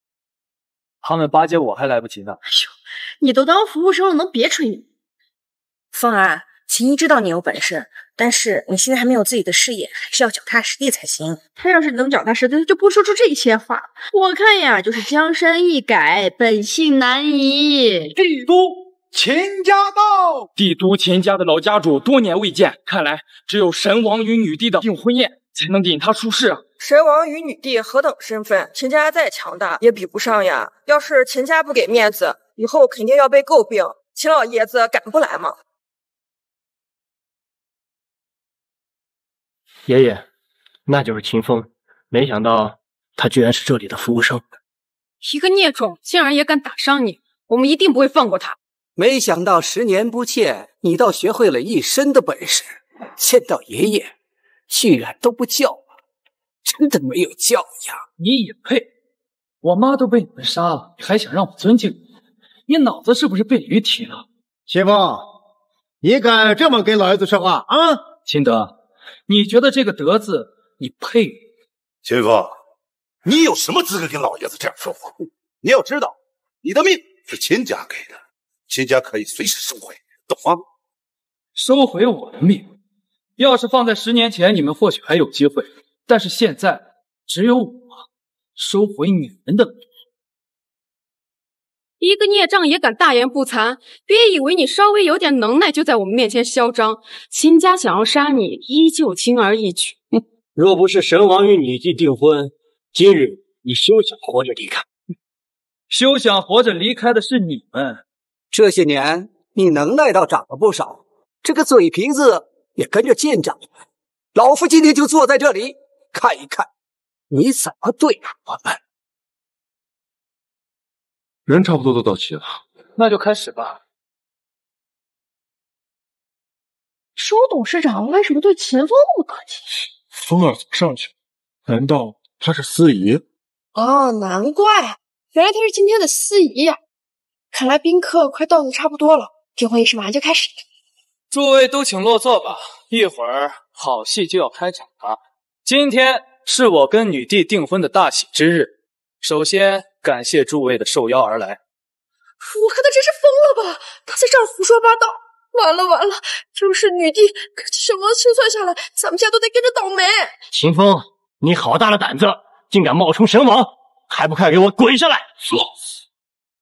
他们巴结我还来不及呢。哎呦，你都当服务生了，能别吹牛？风儿。 秦姨知道你有本事，但是你现在还没有自己的事业，还是要脚踏实地才行。他要是能脚踏实地，就不说出这些话。我看呀，就是江山易改，本性难移。帝都秦家到，帝都秦家的老家主多年未见，看来只有神王与女帝的订婚宴才能引他出世啊。神王与女帝何等身份，秦家再强大也比不上呀。要是秦家不给面子，以后肯定要被诟病。秦老爷子敢不来吗？ 爷爷，那就是秦风。没想到他居然是这里的服务生，一个孽种竟然也敢打伤你，我们一定不会放过他。没想到10年不见，你倒学会了一身的本事。见到爷爷，居然都不叫我，真的没有教养。你也配？我妈都被你们杀了，你还想让我尊敬你？你脑子是不是被驴踢了？秦风，你敢这么跟老爷子说话啊？秦德。 你觉得这个德字，你配？秦风，你有什么资格跟老爷子这样说话？你要知道，你的命是秦家给的，秦家可以随时收回，懂吗？收回我的命，要是放在10年前，你们或许还有机会，但是现在只有我收回你们的命。一个孽障也敢大言不惭！别以为你稍微有点能耐就在我们面前嚣张。秦家想要杀你，依旧轻而易举。若不是神王与女帝订婚，今日你休想活着离开。休想活着离开的是你们。这些年你能耐倒长了不少，这个嘴皮子也跟着进长了。老夫今天就坐在这里看一看，你怎么对付我们。 人差不多都到齐了，那就开始吧。周董事长为什么对秦风那么客气？风儿怎么上去？难道她是司仪？哦，难怪，原来她是今天的司仪呀！看来宾客快到的差不多了，订婚仪式马上就开始了。诸位都请落座吧，一会儿好戏就要开场了。今天是我跟女帝订婚的大喜之日，首先。 感谢诸位的受邀而来，我看他真是疯了吧！他在这儿胡说八道，完了完了！要是女帝跟神王清算下来，咱们家都得跟着倒霉。秦风，你好大的胆子，竟敢冒充神王，还不快给我滚下来！老子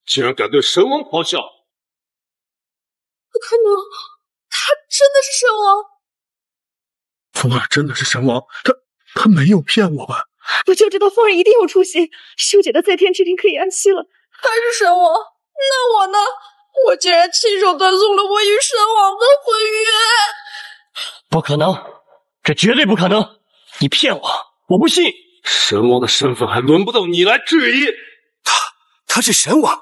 竟然敢对神王咆哮！不可能，他真的是神王！风儿真的是神王，他没有骗我吧？我就知道凤儿一定有出息，秀姐的在天之灵可以安息了。还是神王？那我呢？我竟然亲手断送了我与神王的婚约！不可能，这绝对不可能！你骗我，我不信！神王的身份还轮不到你来质疑。他是神王，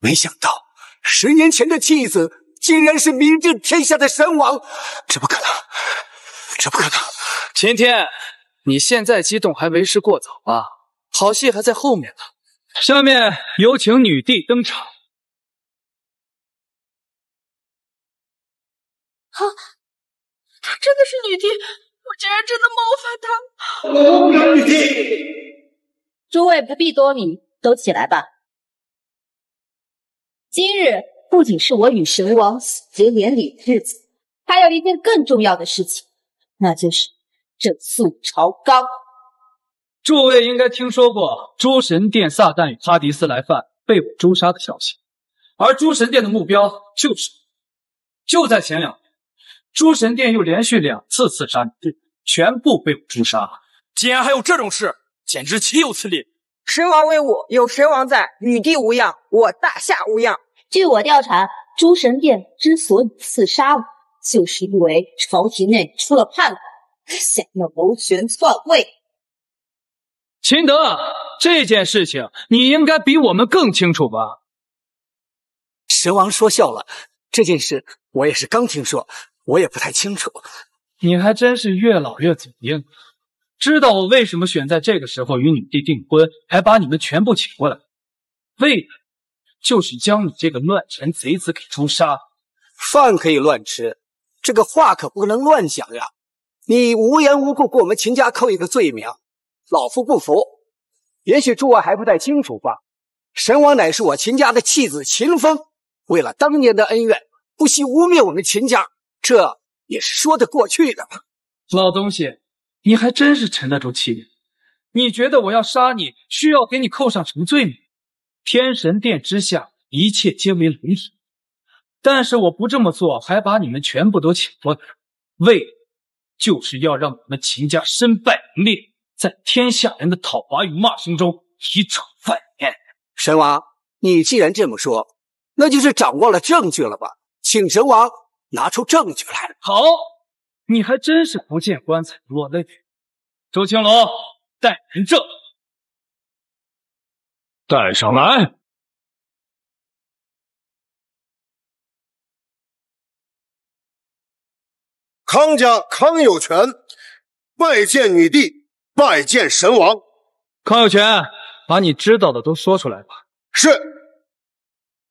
没想到10年前的妻子竟然是名震天下的神王，这不可能，这不可能！晴天。 你现在激动还为时过早啊！好戏还在后面呢。下面有请女帝登场。啊，她真的是女帝！我竟然真的冒犯她！女帝，诸位不必多礼，都起来吧。今日不仅是我与神王喜结连理的日子，还有一件更重要的事情，那就是。 整肃朝纲，诸位应该听说过诸神殿撒旦与哈迪斯来犯被捕诛杀的消息，而诸神殿的目标就是……就在前2年，诸神殿又连续2次刺杀女帝，全部被捕诛杀。竟然还有这种事，简直岂有此理！神王威武，有神王在，女帝无恙，我大夏无恙。据我调查，诸神殿之所以刺杀我，就是因为朝廷内出了叛乱。 想要谋权篡位，秦德，这件事情你应该比我们更清楚吧？神王说笑了，这件事我也是刚听说，我也不太清楚。你还真是越老越嘴硬，知道我为什么选在这个时候与女帝订婚，还把你们全部请过来，为的就是将你这个乱臣贼子给诛杀。饭可以乱吃，这个话可不能乱讲呀。 你无缘无故给我们秦家扣一个罪名，老夫不服。也许诸位还不太清楚吧，神王乃是我秦家的弃子秦风，为了当年的恩怨，不惜污蔑我们秦家，这也是说得过去的嘛。老东西，你还真是沉得住气。你觉得我要杀你，需要给你扣上什么罪名？天神殿之下，一切皆为龙体，但是我不这么做，还把你们全部都请过来，为。 就是要让我们秦家身败名裂，在天下人的讨伐与骂声中遗臭万年。神王，你既然这么说，那就是掌握了证据了吧？请神王拿出证据来。好，你还真是不见棺材落泪。周青龙，带人证，带上来。 康家康有权拜见女帝，拜见神王。康有权，把你知道的都说出来吧。是。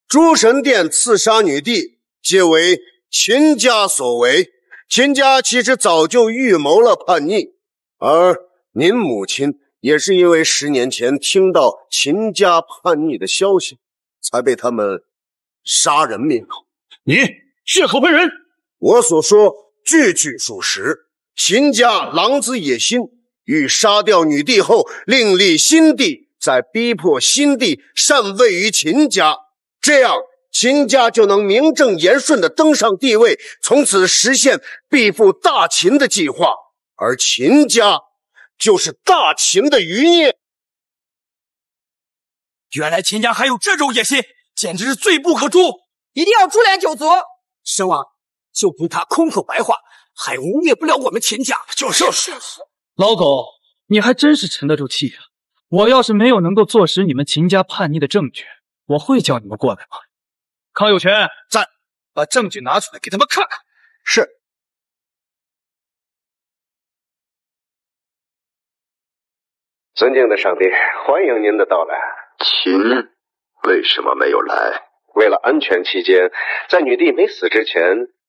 诸神殿刺杀女帝，皆为秦家所为。秦家其实早就预谋了叛逆，而您母亲也是因为10年前听到秦家叛逆的消息，才被他们杀人灭口。你血口喷人！我所说。 句句属实。秦家狼子野心，欲杀掉女帝后，另立新帝，再逼迫新帝禅位于秦家，这样秦家就能名正言顺地登上帝位，从此实现必复大秦的计划。而秦家就是大秦的余孽。原来秦家还有这种野心，简直是罪不可诛，一定要株连九族。神王。 就凭他空口白话，还污蔑不了我们秦家。就是，老狗，你还真是沉得住气啊！我要是没有能够坐实你们秦家叛逆的证据，我会叫你们过来吗？康有权，在，把证据拿出来给他们看看。是。尊敬的上帝，欢迎您的到来。秦为什么没有来？为了安全起见，在女帝没死之前。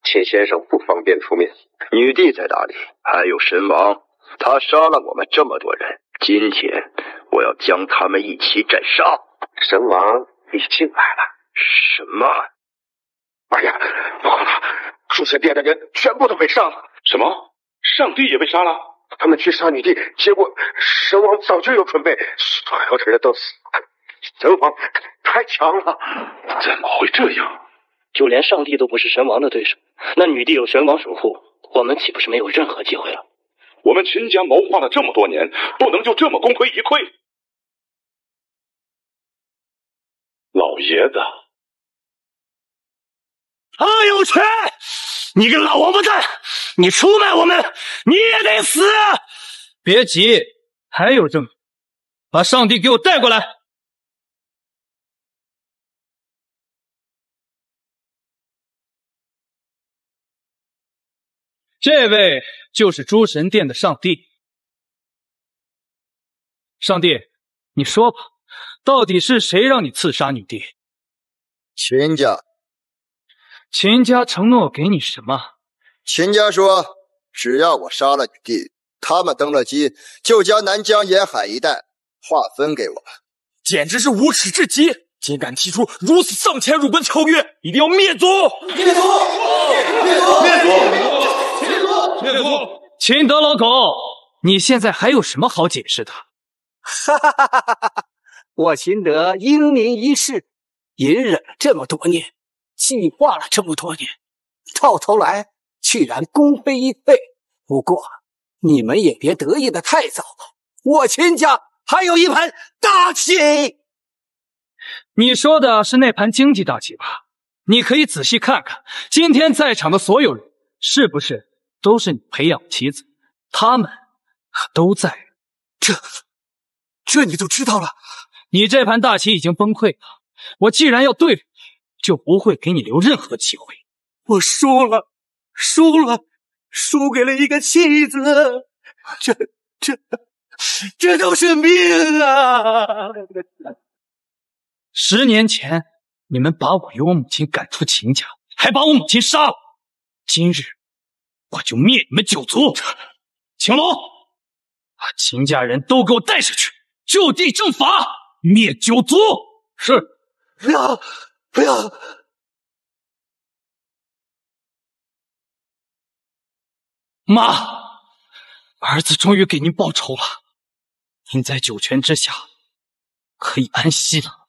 秦先生不方便出面。女帝在哪里？还有神王，他杀了我们这么多人，今天我要将他们一起斩杀。神王已经来了。什么？哎呀，不好了！诸神殿的人全部都被杀了。什么？上帝也被杀了？他们去杀女帝，结果神王早就有准备，所有的人都死了。神王太强了！怎么会这样？ 就连上帝都不是神王的对手，那女帝有神王守护，我们岂不是没有任何机会了？我们秦家谋划了这么多年，不能就这么功亏一篑。老爷子，阿有权，你个老王八蛋，你出卖我们，你也得死！别急，还有证据，把上帝给我带过来。 这位就是诸神殿的上帝。上帝，你说吧，到底是谁让你刺杀女帝？秦家。秦家承诺给你什么？秦家说，只要我杀了女帝，他们登了基，就将南疆沿海一带划分给我们。简直是无耻至极！竟敢提出如此丧权辱国的条约，一定要灭族！灭族！灭族！灭族！ 灭族！秦德老狗，你现在还有什么好解释的？哈哈哈哈哈哈！我秦德英明一世，隐忍了这么多年，计划了这么多年，到头来居然功亏一篑。不过你们也别得意的太早了，我秦家还有一盘大棋。你说的是那盘经济大棋吧？你可以仔细看看，今天在场的所有人，是不是？ 都是你培养棋子，他们都在。这你都知道了？你这盘大棋已经崩溃了。我既然要对付你，就不会给你留任何机会。我输了，输了，输给了一个弃子。这都是命啊！10年前，你们把我与我母亲赶出秦家，还把我母亲杀了。今日。 我就灭你们九族！秦龙，把秦家人都给我带上去，就地正法，灭九族！是。不要，不要！妈，儿子终于给您报仇了，您在九泉之下可以安息了。